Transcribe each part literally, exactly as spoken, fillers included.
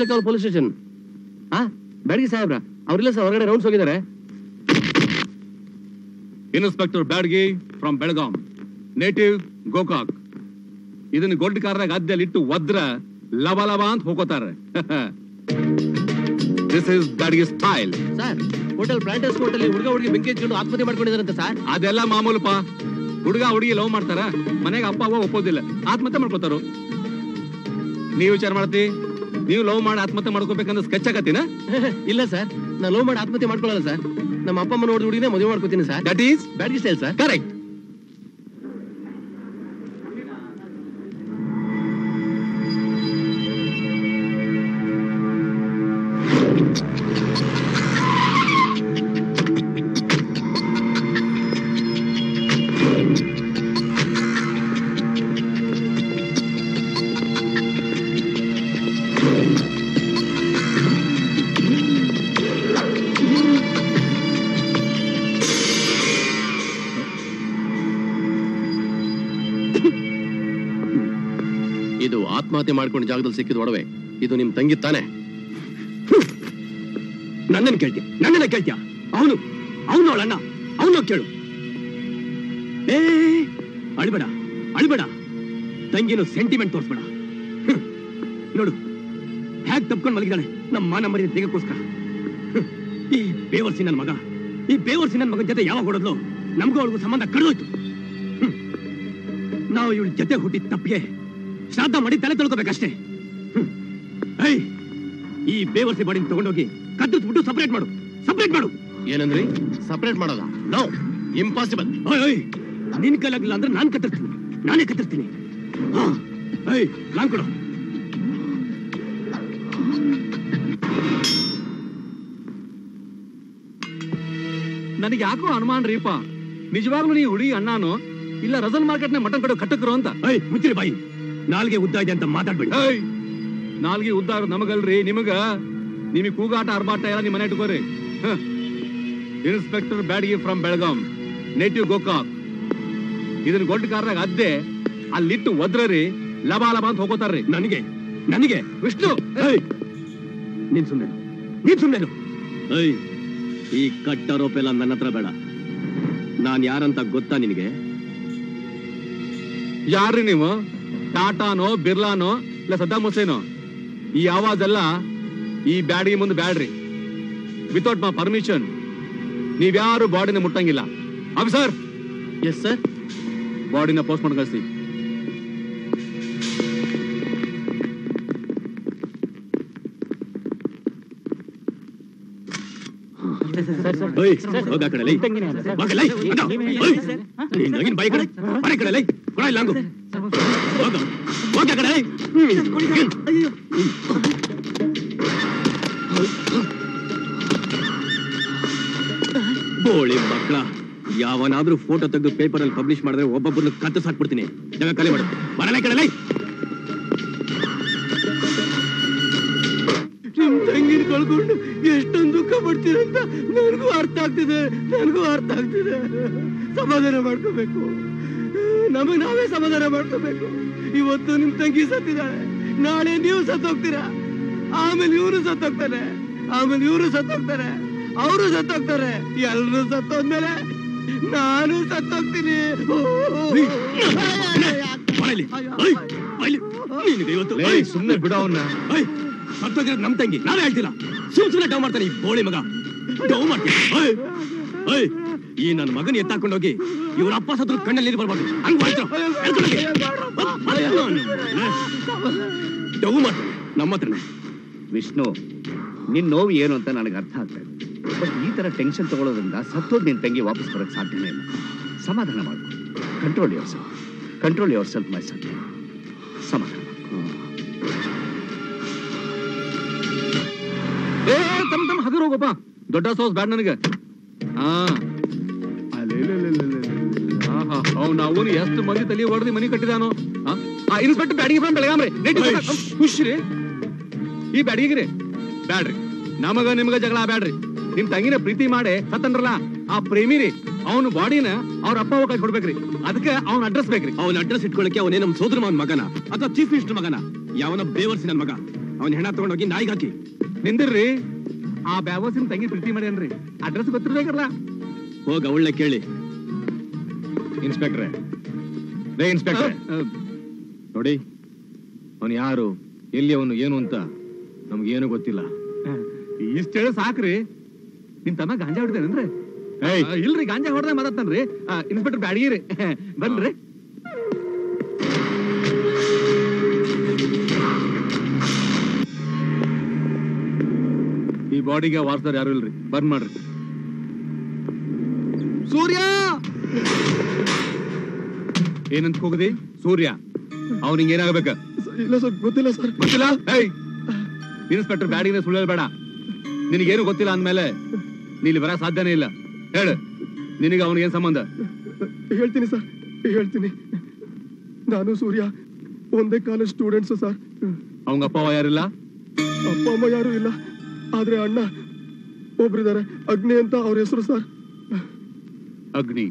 Belgaum police station. Ah, Bergi sahibra. Avrilla sir, orgade rounds hogidare. Inspector Bergi from Belgaum, native Gokak. Idannu gold karra gaddiyalli ittu vadra lavalava ant hogotare. This is Bergi's style. Sir, hotel Planters hotel li hudga hudgi binki hechkondu aatmahate madkondidarante sir. Adella maamulu pa. Hudga hudgi love martara, manege appa avva oppodilla. Aatmahate madkotaru. ನೀವು ವಿಚಾರ ಮಾಡ್ತಿ, ನೀವು love ಮಾಡಿ ಆತ್ಮಹತ್ಯೆ ಮಾಡ್ಕೋಬೇಕಂದ್ರೆ sketch ಆಗತ್ತಿನ? ಇಲ್ಲ sir, ನಾನು love ಮಾಡಿ ಆತ್ಮಹತ್ಯೆ ಮಾಡ್ಕೊಳ್ಳಲ್ಲ ಸರ್. ನಮ್ಮ ಅಪ್ಪ ಅಮ್ಮ ನೋಡಿದ ಹುಡುಗಿನೇ ಮದುವೆ ಮಾಡ್ಕೋತೀನಿ sir. That is bad style sir. Correct. ಆತ್ಮಹತ್ಯೆ ಮಾಡ್ಕೊಂಡು ಜಾಗದಲ್ಲಿ ಸಿಕ್ಕಿದ ಒಡವೆ ಇದು ನಿಮ್ ತಂಗಿ ತಾನೆ. ನನ್ನನ್ನು ಕೇಳ್ತೀಯ, ನನ್ನನ್ನ ಕೇಳ್ತೀಯ? ಅವನು ಅವನು ಅವಳಣ್ಣ, ಅವನು ಕೇಳು. ಏ ಅಳ್ಬೇಡ ಅಳ್ಬೇಡ, ತಂಗಿನೂ ಸೆಂಟಿಮೆಂಟ್ ತೋರಿಸ್ಬೇಡ. ನೋಡು ಹ್ಯಾಕ್ ತಪ್ಕೊಂಡು ಮಲಗಿದ್ದಾಳೆ ನಮ್ಮ ಮಾನ ಮರ್ಯಾದೆ ತೆಗೆಕೋಸ್ಕರ. ಈ ಬೇವರ್ಸಿ ನನ್ನ ಮಗ, ಈ ಬೇವರ್ಸಿ ನನ್ನ ಮಗನ ಜೊತೆ ಯಾವಾಗ ಹೊಡೋದ್ಲು, ನಮಗೂ ಅವ್ರಿಗೂ ಸಂಬಂಧ ಕಡಿದೋಯ್ತು. ನಾವು ಇವಳ ಜೊತೆ ಹುಟ್ಟಿದ ತಪ್ಪಿಗೆ ಶ್ರಾದ್ದ ಮಾಡಿ ತಲೆ ತೊಳ್ಕೋಬೇಕಷ್ಟೇ. ಐ ಈ ಬೇವರ್ಸಿ ಬಾಡಿನ ತಗೊಂಡೋಗಿ ಕದ್ದುಬಿಟ್ಟು ಸಪರೇಟ್ ಮಾಡು, ಸಪರೇಟ್ ಮಾಡು. ಏನಂದ್ರಿ? ಸಪರೇಟ್ ಮಾಡೋದ? No, impossible. ನಿನ್ ಕೈಲಾಗ್ಲಿಲ್ಲ ಅಂದ್ರೆ ನಾನ್ ಕತ್ತಿರ್ತೀನಿ, ನಾನೇ ಕತ್ತಿರ್ತೀನಿ. ಐ ನಾನ್ ಕೊಡು. ನನಗೆ ಯಾಕೋ ಅನುಮಾನ ರೀಪ, ನಿಜವಾಗ್ಲೂ ನೀ ಹುಡಿ ಅಣ್ಣಾನು ಇಲ್ಲ ರಜನ್ ಮಾರ್ಕೆಟ್ ನ ಮಟನ್ ಕಡೆ ಕಟ್ಟಕ್ರು ಅಂತ. ಐ ಮುಚ್ಚಿರಿ ಬಾಯಿ, ನಾಲ್ಗೆ ಉದ್ದ ಇದೆ ಅಂತ ಮಾತಾಡ್ಬೇಡಿ. ನಾಲ್ಗೆ ಉದ್ದ ನಮಗಲ್ರಿ, ನಿಮಗ ನಿಮಗೆ ಕೂಗಾಟ ಅರ್ಬಾಟ ಎಲ್ಲ ನಿಮ್ಮ ಮನೆ ಇಟ್ಕೋರಿ. Inspector Byadgi from Belgaum, native Gokak. ಇದನ್ನ ಗೋಲ್ಡ್ ಕಾರ್ನಾಗ ಅದ್ದೆ ಅಲ್ಲಿಟ್ಟು ಒದ್ರಿ ಲಬಾ ಲಬಾ ಅಂತ ಹೋಗೋತಾರ್ರಿ. ನನಗೆ ನನಗೆ ವಿಷ್ಣು, ನೀನ್ ಸುಮ್ನೆ ನೀನ್ ಸುಮ್ನೆ. ಈ ಕಟ್ಟ ರೋಪ ಎಲ್ಲ ನನ್ನ ಹತ್ರ ಬೇಡ. ನಾನ್ ಯಾರಂತ ಗೊತ್ತಾ ನಿನಗೆ? ಯಾರ್ರಿ ನೀವು? ಟಾಟಾನೋ ಬಿರ್ಲಾನೋ ಇಲ್ಲ ಸದ್ದಾಮ್ ಹುಸೇನೋ? ಈ ಆವಾಜೆಲ್ಲ ಈ ಬ್ಯಾಡಿಗೆ ಮುಂದೆ ಬ್ಯಾಡ್ರಿ. ವಿತೌಟ್ ಮೈ ಪರ್ಮಿಷನ್ ನೀವ್ಯಾರು ಬಾಡಿನ ಮುಟ್ಟಂಗಿಲ್ಲ. ಆಫೀಸರ್! Yes sir. ಬಾಡಿನ ಪೋಸ್ಟ್ ಮಾಡಿ ಕಳಿಸಿ. ಬೋಳಿ ಮಕ್ಕಳ, ಯಾವನಾದ್ರೂ ಫೋಟೋ ತೆಗೆದು ಪೇಪರ್ ಅಲ್ಲಿ ಪಬ್ಲಿಷ್ ಮಾಡಿದ್ರೆ ಒಬ್ಬೊಬ್ಬರನ್ನು ಕತ್ತು ಸಾಕ್ಬಿಡ್ತೀನಿ. ಜನ ಕಲೆ ಮಾಡು. ಬರಲ್ಲ ಈ ಕಡೆ. ನಿಮ್ ತಂಗಿನ ಕಳ್ಕೊಂಡು ಎಷ್ಟೊಂದು ದುಃಖ ಪಡ್ತೀರಂತ ನನಗೂ ಅರ್ಥ ಆಗ್ತಿದೆ, ನನಗೂ ಅರ್ಥ ಆಗ್ತಿದೆ. ಸಮಾಧಾನ ಮಾಡ್ಕೋಬೇಕು, ನಮಗೆ ನಾವೇ ಸಮಾಧಾನ ಮಾಡ್ಕೋಬೇಕು. ಇವತ್ತು ನಿಮ್ ತಂಗಿ ಸತ್ತಿದ್ದಾಳೆ, ನಾಳೆ ನೀವು ಸತ್ತೋಗ್ತೀರಾ, ಆಮೇಲೆ ಇವರು ಸತ್ತೋಗ್ತಾರೆ, ಆಮೇಲೆ ಇವರು ಸತ್ತೋಗ್ತಾರೆ, ಅವರು ಸತ್ತೋಗ್ತಾರೆ, ಎಲ್ಲರೂ ಸತ್ತೋದ್ಮೇಲೆ ನಾನು ಸತ್ತೋಗ್ತೀನಿ. ಸುಮ್ಮನೆ ಬಿಡೋವನ್ನ, ಸತ್ತೋಗಿರೋದು ನಮ್ ತಂಗಿ, ನಾವೇ ಹೇಳ್ತಿಲ್ಲ. ಸುಮ್ ಸುಮ್ಮನೆ ಡವ್ ಮಾಡ್ತಾನೆ ಈ ಬೋಳಿ ಮಗ, ಡವ್ ಮಾಡ್ತೀನಿ. ಈ ನನ್ನ ಮಗನ ಎತ್ತಾಕೊಂಡೋಗಿ ಇವ್ರ ಅಪ್ಪ ಸತ್ರ ಕಣ್ಣಲ್ಲಿ ನೀರು ಬರ್ಬಾರ್ದು. ಡವ್ ಮಾಡ್ತಾನೆ ನಮ್ಮ ಹತ್ರನೇ. ವಿಷ್ಣು, ನಿನ್ನ ನೋವು ಏನು ಅಂತ ನನಗೆ ಅರ್ಥ ಆಗ್ತದೆ. ಬಟ್ ಈ ತರ ಟೆನ್ಷನ್ ತಗೊಳ್ಳೋದ್ರಿಂದ ಸತ್ತೋದ್ ನಿನ್ ತಂಗಿ ವಾಪಸ್ ಬರೋಕ್ಕೆ ಸಾಧ್ಯನೇ ಇಲ್ಲ. ಸಮಾಧಾನ ಮಾಡ್ಕೊ. Control yourself, control yourself my son. ಸಮಾಧಾನ. ತಮ್ಮ ತಮ್ಮ ಹಗರ್ ಹೋಗಪ್ಪ, ದೊಡ್ಡ ಸೋಸ್ ಬ್ಯಾಡ್ ನನಗೆ. ಅವನು ಎಷ್ಟು ಮಂದಿ ತಲೆ ಹೊಡೆದು ಮನೆ ಕಟ್ಟಿದಾನು. ಇನ್ಸ್ಪೆಕ್ಟರ್ ಬ್ಯಾಡಿಗೆ ಫ್ರಮ್ ಬೆಳಗಾಂ ರೀ, ಖುಷಿ ರೀ. ಈ ಬ್ಯಾಡಿಗೆ ರೀ ಬ್ಯಾಡ್ರಿ, ನಮಗ ನಿಮ್ಗ ಜಗಳ ಬ್ಯಾಡ್ರಿ. ನಿಮ್ ತಂಗಿನ ಪ್ರೀತಿ ಮಾಡಿ ಸತ್ತಂದ್ರಲ್ಲ ಆ ಪ್ರೇಮಿ ರೀ, ಅವ್ನ ಬಾಡಿನ ಅವ್ರ ಅಪ್ಪ ಅವ ಕಳ್ಸಿ ಕೊಡ್ಬೇಕ್ರಿ. ಅದಕ್ಕೆ ಅವ್ನ ಅಡ್ರೆಸ್ ಬೇಕ್ರಿ. ಅವ್ನ ಅಡ್ರೆಸ್ ಇಟ್ಕೊಳಕ್ಕೆ ಅವನೇ ನಮ್ ಸೋದರ ಮಗನ ಅಥವಾ ಚೀಫ್ ಮಿನಿಸ್ಟರ್ ಮಗನ, ಯಾವನ ಬೇವರ್ಸಿ ನನ್ ಮಗ. ಅವನ ಹೆಣ ತಗೊಂಡು ಹೋಗಿ ನಾಯಿಗೆ ಹಾಕಿ. ನಿಂದಿರ್ರಿ, ಆ ಬ್ಯಾವೋಸಿನ ತಂಗಿ ಪ್ರೀತಿ ಮಾಡ್ಯಾನ್ರಿ, ಅಡ್ರೆಸ್ ಗೊತ್ತಿರ್ಬೇಕಲ್ಲ, ಹೋಗ ಅವಳನ್ನ ಕೇಳಿ. ಇನ್ಸ್ಪೆಕ್ಟ್ರೆ ರೇ ಇನ್ಸ್ಪೆಕ್ಟ್ರೆ, ನೋಡಿ ಅವನು ಯಾರು, ಎಲ್ಲಿ ಅವನು, ಏನು ಅಂತ ನಮ್ಗೇನು ಗೊತ್ತಿಲ್ಲ. ಇಷ್ಟ ಹೇಳಿ ಸಾಕ್ರಿ. ನಿಮ್ ತಮ್ಮ ಗಾಂಜಾ ಹೊಡ್ದೇನನ್ರಿ? ಇಲ್ರಿ, ಗಾಂಜಾ ಹೊಡ್ದಾಗ ಮಾತಾಡ್ತಾನ್ರಿ. ಇನ್ಸ್ಪೆಕ್ಟರ್ ಬ್ಯಾಡಗಿರಿ ಬನ್ರಿ. ಈ ಬಾಡಿಗೆ ವಾರಸ್ದಾರ್ ಯಾರು ಇಲ್ರಿ, ಬರ್ನ್ ಮಾಡ್ರಿ. ಸೂರ್ಯ ಏನಂತ ಹೋಗದಿ? ಸೂರ್ಯ ಅವನಿಗೆ ಏನಾಗಬೇಕ? ಇಲ್ಲ ಸರ್, ಗೊತ್ತಿಲ್ಲ ಸರ್. ಗೊತ್ತಿಲ್ಲ? ಇನ್ಸ್ಪೆಕ್ಟರ್ ಬ್ಯಾಡಿಗೆ ಸುಳ್ಳು ಬೇಡ. ನಿನಗೇನು ಗೊತ್ತಿಲ್ಲ ಅಂದ್ಮೇಲೆ ನೀಲಿ ಬರ ಸಾಧ್ಯನೇ ಇಲ್ಲ. ಹೇಳು, ನಿನಗೆ ಅವನಿಗೇನು ಸಂಬಂಧ? ಹೇಳ್ತೀನಿ ಸರ್, ಹೇಳ್ತೀನಿ. ನಾನು ಸೂರ್ಯ ಒಂದೇ ಕಾಲೇಜ್ ಸ್ಟೂಡೆಂಟ್ಸ್ ಸರ್. ಅವಂಗ ಅಪ್ಪ ಅವ ಯಾರಿಲ್ಲ? ಅಪ್ಪ ಅಮ್ಮ ಯಾರು ಇಲ್ಲ, ಆದ್ರೆ ಅಣ್ಣ ಒಬ್ರಿದ್ದಾರೆ, ಅಗ್ನಿ ಅಂತ ಅವ್ರ ಹೆಸರು ಸರ್. ಅಗ್ನಿ?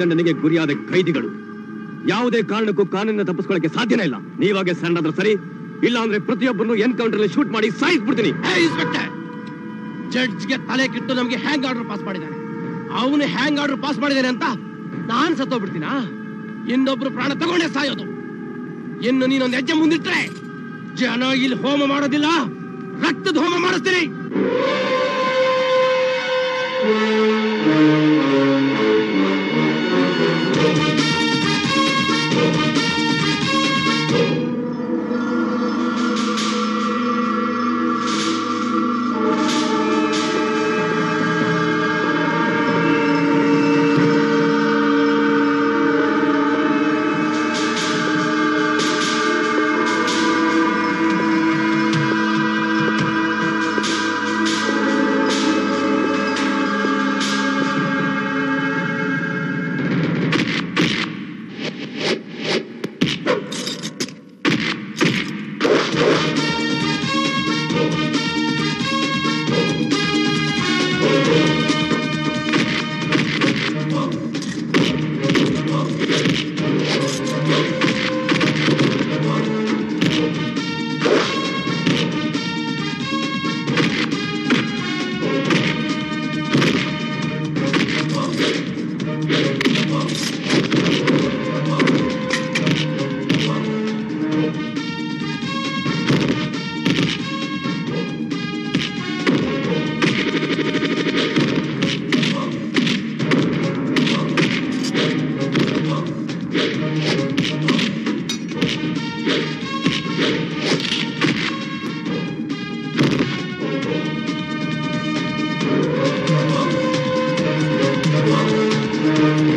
ದಂಡನೆಗೆ ಗುರಿಯಾದ ಕೈದಿಗಳು ಯಾವುದೇ ಕಾರಣಕ್ಕೂ ಕಾನೂನಿನ ತಪ್ಪಿಸ್ಕೊಳ್ಳಕ್ಕೆ ಸಾಧ್ಯನೇ ಇಲ್ಲ. ನೀವಾಗೆ ಸಣ್ಣಾದ್ರೂ ಸರಿ, ಇಲ್ಲ ಅಂದ್ರೆ ಪ್ರತಿಯೊಬ್ಬರನ್ನು ಎನ್ಕೌಂಟರ್ ಶೂಟ್ ಮಾಡಿ ಸಾಯಿಸ್ಬಿಡ್ತೀನಿ. ಜಡ್ಜ್ಗೆ ತಲೆ ಕಿಟ್ಟು ನಮಗೆ ಹ್ಯಾಂಗ್ ಆರ್ಡರ್ ಪಾಸ್ ಮಾಡಿದ್ದಾನೆ. ಅವನು ಹ್ಯಾಂಗ್ ಆರ್ಡರ್ ಪಾಸ್ ಮಾಡಿದ್ದಾನೆ ಅಂತ ನಾನು ಸತ್ತೋಗ್ಬಿಡ್ತೀನ? ಇನ್ನೊಬ್ರು ಪ್ರಾಣ ತಗೊಂಡೆ ಸಾಯೋದು. ಇನ್ನು ನೀನೊಂದು ಹೆಜ್ಜೆ ಮುಂದಿಟ್ರೆ ಜನ ಇಲ್ಲಿ ಹೋಮ ಮಾಡೋದಿಲ್ಲ, ರಕ್ತದ ಹೋಮ ಮಾಡಿಸ್ತೀನಿ. Thank you.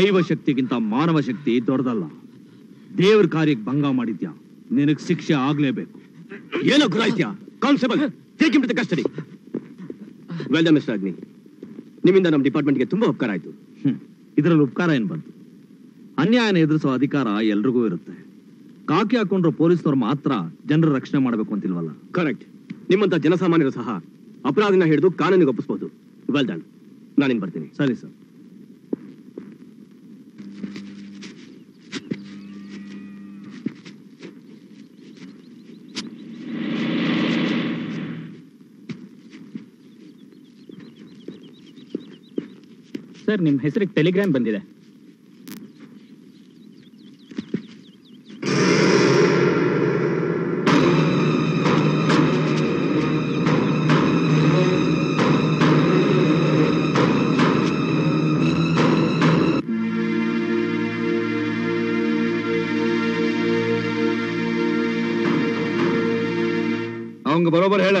ದೈವ ಶಕ್ತಿಗಿಂತ ಮಾನವ ಶಕ್ತಿ ದೊಡ್ಡದಲ್ಲ. ದೇವ್ರ ಕಾರ್ಯಕ್ಕೆ ಭಂಗ ಮಾಡಿದ್ಯಾ, ನಿನಗೆ ಶಿಕ್ಷೆ ಆಗ್ಲೇಬೇಕು. ಏನೋ ಗುರಾಯ್ತಿಯಾ? Constable, take him to the custody. Well done mister Agni, ನಿಮ್ಮಿಂದ ನಮ್ಮ ಡಿಪಾರ್ಟ್ಮೆಂಟ್ಗೆ ತುಂಬಾ ಉಪಕಾರ ಆಯ್ತು. ಇದರಲ್ಲಿ ಉಪಕಾರ ಏನ್ ಬಂತು? ಅನ್ಯಾಯನ ಎದುರಿಸೋ ಅಧಿಕಾರ ಎಲ್ರಿಗೂ ಇರುತ್ತೆ. ಕಾಕಿ ಹಾಕೊಂಡ್ರೆ ಪೊಲೀಸ್ನವ್ರು ಮಾತ್ರ ಜನರ ರಕ್ಷಣೆ ಮಾಡಬೇಕು ಅಂತಿಲ್ವಲ್ಲ? ಕರೆಕ್ಟ್. ನಿಮ್ಮಂತ ಜನಸಾಮಾನ್ಯರು ಸಹ ಅಪರಾಧಿನ ಹಿಡಿದು ಕಾನೂನಿಗೆ ಒಪ್ಪಿಸಬಹುದು. ವೆಲ್ ಡನ್, ನಾನಿನ್ ಬರ್ತೀನಿ. ಸರಿ ಸರ್. ಸರ್, ನಿಮ್ಮ ಹೆಸರಿಗೆ ಟೆಲಿಗ್ರಾಮ್ ಬಂದಿದೆ. அவங்க ಬರೋಬರ್ ಹೇಳ.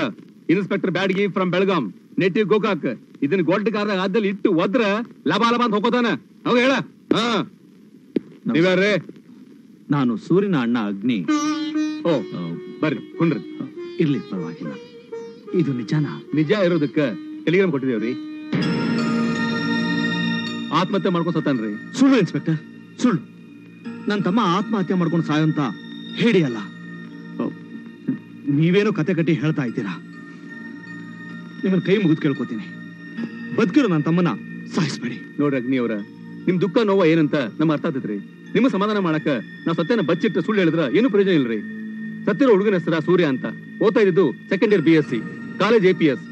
Inspector Byadgi from Belgaum, native Gokak. ಇದನ್ನ ಗೊಡ್ಡಗಾರ ಅದಲ್ಲಿ ಇಟ್ಟು ಒದ್ರ ಲಬಾ ಲಬಾ ಅಂತ ಹೋಗೋತಾನ. ಅವಾಗ ಹೇಳ. ನೀವ್ಯಾರ್ರಿ? ನಾನು ಸೂರ್ಯನ ಅಣ್ಣ ಅಗ್ನಿ. ಓ ಬರ್ರಿ ಕುಂಡ್ರಿ. ಇರ್ಲಿ, ಪರವಾಗಿಲ್ಲ. ಇದು ನಿಜಾನ? ನಿಜ ಇರೋದಕ್ಕೆ ಟೆಲಿಗ್ರಾಮ್ ಕೊಟ್ಟಿದೇವ್ರಿ. ಆತ್ಮಹತ್ಯೆ ಮಾಡ್ಕೊಂಡ್ ಸತ್ತಾನ್ರಿ. ಸುಳ್ಳು ಇನ್ಸ್ಪೆಕ್ಟರ್, ಸುಳ್ಳು. ನನ್ನ ತಮ್ಮ ಆತ್ಮಹತ್ಯೆ ಮಾಡ್ಕೊಂಡು ಸಾಯೋಂತ ಹೇಳಿ ಅಲ್ಲ, ನೀವೇನೋ ಕತೆ ಕಟ್ಟಿ ಹೇಳ್ತಾ ಇದ್ದೀರಾ. ನಿಮ್ಮನ್ನ ಕೈ ಮುಗಿದು ಕೇಳ್ಕೊತೀನಿ, ಬದುಕಿರೋ ನನ್ನ ತಮ್ಮನ ಸಾಯಿಸ್ಬೇಡಿ. ನೋಡ್ರಿ ಅಗ್ನಿ ಅವರ, ನಿಮ್ ದುಃಖ ನೋವ ಏನಂತ ನಮ್ಗೆ ಅರ್ಥ ಆಗ್ತೈತ್ರಿ. ನಿಮ್ಮ ಸಮಾಧಾನ ಮಾಡಕ ನಾವು ಸತ್ಯನ ಬಚ್ಚಿಟ್ಟು ಸುಳ್ಳು ಹೇಳಿದ್ರ ಏನು ಪ್ರಯೋಜನ ಇಲ್ರಿ. ಸತ್ತಿರೋ ಹುಡುಗನ ಹೆಸರ ಸೂರ್ಯ ಅಂತ, ಓದ್ತಾ ಇದ್ದು second year B S C, college A P S.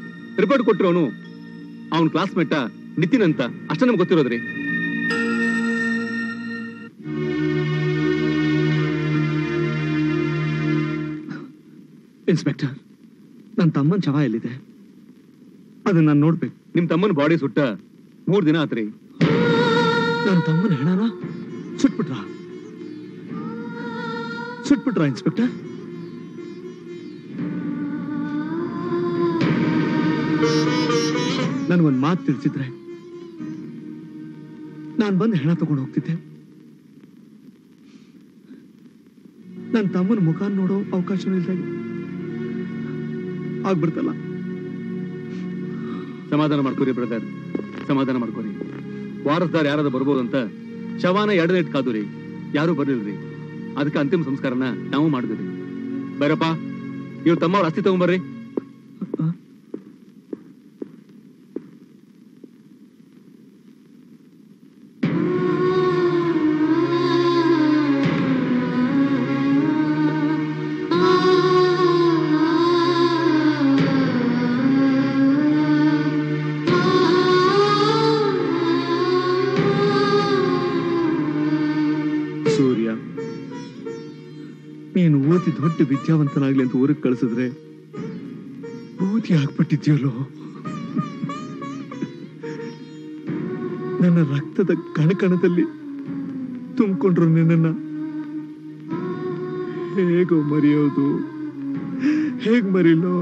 Report ಕೊಟ್ಟಿರೋನು ಅವನ ಕ್ಲಾಸ್ಮೇಟ ನಿತಿನ್ ಅಂತ ಅಷ್ಟೇ ನಮ್ಗೆ ಗೊತ್ತಿರೋದ್ರಿ. ಇನ್ಸ್ಪೆಕ್ಟರ್, ನನ್ನ ತಮ್ಮನ ಶವ ಎಲ್ಲಿದೆ? ಅದನ್ನ ನಾನು ನೋಡ್ಬೇಕು. ನಿಮ್ ತಮ್ಮನ ಬಾಡಿ ಸುಟ್ಟ ಮೂರ್ ದಿನ ಆತ್ರಿ. ನನ್ನ ತಮ್ಮನ ಹೆಣನ ಸುಟ್ಬಿಟ್ರ ಸುಟ್ಬಿಟ್ರ ಇನ್ಸ್ಪೆಕ್ಟರ್? ನನ್ಗೊಂದ್ ಮಾತು ತಿಳಿಸಿದ್ರೆ ನಾನು ಬಂದು ಹೆಣ ತಗೊಂಡು ಹೋಗ್ತಿದ್ದೆ. ನನ್ನ ತಮ್ಮನ ಮುಖ ನೋಡೋ ಅವಕಾಶನೂ ಇಲ್ದಾಗ ಆಗ್ಬಿಡ್ತಲ್ಲ. ಸಮಾಧಾನ ಮಾಡ್ಕೋರಿ ಬ್ರದರ್, ಸಮಾಧಾನ ಮಾಡ್ಕೋರಿ. ವಾರಸ್ದಾರ್ ಯಾರಾದ್ರೂ ಬರ್ಬೋದಂತ ಶವಾನ ಎರಡು ನೆಟ್ ಕಾದುರಿ, ಯಾರೂ ಬರ್ಲಿಲ್ರಿ. ಅದಕ್ಕೆ ಅಂತಿಮ ಸಂಸ್ಕಾರನ ನಾವು ಮಾಡಿದ್ರಿ. ಬರಪ್ಪ, ಇವ್ರ ತಮ್ಮವ್ರ ಅಸ್ಥಿ ತಗೊಂಡ್ಬರ್ರಿ. ದೊಡ್ಡ ವಿದ್ಯಾವಂತನಾಗ್ಲಿ ಅಂತ ಊರಿಗೆ ಕಳಿಸಿದ್ರೆ ಬೂದಿ ಹಾಕ್ಬಿಟ್ಟಿದ್ಯಲ್ಲೋ. ನನ್ನ ರಕ್ತದ ಕಣಕಣದಲ್ಲಿ ತುಂಬಿಕೊಂಡ್ರು ನಿನ್ನ ಹೇಗೋ ಮರೆಯೋದು, ಹೇಗ್ ಮರೀಲೋ.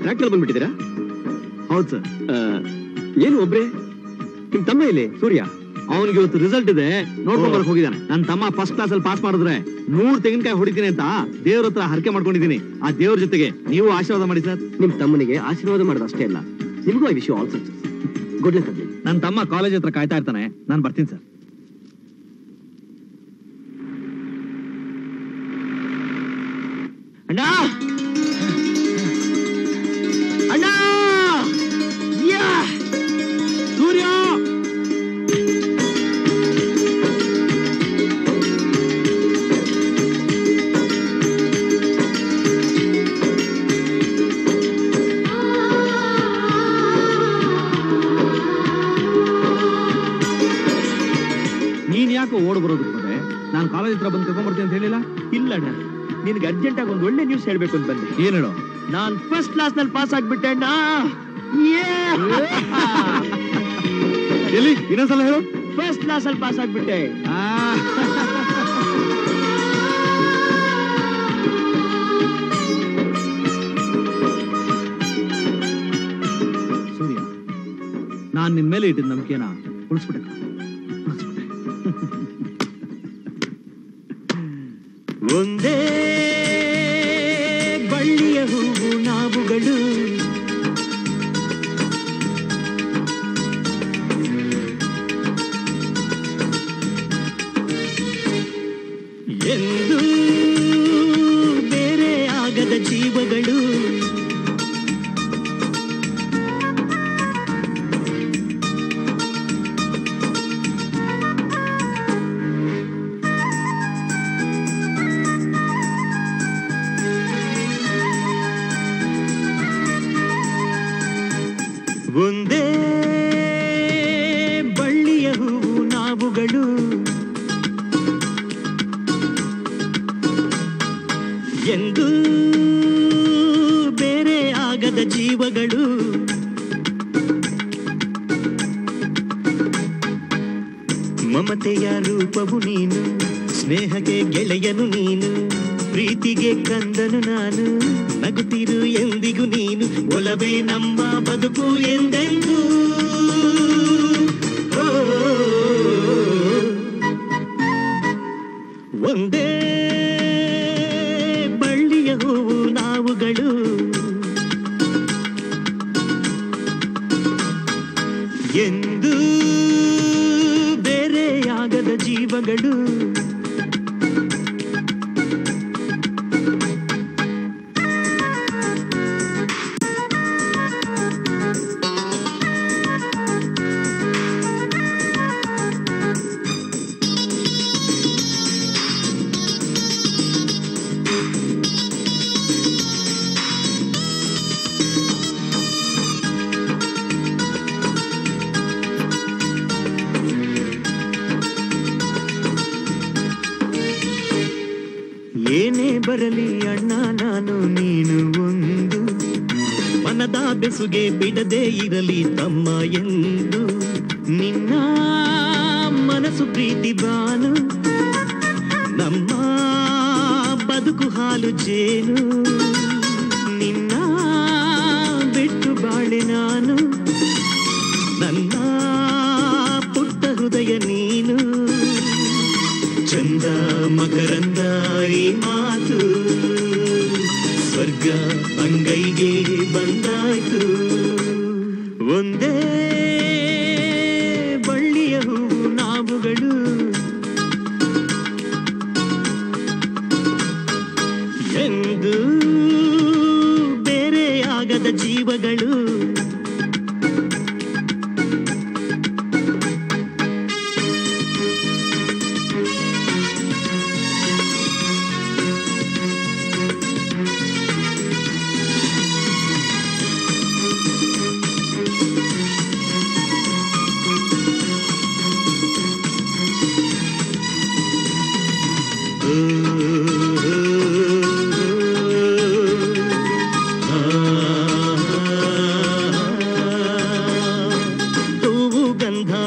ಟ್ರ್ಯಾಕ್ಟರ್ ಬಂದ್ಬಿಟ್ಟಿದ್ದೀರಾ? ಹೌದು ಸರ್. ಏನು ಒಬ್ರೆ? ನಿಮ್ ತಮ್ಮ ಇಲ್ಲಿ ಸೂರ್ಯ, ಅವನಿಗೆ ಇವತ್ತು ರಿಸಲ್ಟ್ ಇದೆ, ನೋಡ್ಕೊಂಡು ಬರಕ್ ಹೋಗಿದ್ದಾನೆ. ನನ್ನ ತಮ್ಮ ಫಸ್ಟ್ ಕ್ಲಾಸ್ ಅಲ್ಲಿ ಪಾಸ್ ಮಾಡಿದ್ರೆ ನೂರ್ ತೆಂಗಿನಕಾಯಿ ಹೊಡಿತೀನಿ ಅಂತ ದೇವ್ರ ಹತ್ರ ಹರಕೆ ಮಾಡ್ಕೊಂಡಿದ್ದೀನಿ. ಆ ದೇವ್ರ ಜೊತೆಗೆ ನೀವು ಆಶೀರ್ವಾದ ಮಾಡಿ ಸರ್. ನಿಮ್ ತಮ್ಮನಿಗೆ ಆಶೀರ್ವಾದ ಮಾಡೋದು ಅಷ್ಟೇ ಅಲ್ಲ, ನಿಮಗೂ I wish you all success. Good luck. ನನ್ನ ತಮ್ಮ ಕಾಲೇಜ್ ಹತ್ರ ಕಾಯ್ತಾ ಇರ್ತಾನೆ, ನಾನು ಬರ್ತೀನಿ ಸರ್. ಅಣ್ಣ ಸೂರ್ಯ ಬರೋದಕ್ಕೆ ಹೋದೆ. ನಾನು ಕಾಲೇಜ್ ಹತ್ರ ಬಂದು ತಗೊಂಡ್ಬರ್ತೀನಿ ಅಂತ ಹೇಳಿಲ್ಲ? ಇಲ್ಲ ಅಣ್ಣ, ನಿನ್ಗೆ ಅರ್ಜೆಂಟ್ ಆಗಿ ಒಂದು ಒಳ್ಳೆ ನ್ಯೂಸ್ ಹೇಳ್ಬೇಕು ಅಂತ ಬಂದೆ. ಏನ್ ಹೇಳೋ? ನಾನು ಫಸ್ಟ್ ಕ್ಲಾಸ್ ನಲ್ಲಿ ಪಾಸ್ ಆಗ್ಬಿಟ್ಟೆ ಅಣ್ಣ. ಎಲ್ಲಿ? ಇನ್ನೊಂದ್ಸಲ ಹೇಳು. ಫಸ್ಟ್ ಕ್ಲಾಸ್ ಅಲ್ಲಿ ಪಾಸ್ ಆಗ್ಬಿಟ್ಟೆ. ಸೂರ್ಯ, ನಾನು ನಿನ್ ಮೇಲೆ ಇಟ್ಟಿದ್ದ ನಂಬಿಕೆನ ಉಳಿಸ್ಬಿಟ್ಟೆ. ಒಂದೇ ಬಳ್ಳಿಯ ಹೂವು ನಾವುಗಳು, ಎಂದು ಬೇರೆ ಆಗದ ಜೀವಗಳು, ಒಂದೇ ಬಳ್ಳಿಯ ಹೂವು ನಾವುಗಳು, ಎಂದು ಬೇರೆ ಆಗದ ಜೀವಗಳು, ಮಮತೆಯ ರೂಪವು ನೀನು, ಸ್ನೇಹಕ್ಕೆ ಗೆಳೆಯನು ನೀನು, ಪ್ರೀತಿಗೆ ಕಂದನು ನಾನು, ನಗುತ್ತಿರು ಎಂದಿಗೂ ನೀನು, ಒಲವೇ ನಮ್ಮ ಬದುಕು ಎಂದೆಂದು. ಒಂದೇ ಬಳ್ಳಿಯ ಹೂವು ನಾವುಗಳು, ಎಂದು ಬೇರೆಯಾಗದ ಜೀವಗಳು, ಸುಗೆ ಬಿಡದೆ ಇರಲಿ ತಮ್ಮ ಎಂದು. ನಿನ್ನ ಮನಸ್ಸು ಪ್ರೀತಿ ಬಾನು, ನಮ್ಮ ಬದುಕು ಹಾಲು ಜೇನು, ನಿನ್ನ ಬಿಟ್ಟು ಬಾಳೆ ನಾನು, ನನ್ನ ಪುಟ್ಟ ಹೃದಯ ನೀನು. ಚಂದ ಮಕರಂದ ಈ ಮಾತು ಸ್ವರ್ಗ ಅಂಗೈಗೆ ಬಂದಾಯ್ತು. ಒಂದೇ ಬಳ್ಳಿಯ ಹೂವು ನಾವುಗಳು, ಎಂದು ಬೇರೆಯಾಗದ ಜೀವಗಳು.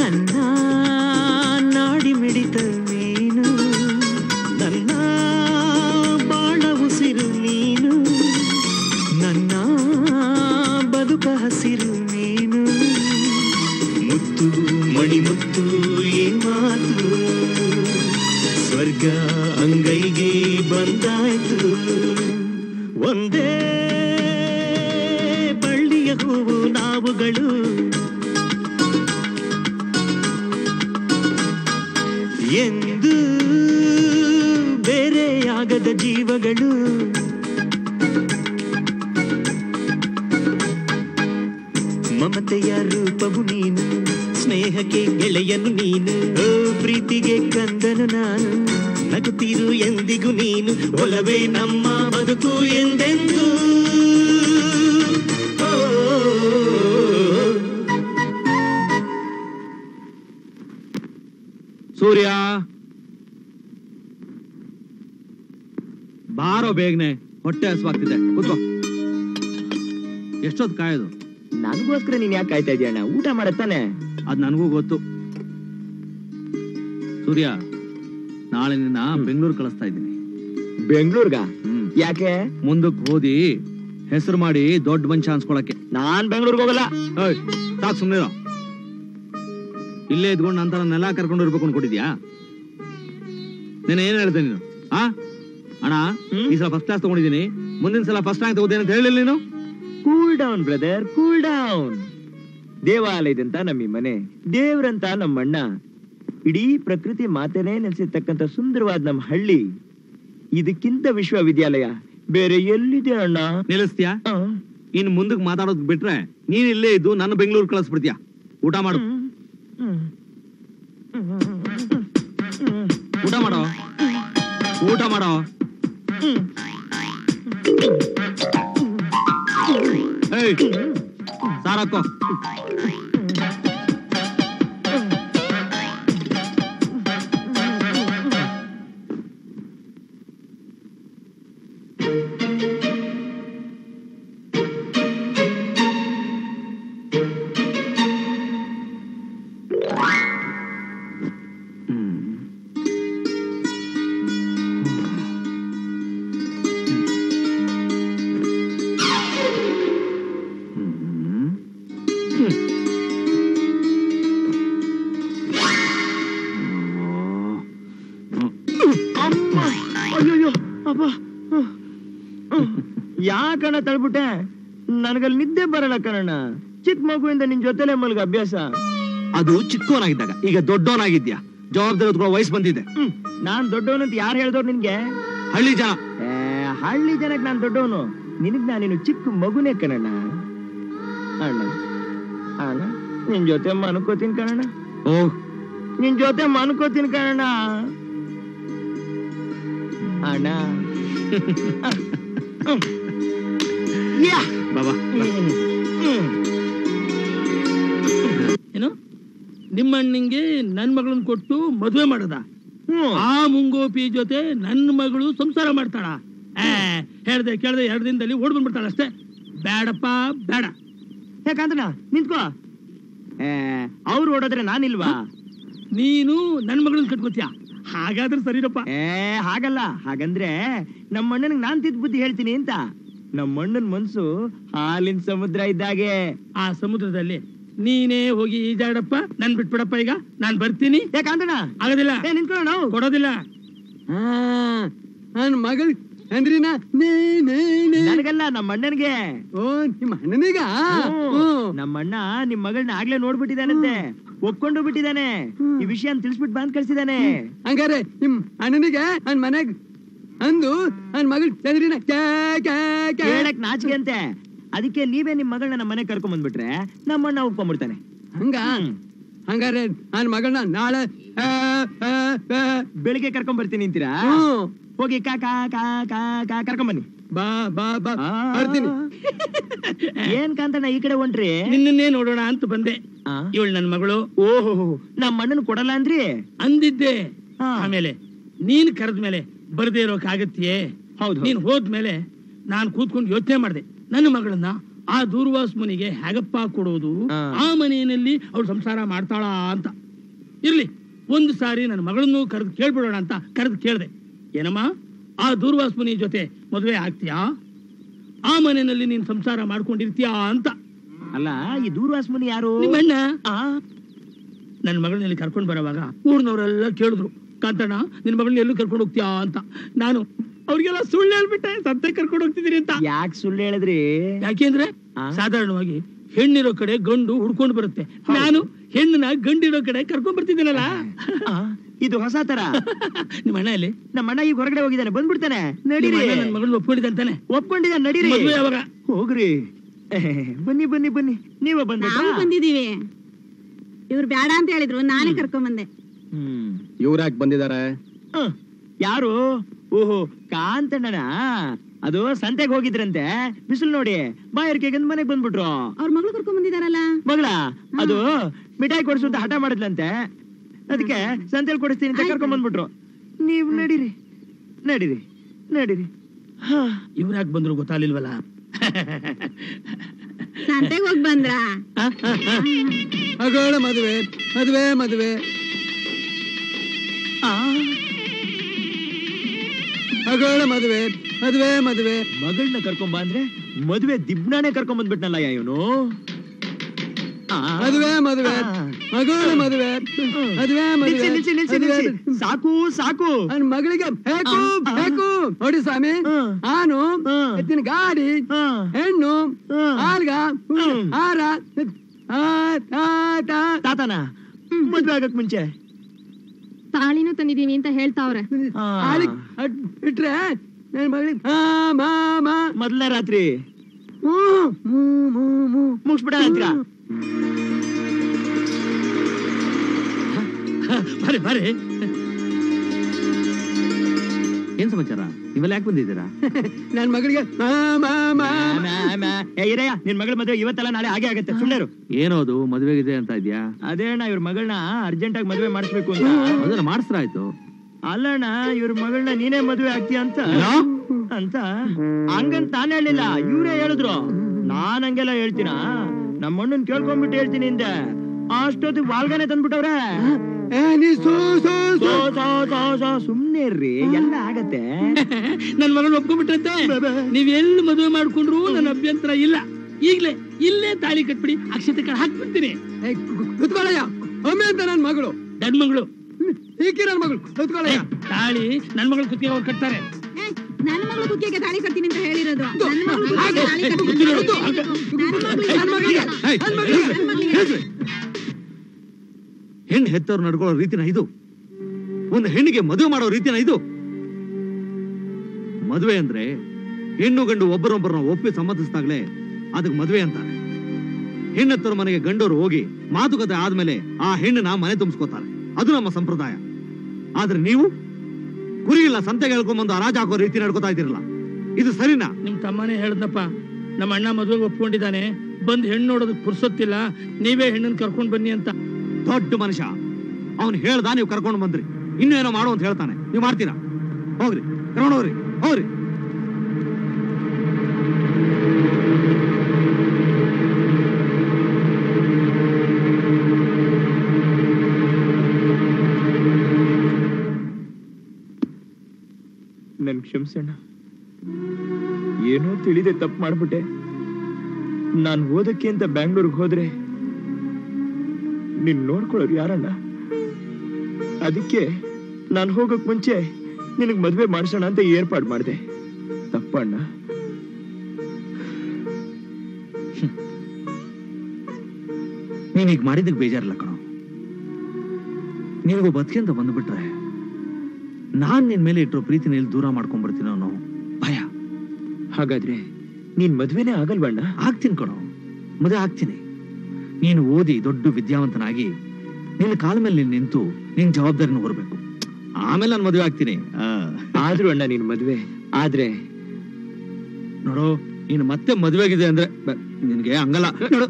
ನನ್ನ ನಾಡಿ ಮಿಡಿತ ನೀನು, ನನ್ನ ಬಾಳ ಉಸಿರು ನೀನು, ನನ್ನ ಬದುಕ ಹಸಿರು ನೀನು. ಮುತ್ತು ಮಣಿಮುತ್ತು ಈ ಮಾತು ಸ್ವರ್ಗ ಅಂಗೈಗೆ ಬಂದಾಯ್ತು. ಒಂದೇ ಬಳ್ಳಿಯ ಹೂವು ನಾವುಗಳು, ಎಂದು ಬೇರೆಯಾಗದ ಜೀವಗಳು, ಮಮತೆಯ ರೂಪವು ನೀನು, ಸ್ನೇಹಕ್ಕೆ ಗೆಳೆಯನು ನೀನು, ಪ್ರೀತಿಗೆ ಕಂದನು ನಾನು, ನಗುತ್ತಿರು ಎಂದಿಗೂ ನೀನು ಒಲವೇ ನಮ್ಮ ಬದುಕು ಎಂದೆಂದು ಸೂರ್ಯ ಬಾರೋ ಬೇಗನೆ ಹೊಟ್ಟೆ ಹಸುವಾಗ್ತಿದೆ ಕೂತ್ಕೋ ಎಷ್ಟೊತ್ತು ಕಾಯೋದು ನನಗೋಸ್ಕರ ನೀನ್ ಯಾಕೆ ಕಾಯ್ತಾ ಇದೀಯಣ್ಣ ಊಟ ಮಾಡತ್ತಾನೆ ಅದ್ ನನಗೂ ಗೊತ್ತು ಸೂರ್ಯ ನಾಳೆ ನಿನ್ನ ಬೆಂಗಳೂರು ಕಳಿಸ್ತಾ ಇದ್ದೀನಿ ಬೆಂಗಳೂರ್ಗ ಯಾಕೆ ಮುಂದಕ್ಕೆ ಓದಿ ಹೆಸರು ಮಾಡಿ ದೊಡ್ಡ ಮನುಷ್ಯ ಅನ್ಸ್ಕೊಳಕ್ಕೆ ನಾನ್ ಬೆಂಗಳೂರಿಗೆ ಹೋಗಲ್ಲ ಸಾಕು ಸುಮ್ಮನೆ ಇಲ್ಲೇ ಇದ್ಕೊಂಡು ನಂತರ ನೆಲ ಕರ್ಕೊಂಡು ಇರ್ಬೇಕು ಅನ್ಕೊಂಡಿದ್ಯಾ ನಾನು ಏನ್ ಹೇಳ್ತೇನೆ ನೀನು ಆ ಅಣ್ಣ ಈ ಸಲ ಫಸ್ಟ್ ಕ್ಲಾಸ್ ತಗೊಂಡಿದ್ದೀನಿ ಮುಂದಿನ ಸಲ ಫಸ್ಟ್ ರ್ಯಾಂಕ್ ತಗೋದೇನೆ ಅಂತ ಹೇಳಿಲ್ಲ ನೀನು cool down brother cool down ದೇವಾಲಯದಂತ ನಮ್ಮ ಈ ಮನೆ ದೇವ್ರಂತ ನಮ್ಮಣ್ಣ ಇಡೀ ಪ್ರಕೃತಿ ಮಾತೇನೆ ನೆನೆಸಿರ್ತಕ್ಕಂಥ ಸುಂದರವಾದ ನಮ್ಮ ಹಳ್ಳಿ ಇದಕ್ಕಿಂತ ವಿಶ್ವವಿದ್ಯಾಲಯ ಬೇರೆ ಎಲ್ಲಿದೆ ಅಣ್ಣ ನಿಲ್ಲಿಸ್ತೀಯಾ ಇನ್ ಮುಂದಕ್ಕೆ ಮಾತಾಡೋದ್ ಬಿಟ್ರೆ ನೀನ್ ಇಲ್ಲೇ ಇದ್ದು ನನ್ನ ಬೆಂಗಳೂರು ಕಳಿಸ್ಬಿಡ್ತೀಯ ಊಟ ಮಾಡು ಊಟ ಮಾಡೋ ಊಟ ಮಾಡೋ ಸಾರಕ್ಕೋ ಯಾಕಣ್ಣ ತಳ್ಬಿಟ್ಟೆ ನನಗಲ್ಲಿ ನಿದ್ದೆ ಬರಲ್ಲ ಕಣಣ್ಣ ಚಿಕ್ಕ ಮಗುವಿಂದ ನಿನ್ ಜೊತೆಲೆ ಮಲ್ಗ ಅಭ್ಯಾಸ ಅದು ಚಿಕ್ಕವನಾಗಿದ್ದಾಗ ಈಗ ದೊಡ್ಡವನಾಗಿದ್ಯಾ ಜವಾಬ್ದಾರಿ ವಯಸ್ಸು ಬಂದಿದೆ ನಾನ್ ದೊಡ್ಡವನಂತ ಯಾರು ಹೇಳಿದವ್ರು ನಿನ್ಗೆ ಹಳ್ಳಿ ಜನ ಹಳ್ಳಿ ಜನಕ್ಕೆ ನಾನ್ ದೊಡ್ಡವನು ನಿನಗ್ ನಾನೇನು ಚಿಕ್ಕ ಮಗುನೇ ಕಣಣ್ಣ ಅಣ್ಣ ಅಣ್ಣ ನಿನ್ ಜೊತೆ ಮನ್ಕೋತೀನಿ ಕಣಣ್ಣ ಓ ನಿನ್ ಜೊತೆ ಮನ್ಕೋತೀನಿ ಕಣಣ್ಣ ಅಣ್ಣ ಏನು ನಿಮ್ಮ ಅಣ್ಣಂಗೆ ನನ್ ಮಗಳನ್ನ ಕೊಟ್ಟು ಮದುವೆ ಮಾಡದ ಆ ಮುಂಗೋಪಿ ಜೊತೆ ನನ್ನ ಮಗಳು ಸಂಸಾರ ಮಾಡ್ತಾಳ ಹೇಳ್ದೆ ಕೇಳ್ದೆ ಎರಡು ದಿನದಲ್ಲಿ ಓಡ್ ಬಂದ್ಬಿಡ್ತಾಳ ಅಷ್ಟೇ ಬೇಡಪ್ಪ ಬೇಡ ಯಾಕಂದ್ರ ನಿಂತ್ಕೋ ಅವ್ರು ಓಡೋದ್ರೆ ನಾನಿಲ್ವಾ ನೀನು ನನ್ ಮಗಳನ್ನ ಕಟ್ಕೋತೀಯ ಹಾಗಾದ್ರೆ ಸರಿನಪ್ಪ ಏ ಹಾಗಲ್ಲ ಹಾಗಂದ್ರೆ ನಮ್ಮ ಅಣ್ಣನಿಗೆ ನಾನ್ ತಿದ್ದ ಬುದ್ಧಿ ಹೇಳ್ತೀನಿ ಅಂತ ನಮ್ಮ ಅಣ್ಣನ ಮನ್ಸು ಹಾಲಿನ ಸಮುದ್ರ ಇದ್ದಾಗೆ ಆ ಸಮುದ್ರದಲ್ಲಿ ನೀನೇ ಹೋಗಿ ಈಜಾಡಪ್ಪ ನನ್ ಬಿಟ್ಬಿಡಪ್ಪ ಈಗ ನಾನ್ ಬರ್ತೀನಿ ಯಾಕಂದ್ರಣ ಆಗೋದಿಲ್ಲ ನಿಂತ್ಕೊಳ್ಳೋಣ ನಾವು ಕೊಡೋದಿಲ್ಲ ನನ್ ಮಗಳು ಅಂದ್ರಿನ ನನಗಲ್ಲ ನಮ್ಮ ಅಣ್ಣನ್ಗೆ ಓ ನಿಮ್ಮ ಅಣ್ಣನಿಗ ನಮ್ಮ ಅಣ್ಣ ನಿಮ್ ಮಗಳನ್ನ ಆಗ್ಲೇ ನೋಡ್ಬಿಟ್ಟಿದ್ದಾನಂತೆ ಒಪ್ಕೊಂಡು ಬಿಟ್ಟಿದ್ದಾನೆ ಈ ವಿಷಯ ತಿಳಿಸ್ಬಿಟ್ಟು ಬಂದ್ ಕಳ್ಸಿದಾನೆ ಹಂಗಾರೆ ನಿಮ್ ಅಣ್ಣನಿಗೆ ನನ್ ಮನೆಗ್ ಅಂದು ನನ್ ಮಗಳು ಚಂದ್ರಿನ ಕೇಳಕ್ ನಾಚಿಕೆ ಅಂತೆ ಅದಕ್ಕೆ ನೀವೇ ನಿಮ್ ಮಗಳನ್ನ ನಮ್ಮ ಮನೆಗ್ ಕರ್ಕೊಂಡ್ ಬಂದ್ಬಿಟ್ರೆ ನಮ್ಮ ಅಣ್ಣ ಒಪ್ಕೊಂಡ್ಬಿಡ್ತಾನೆ ಹಂಗ ಹಂಗಾರೆ ನನ್ ಮಗಳನ್ನ ನಾಳೆ ಬೆಳಿಗ್ಗೆ ಕರ್ಕೊಂಡ್ ಬರ್ತೀನಿ ಅಂತೀರಾ ಹೋಗಿ ಕಾ ಕಾ ಕಾ ಕಾ ಕಾ ಕರ್ಕೊಂಡ್ ಬನ್ನಿ ಬಾ ಬಾ ಬಾ ಬರ್ತೀನಿ ಏನ್ ಕಾಂತಣ್ಣ ಈ ಕಡೆ ಹೊಂಟ್ರಿ ನಿನ್ನೇ ನೋಡೋಣ ಅಂತ ಬಂದೆ ಇವಳು ನನ್ ಮಗಳು ಓಹೋ ನಮ್ಮ ಅಣ್ಣನ್ ಕೊಡಲ್ಲ ಅಂದ್ರಿ ಅಂದಿದ್ದೆ ಆಮೇಲೆ ನೀನ್ ಕರೆದ್ಮೇಲೆ ಬರ್ದೇ ಇರೋಕಾಗತ್ತೆಯೇ ಹೌದು ನೀನ್ ಹೋದ್ಮೇಲೆ ನಾನ್ ಕೂತ್ಕೊಂಡು ಯೋಚನೆ ಮಾಡಿದೆ ನನ್ನ ಮಗಳನ್ನ ಆ ದೂರ್ವಾಸ ಮುನಿಗೆ ಹೇಗಪ್ಪ ಕೊಡೋದು ಆ ಮನೆಯಲ್ಲಿ ಅವ್ರು ಸಂಸಾರ ಮಾಡ್ತಾಳ ಅಂತ ಇರ್ಲಿ ಒಂದು ಸಾರಿ ನನ್ನ ಮಗಳನ್ನು ಕರೆದು ಕೇಳ್ಬಿಡೋಣ ಅಂತ ಕರೆದು ಕೇಳ್ದೆ ಏನಮ್ಮ ಆ ದೂರ್ವಾಸ ಮುನಿ ಜೊತೆ ಮದುವೆ ಆಗ್ತೀಯಾ ಆ ಮನೆಯಲ್ಲಿ ನೀನ್ ಸಂಸಾರ ಮಾಡ್ಕೊಂಡಿರ್ತೀಯಾ ಅಂತ ಅಲ್ಲ ಈ ದೂರ್ವಾಸ ಮುನಿ ಯಾರು ನಿಮ್ಮಣ್ಣ ನನ್ನ ಮಗಳನ್ನೆಲ್ಲಿ ಕರ್ಕೊಂಡು ಬರೋವಾಗ ಊರ್ನವರೆಲ್ಲ ಕೇಳಿದ್ರು ಕಾಂತಣ್ಣ ನಿನ್ ಮಗಳನ್ನ ಎಲ್ಲೂ ಕರ್ಕೊಂಡು ಹೋಗ್ತೀಯಾ ಅಂತ ನಾನು ಅವ್ರಿಗೆಲ್ಲ ಸುಳ್ಳು ಹೇಳ್ಬಿಟ್ಟೆ ಸತ್ತೆ ಕರ್ಕೊಂಡು ಹೋಗ್ತಿದೀರಿ ಅಂತ ಯಾಕೆ ಸುಳ್ಳು ಹೇಳಿದ್ರಿ ಯಾಕೆಂದ್ರೆ ಸಾಧಾರಣವಾಗಿ ಹೆಣ್ಣಿರೋ ಕಡೆ ಗಂಡು ಹುಡ್ಕೊಂಡು ಬರುತ್ತೆ ನಾನು ಹೆಣ್ಣನ ಗಂಡಿರೋ ಕಡೆ ಕರ್ಕೊಂಡ್ ಬರ್ತಿದ್ದೀನಲ್ಲ ಇದು ಹೊಸ ತರ ನಿಮ್ಮ ಅಣ್ಣ ಇಲ್ಲಿ ನಮ್ಮ ಅಣ್ಣ ಈಗ ಹೊರಗಡೆ ಹೋಗಿದ್ದಾನೆ ಬಂದ್ಬಿಡ್ತಾನೆ ನಡೀರಿ ನನ್ನ ಮಗಳನ್ನ ಒಪ್ಕೊಂಡಿದ್ದಾನೆ ಒಪ್ಕೊಂಡಿದ್ದಾನೆ ನಡೀರಿ ಯಾವಾಗ ಹೋಗ್ರಿ ಬನ್ನಿ ಬನ್ನಿ ಬನ್ನಿ ನೀವ ಬಂದಿದ್ದೀವಿ ಇವ್ರು ಬೇಡ ಅಂತ ಹೇಳಿದ್ರು ನಾನೇ ಕರ್ಕೊಂಡ್ ಬಂದೆ ಇವ್ರಾಕ್ ಬಂದಿದ್ದಾರೆ ಯಾರು? ಓಹೋ, ಕಾಂತಣ್ಣನ. ಅದು ಸಂತೆಗೆ ಹೋಗಿದ್ರಂತೆ, ಬಿಸಿಲು ನೋಡಿ ಬಾಯರ್ಕೆಗಂದ್ ಮನೆಗ್ ಬಂದ್ಬಿಟ್ರು. ಅವ್ರ ಮಗಳು ಕರ್ಕೊಂಡ್ ಬಂದಿದಾರಲ್ಲ, ಮಗಳ ಅದು ಮಿಠಾಯಿ ಕೊಡಿಸು ಅಂತ ಹಠ ಮಾಡಿದ್ಲಂತೆ, ಅದಕ್ಕೆ ಸಂತೆಲ್ ಕೊಡಿಸ್ತೀನಿ ಅಂತ ಕರ್ಕೊಂಡ್ ಬಂದ್ಬಿಟ್ರು. ನೀವು ನಡೀರಿ ನಡೀರಿ ನಡೀರಿ. ಇವ್ರಾಕ್ ಬಂದ್ರು ಗೊತ್ತಾಗ್ಲಿಲ್ವಲ್ಲ? ಸಂತೆಗೆ ಹೋಗಿ ಬಂದ್ರ ಮಗಳ ಮದುವೆ ಮದುವೆ ಮದುವೆ ಮಗಳ ಮದುವೆ ಮದುವೆ ಮದುವೆ. ಮಗಳನ್ನ ಕರ್ಕೊಂಬ ಅಂದ್ರೆ ಮದುವೆ ದಿಬ್ನಾನೇ ಕರ್ಕೊಂಡ್ ಬಂದ್ಬಿಟ್ನಲ್ಲ ಇವನು. ಮದುವೆ ಮದುವೆ ಮಗಳ ಮದುವೆ ಮದುವೆ ಮದುವೆ. ಸಾಕು ಸಾಕು, ನನ್ನ ಮಗಳಿಗೆ ಬೇಕು ಬೇಕು. ನೋಡಿ ಸ್ವಾಮಿ, ನಾನು ಎತ್ತಿನ ಗಾಡಿ, ಹೆಣ್ಣು, ಆಲ್ಗ, ಹಾರ, ತಾತನ ಮದುವೆ ಆಗಕ್ ಮುಂಚೆ ತಾಳಿನೂ ತಂದಿದೀನಿ ಅಂತ ಹೇಳ್ತಾವ್ರೆ. ಇಟ್ರೆ ಮೊದಲನೇ ರಾತ್ರಿ ಮುಗಿಸ್ಬಿಡ. ಏನ್ ಸಮಾಚಾರ? ಇವೆಲ್ಲ ಯಾಕೆ ಬಂದಿದ್ದೀರಾ? ನನ್ ಮಗಳಿಗೆ ನಿನ್ ಮಗಳ ಮದುವೆ ಇವತ್ತಲ್ಲ ನಾಳೆ ಹಾಗೆ ಆಗತ್ತೆ, ಸುಳ್ಳೇರು. ಏನೋದು ಮದುವೆಗಿದೆ ಅಂತ ಇದ್ಯಾ? ಅದೇ ಅಣ್ಣ, ಇವ್ರ ಮಗಳನ್ನ ಅರ್ಜೆಂಟ್ ಆಗಿ ಮದುವೆ ಮಾಡಿಸ್ಬೇಕು ಅಂತ. ಅದನ್ನ ಮಾಡಿಸ್ರ ಆಯ್ತು. ಅಲ್ಲಣ್ಣ, ಇವ್ರ ಮಗಳನ್ನ ನೀನೇ ಮದುವೆ ಆಗ್ತೀಯ ಅಂತ ಅಂತ ಹಂಗಂತ ತಾನೇ ಹೇಳಿಲ್ಲ, ಇವ್ರೇ ಹೇಳಿದ್ರು. ನಾನ್ ಹಂಗೆಲ್ಲ ಹೇಳ್ತೀನ? ನಮ್ಮ ಅಣ್ಣನ್ ಕೇಳ್ಕೊಂಡ್ಬಿಟ್ಟು ಹೇಳ್ತೀನಿ ಹಿಂದೆ. ಅಷ್ಟೊತ್ತಿಗೆ ಬಾಲ್ಗನೆ ತಂದ್ಬಿಟ್ಟವ್ರೆ. ಸುಮ್ನೆ ಇರ್ರಿ, ಎಲ್ಲ ಆಗತ್ತೆ. ನನ್ ಮಗನ ಒಪ್ಕೊಂಡ್ಬಿಟ್ರಂತೆ. ನೀವ್ ಎಲ್ಲಿ ಮದುವೆ ಮಾಡ್ಕೊಂಡ್ರು ನನ್ನ ಅಭ್ಯಂತರ ಇಲ್ಲ. ಈಗ್ಲೇ ಇಲ್ಲೇ ತಾಳಿ ಕಟ್ಬಿಡಿ, ಅಕ್ಷತೆ ಕಡೆ ಹಾಕ್ಬಿಡ್ತೀನಿ. ಕುತ್ಕೊಳ್ಳಯ್ಯ, ಒಮ್ಮೆ ಅಂತ ನನ್ ಮಗಳು, ನನ್ ಮಗಳು ಈಕೆ, ನನ್ ಮಗಳು ಕುತ್ಕೊಳ್ಳಯ್ಯ. ತಾಳಿ ನನ್ ಮಗಳು ಕುತ್ತಿಗೆ ಅವ್ರು ಕಟ್ತಾರೆ. ನನ್ನ ಮಗಳು ಕುತ್ತಿಗೆ ತಾಳಿ ಕಟ್ತೀನಿ ಅಂತ ಹೇಳಿರೋದು. ಹೆಣ್ಣು ಹೆತ್ತವ್ರು ನಡ್ಕೊಳ್ಳೋ ರೀತಿನ ಇದು? ಒಂದು ಹೆಣ್ಣಿಗೆ ಮದುವೆ ಮಾಡೋ ರೀತಿನ ಇದು? ಮದುವೆ ಅಂದ್ರೆ ಹೆಣ್ಣು ಗಂಡು ಒಬ್ಬರೊಬ್ಬರನ್ನ ಒಪ್ಪಿ ಸಮ್ಮತಿಸಿದಾಗಲೇ ಅದಕ್ಕೆ ಮದುವೆ ಅಂತಾರೆ. ಹೆಣ್ಣೆತ್ತವ್ರ ಮನೆಗೆ ಗಂಡೋರು ಹೋಗಿ ಮಾತುಕತೆ ಆದ್ಮೇಲೆ ಆ ಹೆಣ್ಣನ್ನ ಮನೆ ತುಂಬಿಸ್ಕೋತಾರೆ. ಅದು ನಮ್ಮ ಸಂಪ್ರದಾಯ. ಆದ್ರೆ ನೀವು ಕುರಿಗಿಲ್ಲ ಸಂತೆಗೆ ಹೇಳ್ಕೊಂಡ್ಬಂದು ಹರಾಜ್ ಹಾಕೋ ರೀತಿ ನಡ್ಕೋತಾ ಇದ್ದೀರಲ್ಲ, ಇದು ಸರಿನಾ? ನಿಮ್ ತಮ್ಮನೇ ಹೇಳಿದ್ನಪ್ಪ, ನಮ್ಮ ಅಣ್ಣ ಮದುವೆಗೆ ಒಪ್ಕೊಂಡಿದ್ದಾನೆ, ಬಂದು ಹೆಣ್ಣು ನೋಡೋದಕ್ಕೆ ಪುರ್ಸೊತ್ತಿಲ್ಲ, ನೀವೇ ಹೆಣ್ಣನ್ನು ಕರ್ಕೊಂಡು ಬನ್ನಿ ಅಂತ. ದೊಡ್ಡ ಮನುಷ್ಯ ಅವನು ಹೇಳ್ದ, ನೀವು ಕರ್ಕೊಂಡು ಬಂದ್ರಿ, ಇನ್ನೂ ಏನೋ ಮಾಡು ಅಂತ ಹೇಳ್ತಾನೆ, ನೀವು ಮಾಡ್ತೀರಾ? ಹೋಗ್ರಿ, ಕರ್ಕೊಂಡು ಹೋಗ್ರಿ, ಹೋಗ್ರಿ. ನನ್ ಕ್ಷಮಿಸೋಣ, ಏನೋ ತಿಳಿದೆ ತಪ್ಪು ಮಾಡ್ಬಿಟ್ಟೆ. ನಾನು ಓದಕ್ಕೆ ಅಂತ ಬ್ಯಾಂಗ್ಳೂರ್ಗೆ ಹೋದ್ರೆ ನೀನ್ ನೋಡ್ಕೊಳ್ಳೋರು ಯಾರಣ್ಣ? ಅದಕ್ಕೆ ನಾನು ಹೋಗಕ್ ಮುಂಚೆ ನಿನಗ್ ಮದ್ವೆ ಮಾಡ್ಸೋಣ ಅಂತ ಏರ್ಪಾಡು ಮಾಡಿದೆ. ತಪ್ಪಣ್ಣ, ನೀನೀಗ ಮಾಡಿದಕ್ಕೆ ಬೇಜಾರಲ್ಲ ಕಣೋ. ನಿನಗೂ ಬದುಕಿಂತ ಬಂದ್ಬಿಟ್ರೆ ನಾನ್ ನಿನ್ ಮೇಲೆ ಇಟ್ಟರೋ ಪ್ರೀತಿನ ದೂರ ಮಾಡ್ಕೊಂಡ್ಬಿಡ್ತೀನೋ ನಾವು ಭಯ. ಹಾಗಾದ್ರೆ ನೀನ್ ಮದ್ವೆನೇ ಆಗಲ್ವಣ್ಣ? ಆಗ್ತೀನಿ ಕಣೋ, ಮದ್ವೆ ಆಗ್ತೀನಿ. ನೀನು ಓದಿ ದೊಡ್ಡ ವಿದ್ಯಾವಂತನಾಗಿ ನಿನ್ನ ಕಾಲ ಮೇಲೆ ನಿಂತು ನಿನ್ ಜವಾಬ್ದಾರಿನ ಹೊರಬೇಕು, ಆಮೇಲೆ ನಾನು ಮದುವೆ ಆಗ್ತೀನಿ. ಆದ್ರೂ ಅಣ್ಣ ನೀನು ಮದುವೆ ಆದ್ರೆ ನೋಡು, ನೀನು ಮತ್ತೆ ಮದುವೆ ಆಗಿದೆ ಅಂದ್ರೆ ನಿನ್ಗೆ ಹಂಗಲ್ಲ ನೋಡು.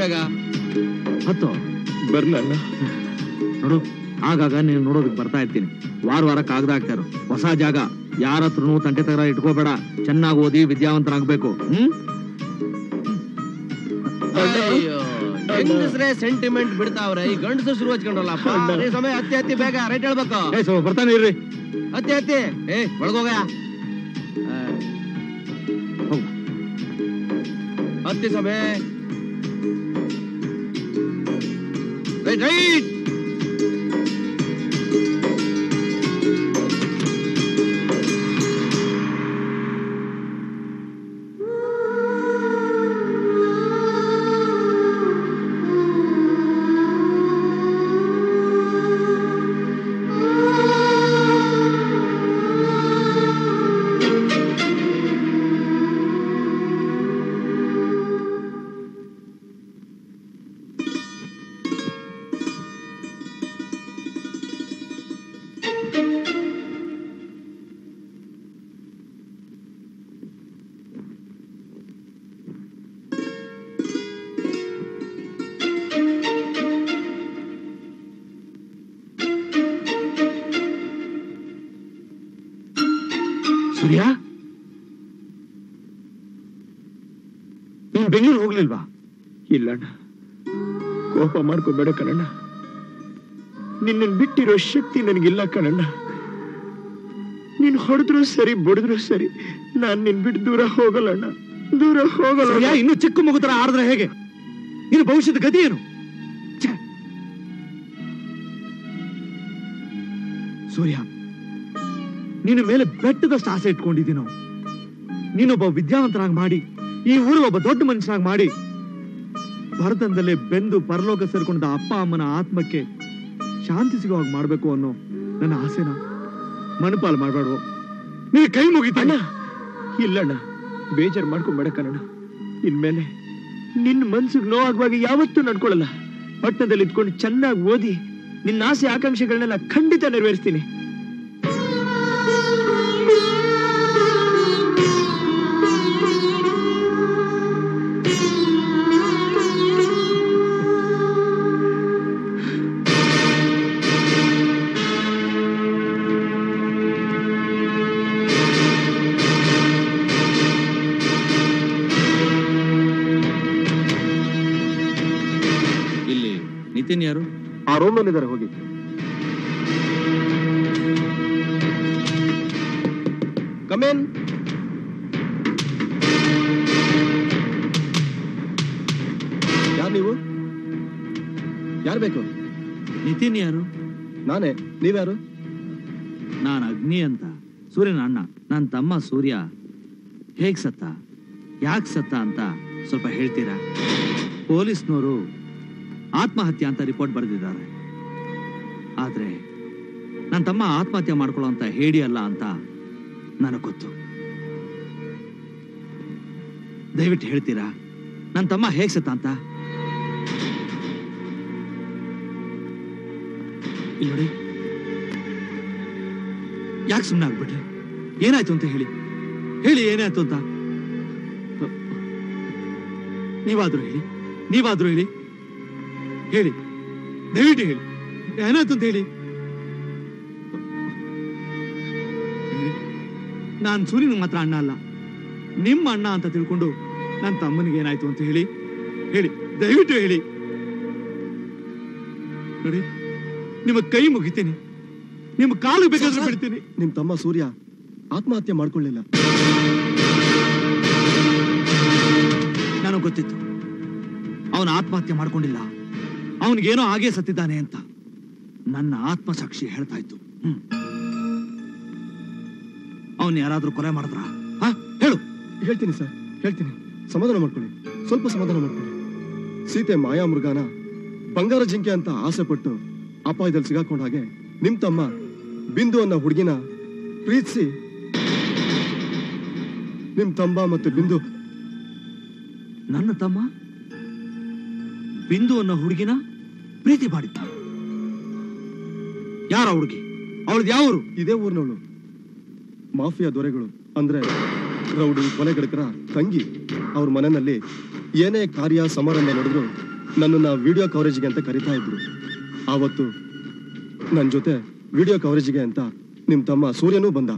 ಬೇಗ ಹತ್ತು ಬರ್ಲಲ್ಲ ನೋಡು. ಆಗಾಗ ನೀನು ನೋಡೋದಕ್ಕೆ ಬರ್ತಾ ಇರ್ತೀನಿ, ವಾರ ವಾರ ಕಾಗದ ಹಾಕ್ತಾರ, ಹೊಸ ಜಾಗ, ಯಾರ ಹತ್ರನೂ ತಂಟೆ ತರ ಇಟ್ಕೋಬೇಡ, ಚೆನ್ನಾಗಿ ಓದಿ ವಿದ್ಯಾವಂತನಾಗ್ಬೇಕು. ಹ್ಮ್, ಸೆಂಟಿಮೆಂಟ್ ಬಿಡ್ತಾವ್ರೆ ಈ ಗಂಡಸು ಶುರು ಹಚ್ಕೊಂಡಲ್ಲ. ಸಮಯ ಹತ್ತಿ ಹತ್ತಿ ಬೇಗ ರೈಟ್ ಹೇಳ್ಬೇಕು, ಬರ್ತಾನೆ ಇರ್ರಿ. ಹತ್ತಿ ಹತ್ತಿ ಏ ಒಳಗೋಗ, ಹತ್ತಿ ಸಮಯ ಸೂರ್ಯ, ನೀನ್ ಬೆಂಗಳೂರು ಹೋಗ್ಲಿಲ್ವಾ? ಇಲ್ಲಣ್ಣ, ಕೋಪ ಮಾಡ್ಕೋಬೇಡ ಕಣಣ್ಣ, ನಿನ್ನ ಬಿಟ್ಟಿರೋ ಶಕ್ತಿ ನನಗಿಲ್ಲ ಕಣಣ್ಣ. ನೀನ್ ಹೊಡೆದ್ರು ಸರಿ ಬಡಿದ್ರು ಸರಿ, ನಾನ್ ನಿನ್ ಬಿಟ್ಟು ದೂರ ಹೋಗಲ್ಲಣ್ಣ, ದೂರ ಹೋಗಲ್ಲ. ಇನ್ನು ಚಿಕ್ಕ ಮಗು ತರ ಆಡಿದ್ರೆ ಹೇಗೆ? ನಿನ್ನ ಭವಿಷ್ಯದ ಗತಿ ಏನು? ಸೂರ್ಯ, ನಿನ್ನ ಮೇಲೆ ಬೆಟ್ಟದಷ್ಟು ಆಸೆ ಇಟ್ಕೊಂಡಿದ್ದೀನೋ. ನೀನೊಬ್ಬ ವಿದ್ಯಾವಂತನಾಗಿ ಮಾಡಿ, ಈ ಊರು ಒಬ್ಬ ದೊಡ್ಡ ಮನುಷ್ಯನಾಗಿ ಮಾಡಿ, ಬರದಂದಲೇ ಬೆಂದು ಪರಲೋಕ ಸೇರ್ಕೊಂಡ ಅಪ್ಪ ಅಮ್ಮನ ಆತ್ಮಕ್ಕೆ ಶಾಂತಿ ಸಿಗುವಾಗ ಮಾಡಬೇಕು ಅನ್ನೋ ನನ್ನ ಆಸೆನ ಮನಪಾಲು ಮಾಡಬಾರ್ದು. ನೀನು ಕೈ ಮುಗಿತಣ್ಣ. ಇಲ್ಲಣ್ಣ, ಬೇಜಾರು ಮಾಡ್ಕೊಂಬೇಡ ಕಣಣ್ಣ. ಇನ್ಮೇಲೆ ನಿನ್ನ ಮನ್ಸಿಗೆ ನೋವಾಗುವಾಗ ಯಾವತ್ತೂ ನಡ್ಕೊಳ್ಳಲ್ಲ. ಪಟ್ಟಣದಲ್ಲಿ ಇದ್ಕೊಂಡು ಚೆನ್ನಾಗಿ ಓದಿ ನಿನ್ನ ಆಸೆ ಆಕಾಂಕ್ಷೆಗಳನ್ನೆಲ್ಲ ಖಂಡಿತ ನೆರವೇರಿಸ್ತೀನಿ. ಯಾರು ಆ ರೂಮ್ ಅಲ್ಲಿ ಇದ್ದಾರೆ, ಹೋಗಿ. Come in. ಯಾರು ನೀವು? ಯಾರು ಬೇಕು? ನಿತಿನ್ ಯಾರು? ನಾನೇ. ನೀವ್ಯಾರು? ನಾನು ಅಗ್ನಿ ಅಂತ, ಸೂರ್ಯನ ಅಣ್ಣ. ನನ್ನ ತಮ್ಮ ಸೂರ್ಯ ಹೇಗ್ ಸತ್ತ, ಯಾಕೆ ಸತ್ತ ಅಂತ ಸ್ವಲ್ಪ ಹೇಳ್ತೀರಾ? ಪೊಲೀಸ್ನವರು ಆತ್ಮಹತ್ಯೆ ಅಂತ ರಿಪೋರ್ಟ್ ಬರೆದಿದ್ದಾರೆ. ಆದ್ರೆ ನನ್ನ ತಮ್ಮ ಆತ್ಮಹತ್ಯೆ ಮಾಡ್ಕೊಳ್ಳೋ ಅಂತ ಹೇಳಿ ಅಲ್ಲ ಅಂತ ನನಗೆ ಗೊತ್ತು. ದಯವಿಟ್ಟು ಹೇಳ್ತೀರಾ ನನ್ನ ತಮ್ಮ ಹೇಗ್ ಸತ್ತ ಅಂತ? ಇಲ್ಲಿ ನೋಡಿ, ಯಾಕೆ ಸುಮ್ಮನೆ ಆಗ್ಬಿಟ್ರಿ? ಏನಾಯ್ತು ಅಂತ ಹೇಳಿ ಹೇಳಿ ಏನಾಯ್ತು ಅಂತ ನೀವಾದ್ರೂ ಹೇಳಿ, ನೀವಾದ್ರೂ ಹೇಳಿ ಹೇಳಿ, ದಯವಿಟ್ಟು ಹೇಳಿ, ಏನಾಯ್ತು ಅಂತ ಹೇಳಿ. ನಾನು ಸೂರ್ಯನ ಮಾತ್ರ ಅಣ್ಣ ಅಲ್ಲ, ನಿಮ್ಮ ಅಣ್ಣ ಅಂತ ತಿಳ್ಕೊಂಡು ನನ್ನ ತಮ್ಮನಿಗೆ ಏನಾಯ್ತು ಅಂತ ಹೇಳಿ, ಹೇಳಿ, ದಯವಿಟ್ಟು ಹೇಳಿ. ನೋಡಿ, ನಿಮ್ಮ ಕೈ ಮುಗಿತೀನಿ, ನಿಮ್ಮ ಕಾಲು ಬೇಕಾದ್ರೆ ಬಿಡ್ತೀನಿ. ನಿಮ್ಮ ತಮ್ಮ ಸೂರ್ಯ ಆತ್ಮಹತ್ಯೆ ಮಾಡ್ಕೊಳ್ಳಿಲ್ಲ. ನನಗೆ ಗೊತ್ತಿತ್ತು ಅವನು ಆತ್ಮಹತ್ಯೆ ಮಾಡ್ಕೊಂಡಿಲ್ಲ, ಅವನಿಗೇನೋ ಹಾಗೆ ಸತ್ತಿದ್ದಾನೆ ಅಂತ ನನ್ನ ಆತ್ಮಸಾಕ್ಷಿ ಹೇಳ್ತಾ ಇತ್ತು. ಹ್ಮ್, ಅವನ್ ಯಾರಾದ್ರೂ ಕೊಲೆ ಮಾಡಿದ್ರ? ಹಾ, ಹೇಳು. ಹೇಳ್ತೀನಿ ಸರ್, ಹೇಳ್ತೀನಿ. ಸಮಾಧಾನ ಮಾಡ್ಕೊಳ್ಳಿ, ಸ್ವಲ್ಪ ಸಮಾಧಾನ ಮಾಡ್ಕೊಳ್ಳಿ. ಸೀತೆ ಮಾಯಾ ಮೃಗಾನ ಬಂಗಾರ ಜಿಂಕೆ ಅಂತ ಆಸೆ ಪಟ್ಟು ಅಪಾಯದಲ್ಲಿ ಸಿಗಾಕೊಂಡ ಹಾಗೆ ನಿಮ್ ತಮ್ಮ ಬಿಂದು ಅನ್ನೋ ಹುಡುಗಿನ ಪ್ರೀತಿಸಿ ನಿಮ್ ತಮ್ಮ ಮತ್ತು ಬಿಂದು. ನನ್ನ ತಮ್ಮ ಬಿಂದು ಅನ್ನೋ ಹುಡುಗಿನ ಪ್ರೀತಿ ಮಾಡಿದ್ದ? ಯಾರ ಹುಡುಗಿ? ಅವಳದ್ ಯಾವ ಊರು? ಇದೇ ಊರಿನವಳು. ಮಾಫಿಯಾ ದೊರೆಗಳು ಅಂದ್ರೆ ರೌಡಿ ಕೊಲೆಗಡಕರ ತಂಗಿ. ಅವ್ರ ಮನೆಯಲ್ಲಿ ಏನೇ ಕಾರ್ಯ ಸಮಾರಂಭ ನಡೆದ್ರು ನನ್ನನ್ನ ವಿಡಿಯೋ ಕವರೇಜ್ಗೆ ಅಂತ ಕರಿತಾ ಇದ್ರು. ಆವತ್ತು ನನ್ನ ಜೊತೆ ವಿಡಿಯೋ ಕವರೇಜ್ಗೆ ಅಂತ ನಿಮ್ ತಮ್ಮ ಸೂರ್ಯನೂ ಬಂದ.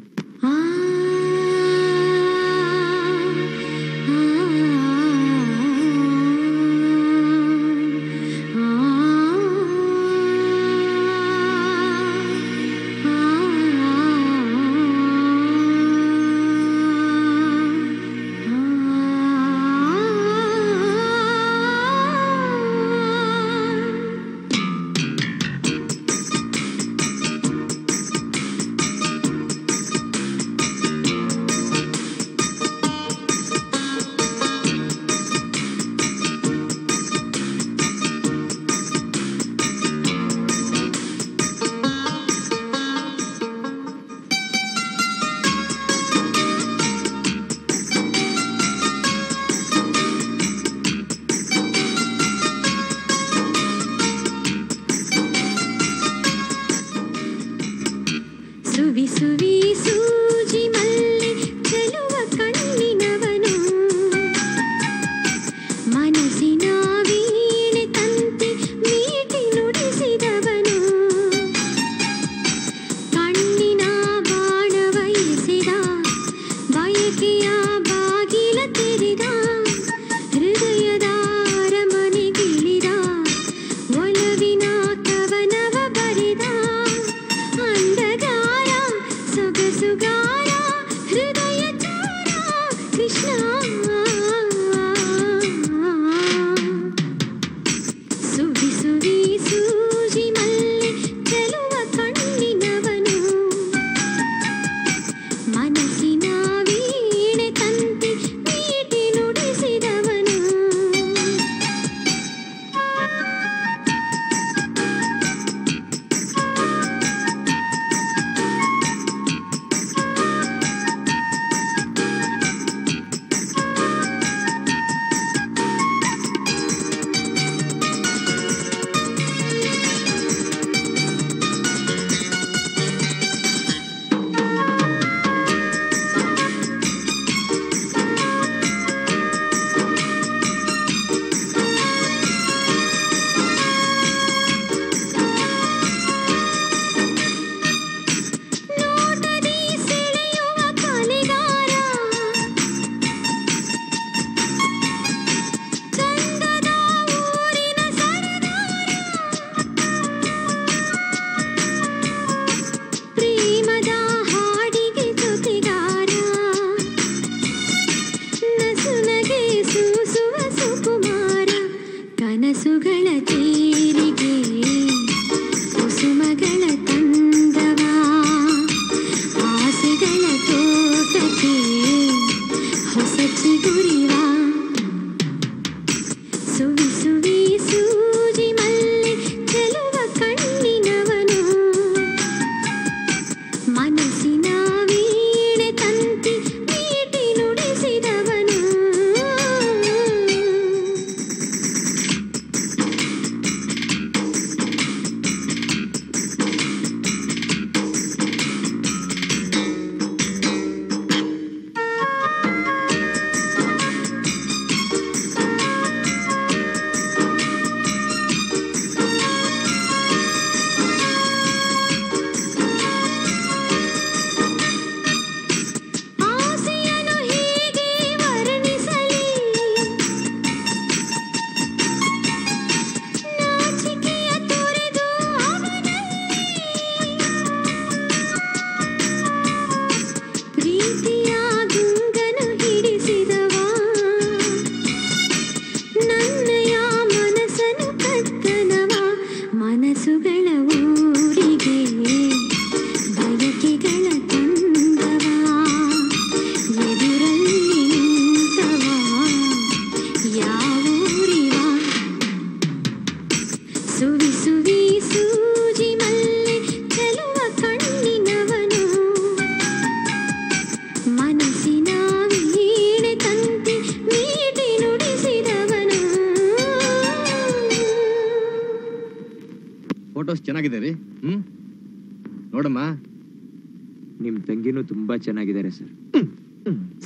ಚೆನ್ನಾಗಿದ್ದಾರೆ ಸರ್.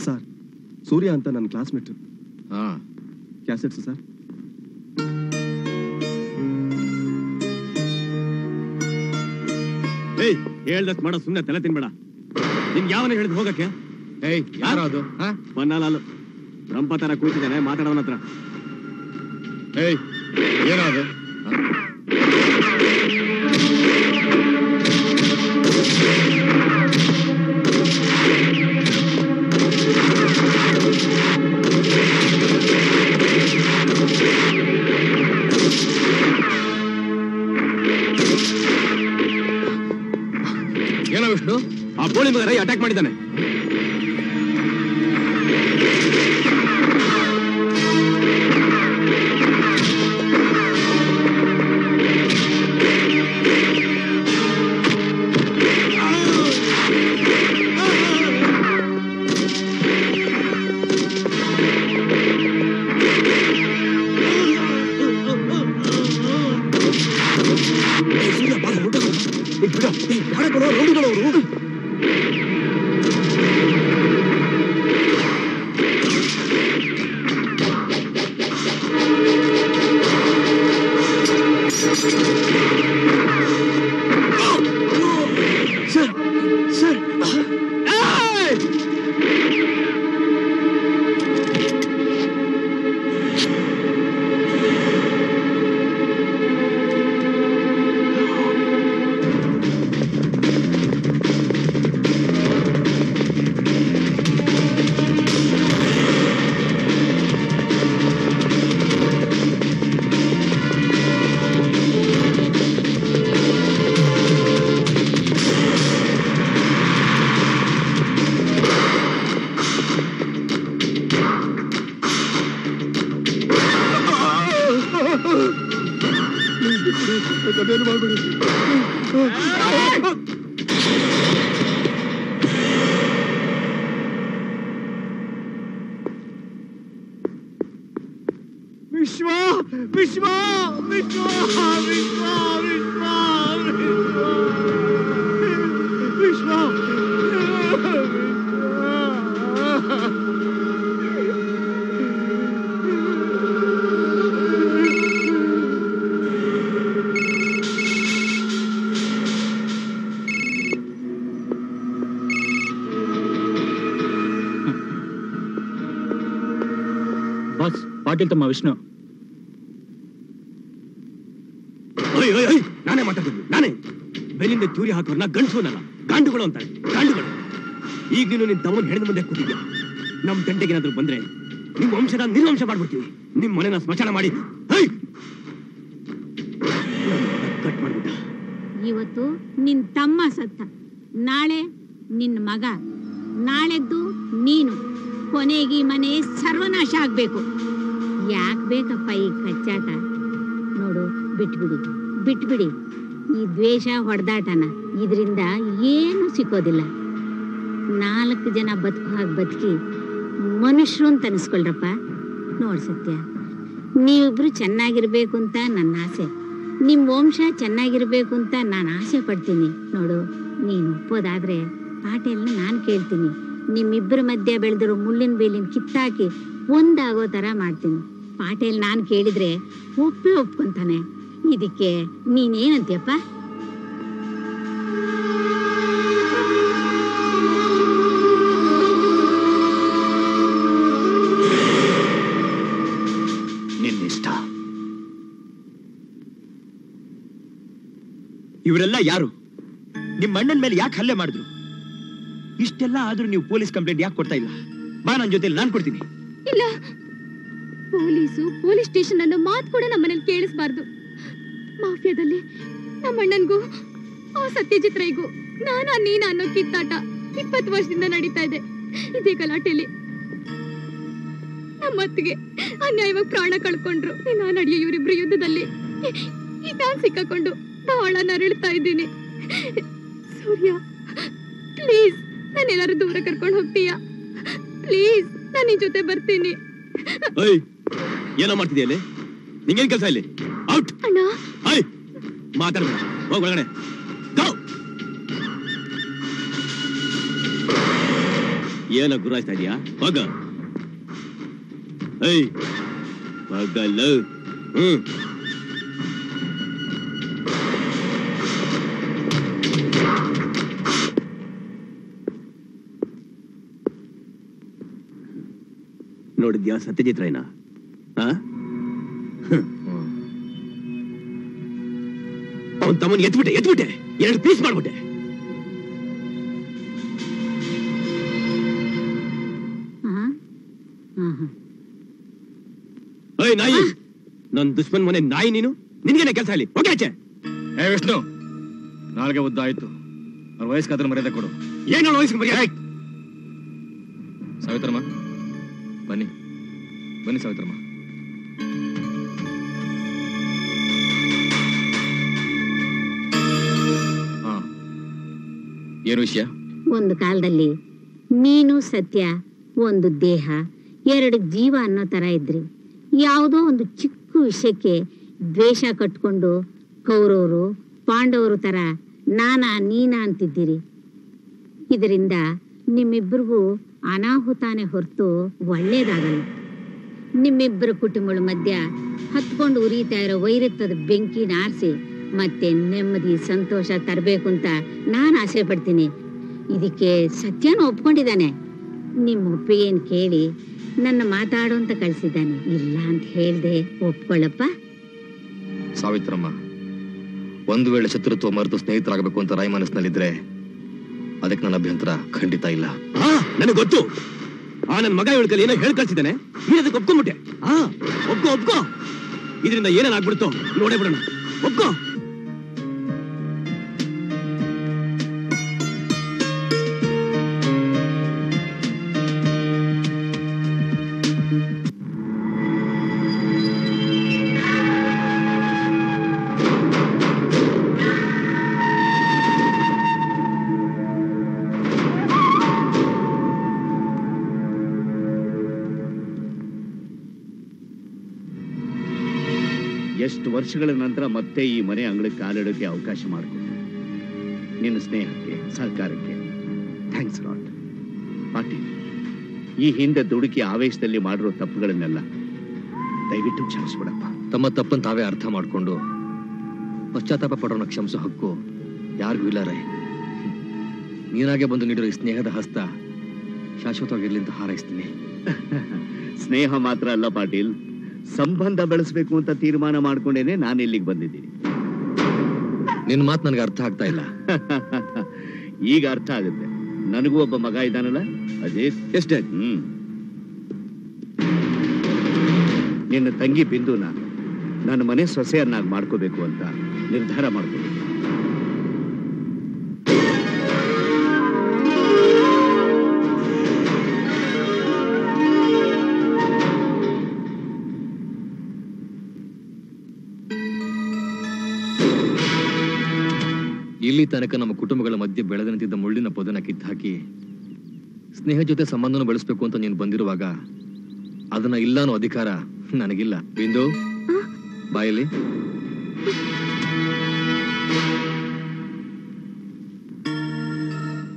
ಸರ್ ಸೂರ್ಯ ಅಂತ ನನ್ನ ಕ್ಲಾಸ್ಮೇಟ್. ಹಾ ಕ್ಯಾಸೆಟ್ಸ್ ಸರ್. ಏಯ್ ಹೇಳ್ದಷ್ಟು ಮಾಡ, ಸುಮ್ಮನೆ ತಲೆ ತಿನ್ಬೇಡ. ನಿಮ್ಗೆ ಯಾವನ ಹೇಳಿದ್ ಹೋಗಕ್ಕೆ? ಏಯ್ ಯಾರು ಅದು? ಬನ್ನಾಲಾಲು ರಂಪ ತರ ಕೂತಿದ್ದಾನೆ, ಮಾತಾಡೋನ ಹತ್ರ. ಏಯ್ ಏನೋ ಅದು? ಅಟ್ಯಾಕ್ ಮಾಡಿದ್ದಾನೆ. ಪಾಟೀಲ್ ತಮ್ಮ ವಿಷ್ಣು. ನಾನೇ ಮಾತಾಡ್ತೀನಿ, ನಾನೇ. ಬೆಲ್ಲಿಂದ ಚೂರಿ ಹಾಕೋರ್ನ ಗಂಡಸೋನಲ್ಲ, ಗಾಂಡುಗಳು ಅಂತಾರೆ, ಗಾಂಡುಗಳು. ಈಗ ನೀನು ನಿನ್ನ ತಮ್ಮನ ಹೆಣದ ಮುಂದೆ ಕೂತಿದ್ಯಾ. ನಮ್ಮ ತಂಟೆಗೆ ಏನಾದ್ರು ಬಂದ್ರೆ ನಿಮ್ಮ ವಂಶದ ನಿರ್ವಂಶ ಮಾಡ್ಬಿಡ್ತೀವಿ. ನಿಮ್ಮ ಮನೆನ ಸ್ಮಶಾನ ಮಾಡಿ ಕಟ್ ಮಾಡ್ಬಿಟ್ಟ. ಇವತ್ತು ನಿನ್ ತಮ್ಮ ಸತ್ತ, ನಾಳೆ ನಿನ್ನ ಮಗ, ನಾಳೆದ್ದು ನೀನು. ಕೊನೆಗೆ ಮನೆ ಸರ್ವನಾಶ ಆಗ್ಬೇಕು. ಯಾಕೆ ಬೇಕಪ್ಪ ಈ ಕಚ್ಚಾಟ? ನೋಡು, ಬಿಟ್ಬಿಡಿ ಬಿಟ್ಬಿಡಿ ಈ ದ್ವೇಷ ಹೊಡೆದಾಟನ. ಇದರಿಂದ ಏನೂ ಸಿಕ್ಕೋದಿಲ್ಲ. ನಾಲ್ಕು ಜನ ಬದುಕು ಹಾಗೆ ಬದುಕಿ ಮನುಷ್ಯರು ಅಂತ ಅನಿಸ್ಕೊಳ್ರಪ್ಪ. ನೋಡಿ ಸತ್ಯ, ನೀವಿಬ್ರು ಚೆನ್ನಾಗಿರ್ಬೇಕು ಅಂತ ನನ್ನ ಆಸೆ, ನಿಮ್ಮ ವಂಶ ಚೆನ್ನಾಗಿರ್ಬೇಕು ಅಂತ ನಾನು ಆಸೆ ಪಡ್ತೀನಿ. ನೋಡು, ನೀನು ಒಪ್ಪೋದಾದ್ರೆ ಪಾಟೇಲ್ನ ನಾನು ಕೇಳ್ತೀನಿ. ನಿಮ್ಮಿಬ್ಬರ ಮಧ್ಯೆ ಬೆಳೆದಿರೋ ಮುಳ್ಳಿನ ಬೇಲಿನ ಕಿತ್ತಾಕಿ ಒಂದಾಗೋ ಥರ ಮಾಡ್ತೀನಿ. ಪಾಟೇಲ್ ನಾನು ಕೇಳಿದರೆ ಒಪ್ಪೇ ಒಪ್ಕೊಂತಾನೆ. ಇದಕ್ಕೆ ನೀನೇನಂತೀಯಪ್ಪ? ಇವರೆಲ್ಲ ಯಾರು? ನಿಮ್ಮ ಅಣ್ಣನ ಮೇಲೆ ಯಾಕೆ ಹಲ್ಲೆ ಮಾಡಿದ್ರು? ಇಷ್ಟೆಲ್ಲ ಆದ್ರೂ ನೀವು ಪೊಲೀಸ್ ಕಂಪ್ಲೇಂಟ್ ಯಾಕೆ ಕೊಡ್ತಾ ಇಲ್ಲ? ಬಾ, ನನ್ನ ಜೊತೆಲಿ ನಾನು ಕೊಡ್ತೀನಿ. ಇಲ್ಲ, ಪೊಲೀಸು ಪೊಲೀಸ್ ಸ್ಟೇಷನ್ ಅನ್ನೋ ಮಾತು ಕೂಡ ನಮ್ಮನೇಲಿ ಕೇಳಿಸಬಾರ್ದು. ಮಾಫಿಯಾದಲ್ಲಿ ನಮ್ಮ ಅಣ್ಣನಿಗೂ ಆ ಸತ್ಯಜಿತ್ ರೈಗೂ ನಾನಾ ನೀನಾ ಅನ್ನೋ ಕಿತ್ತಾಟ ಇಪ್ಪತ್ತು ವರ್ಷದಿಂದ ನಡೀತಾ ಇದೆ. ಇದೇ ಗಲಾಟೆಯಲ್ಲಿ ನಮ್ಮತ್ತಿಗೆ ಅನ್ಯಾಯವಾಗಿ ಪ್ರಾಣ ಕಳ್ಕೊಂಡ್ರು. ನಾ ನಡೆಯೋ ಇವರಿಬ್ರು ಯುದ್ಧದಲ್ಲಿ ನಾನು ಸಿಕ್ಕಾಕೊಂಡು ಬಹಳ ನರಳ್ತಾ ಇದ್ದೀನಿ. ಸೂರ್ಯ, ಪ್ಲೀಸ್ ನಾನೆಲ್ಲಾರು ದೂರ ಕರ್ಕೊಂಡು ಹೋಗ್ತೀಯ? ಪ್ಲೀಸ್, ನಾನು ನಿನ್ ಜೊತೆ ಬರ್ತೀನಿ. ಏನೋ ಮಾಡ್ತಿದ್ಯಾಲೆ, ನಿಂಗೇನ್ ಕೆಲಸ ಇಲ್ಲಿ? ಔಟ್ ಅಣ್ಣ, ಮಾತಾಡ್ಬೇಡ, ಹೋಗೋಣ. ಏನೋ ಗುರಾಯ್ತಾ ಇದೆಯಾ? ಹೋಗ ಹೋಗಲ್ಲ. ಹ್ಮ್, ನೋಡಿದ್ಯಾ ಸತ್ಯಜಿತ್ ರೈನಾ? ಅವನ್ ತಮ್ಮನ್ ಎತ್ಬಿಟ್ಟೆ ಎತ್ಬಿಟ್ಟೆ ಎರಡು ಪೀಸ್ ಮಾಡ್ಬಿಟ್ಟೆ. ನಾಯಿ, ನನ್ ದುಶ್ಮನ್ ಮನೆ ನಾಯಿ ನೀನು. ನಿನ್ಗೇನೆ ಕೆಲಸ ಇಲ್ಲಿ, ಹೋಗಿ ಆಚೆ. ಏ ವಿಷ್ಣು, ನಾಲ್ಗೆ ಉದ್ದ ಆಯ್ತು, ಅವ್ರ ವಯಸ್ಸಾದ್ರೆ ಮರ್ಯಾದೆ ಕೊಡು. ಏನ್ ವಯಸ್ಸಿಗೆ ಮರ್ಯಾದೆ? ಸಾವಿತ್ರಮ್ಮ ಬನ್ನಿ, ಬನ್ನಿ ಸಾವಿತ್ರಮ್ಮ. ಏನು ವಿಷಯ? ಒಂದು ಕಾಲದಲ್ಲಿ ನೀನು ಸತ್ಯ ಒಂದು ದೇಹ ಎರಡು ಜೀವ ಅನ್ನೋ ತರ ಇದ್ರಿ. ಯಾವುದೋ ಒಂದು ಚಿಕ್ಕ ವಿಷಯಕ್ಕೆ ದ್ವೇಷ ಕಟ್ಕೊಂಡು ಕೌರವರು ಪಾಂಡವರು ತರ ನಾನಾ ನೀನಾ ಅಂತಿದ್ದೀರಿ. ಇದರಿಂದ ನಿಮ್ಮಿಬ್ಬರಿಗೂ ಅನಾಹುತಾನೆ ಹೊರತು ಒಳ್ಳೇದಾಗಲ್ಲ. ನಿಮ್ಮಿಬ್ಬರ ಕುಟುಂಬಗಳ ಮಧ್ಯ ಹತ್ಕೊಂಡು ಉರಿತಾ ಇರೋ ವೈರತ್ವದ ಬೆಂಕಿ ನಾರಿಸಿ ಮತ್ತೆ ನೆಮ್ಮದಿ ಸಂತೋಷ ತರಬೇಕು ಅಂತ ನಾನು ಆಸೆ ಪಡ್ತೀನಿ. ಇದಕ್ಕೆ ಸತ್ಯನೂ ಒಪ್ಕೊಂಡಿದ್ದಾನೆ. ನಿಮ್ಮ ಒಪ್ಪಿಗೆಯನ್ನು ಕೇಳಿ ನನ್ನ ಮಾತಾಡು ಅಂತ ಕಳಿಸಿದ್ದಾನೆ. ಇಲ್ಲ ಅಂತ ಹೇಳ್ದೆ ಒಪ್ಕೊಳ್ಳಪ್ಪ. ಸಾವಿತ್ರಮ್ಮ, ಒಂದು ವೇಳೆ ಶತ್ರುತ್ವ ಮರೆತು ಸ್ನೇಹಿತರಾಗಬೇಕು ಅಂತ ರಾಯ್ ಮನಸ್ಸಿನಲ್ಲಿದ್ರೆ ಅದಕ್ಕೆ ನನ್ನ ಅಭ್ಯಂತರ ಖಂಡಿತ ಇಲ್ಲ. ನನಗೆ ಗೊತ್ತು, ಆ ನನ್ನ ಮಗ ಹೇಳ್ಕಲ್ ಏನೋ ಹೇಳಿ ಕಳಿಸಿದ್ದಾನೆ, ನೀನು ಅದಕ್ಕೆ ಒಪ್ಕೊಂಡ್ಬಿಟ್ಟೆ. ಹಾ, ಒಪ್ಕೋ ಒಪ್ಕೋ. ಇದರಿಂದ ಏನೇನಾಗ್ಬಿಡ್ತು ನೋಡೇ ಬಿಡೋಣ. ಒಪ್ಕೋ. ವರ್ಷಗಳ ನಂತರ ಮತ್ತೆ ಈ ಮನೆ ಅಂಗಳಕ್ಕೆ ಕಾಲಿಡೋಕೆ ಅವಕಾಶ ಮಾಡಿಕೊಟ್ಟು ನಿನ್ನ ಸ್ನೇಹಕ್ಕೆ ಸಹಕಾರಕ್ಕೆ ಥ್ಯಾಂಕ್ಸ್ ಲಾಟ್ ಪಾಟೀಲ್. ಈ ಹಿಂದೆ ದುಡುಕಿ ಆವೇಶದಲ್ಲಿ ಮಾಡಿರೋ ತಪ್ಪುಗಳನ್ನೆಲ್ಲ ದಯವಿಟ್ಟು ಕ್ಷಮಿಸ್ಬಿಡಪ್ಪ. ತಮ್ಮ ತಪ್ಪನ್ನು ತಾವೇ ಅರ್ಥ ಮಾಡಿಕೊಂಡು ಪಶ್ಚಾತ್ತಾಪ ಪಡೋಣ. ಕ್ಷಮಿಸೋ ಹಕ್ಕು ಯಾರಿಗೂ ಇಲ್ಲ ರೇ. ನೀನಾಗೆ ಬಂದು ನೀಡಿರೋ ಈ ಸ್ನೇಹದ ಹಸ್ತ ಶಾಶ್ವತವಾಗಿರಲಿ ಅಂತ ಹಾರೈಸ್ತೀನಿ. ಸ್ನೇಹ ಮಾತ್ರ ಅಲ್ಲ ಪಾಟೀಲ್, ಸಂಬಂಧ ಬೆಳೆಸಬೇಕು ಅಂತ ತೀರ್ಮಾನ ಮಾಡ್ಕೊಂಡೇನೆ ನಾನು ಇಲ್ಲಿಗೆ ಬಂದಿದ್ದೀನಿ. ನಿನ್ನ ಮಾತು ನನಗೆ ಅರ್ಥ ಆಗ್ತಾ ಇಲ್ಲ. ಈಗ ಅರ್ಥ ಆಗುತ್ತೆ. ನನಗೂ ಒಬ್ಬ ಮಗ ಇದ್ದಾನಲ್ಲ, ಅದೇ ಎಷ್ಟೇ. ಹ್ಮ್, ನಿನ್ನ ತಂಗಿ ಬಿಂದುನ ನನ್ನ ಮನೆ ಸೊಸೆಯನ್ನಾಗಿ ಮಾಡ್ಕೋಬೇಕು ಅಂತ ನಿರ್ಧಾರ ಮಾಡ್ಕೋಬೇಕು. ಇಲ್ಲಿ ತನಕ ನಮ್ಮ ಕುಟುಂಬಗಳ ಮಧ್ಯೆ ಬೆಳೆದಂತಿದ್ದ ಮುಳ್ಳಿನ ಪೊದನ ಕಿತ್ತಾಕಿ ಸ್ನೇಹ ಜೊತೆ ಸಂಬಂಧನ ಬೆಳೆಸಬೇಕು ಅಂತ ನೀನು ಬಂದಿರುವಾಗ ಅದನ್ನ ಇಲ್ಲಾನೋ ಅಧಿಕಾರ ನನಗಿಲ್ಲ. ಬಿಂದು ಬಾಯಲ್ಲಿ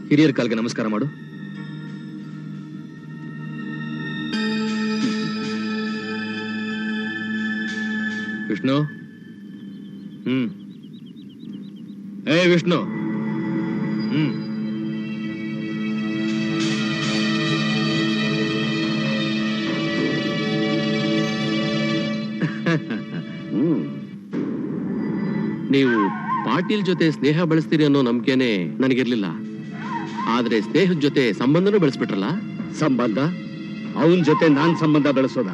ಹಿರಿಯರ ಕಾಲ್ಗೆ ನಮಸ್ಕಾರ ಮಾಡು. ವಿಷ್ಣು ಹ್ಮ್ ಏ ವಿಷ್ಣು ಹ್ಮ್ ನೀವು ಪಾಟೀಲ್ ಜೊತೆ ಸ್ನೇಹ ಬೆಳೆಸ್ತೀರಿ ಅನ್ನೋ ನಂಬಿಕೆನೆ ನನಗಿರ್ಲಿಲ್ಲ. ಆದ್ರೆ ಸ್ನೇಹದ ಜೊತೆ ಸಂಬಂಧನೂ ಬೆಳೆಸ್ಬಿಟ್ರಲ್ಲ. ಸಂಬಂಧ ಅವನ ಜೊತೆ ನಾನ್ ಸಂಬಂಧ ಬೆಳೆಸೋದ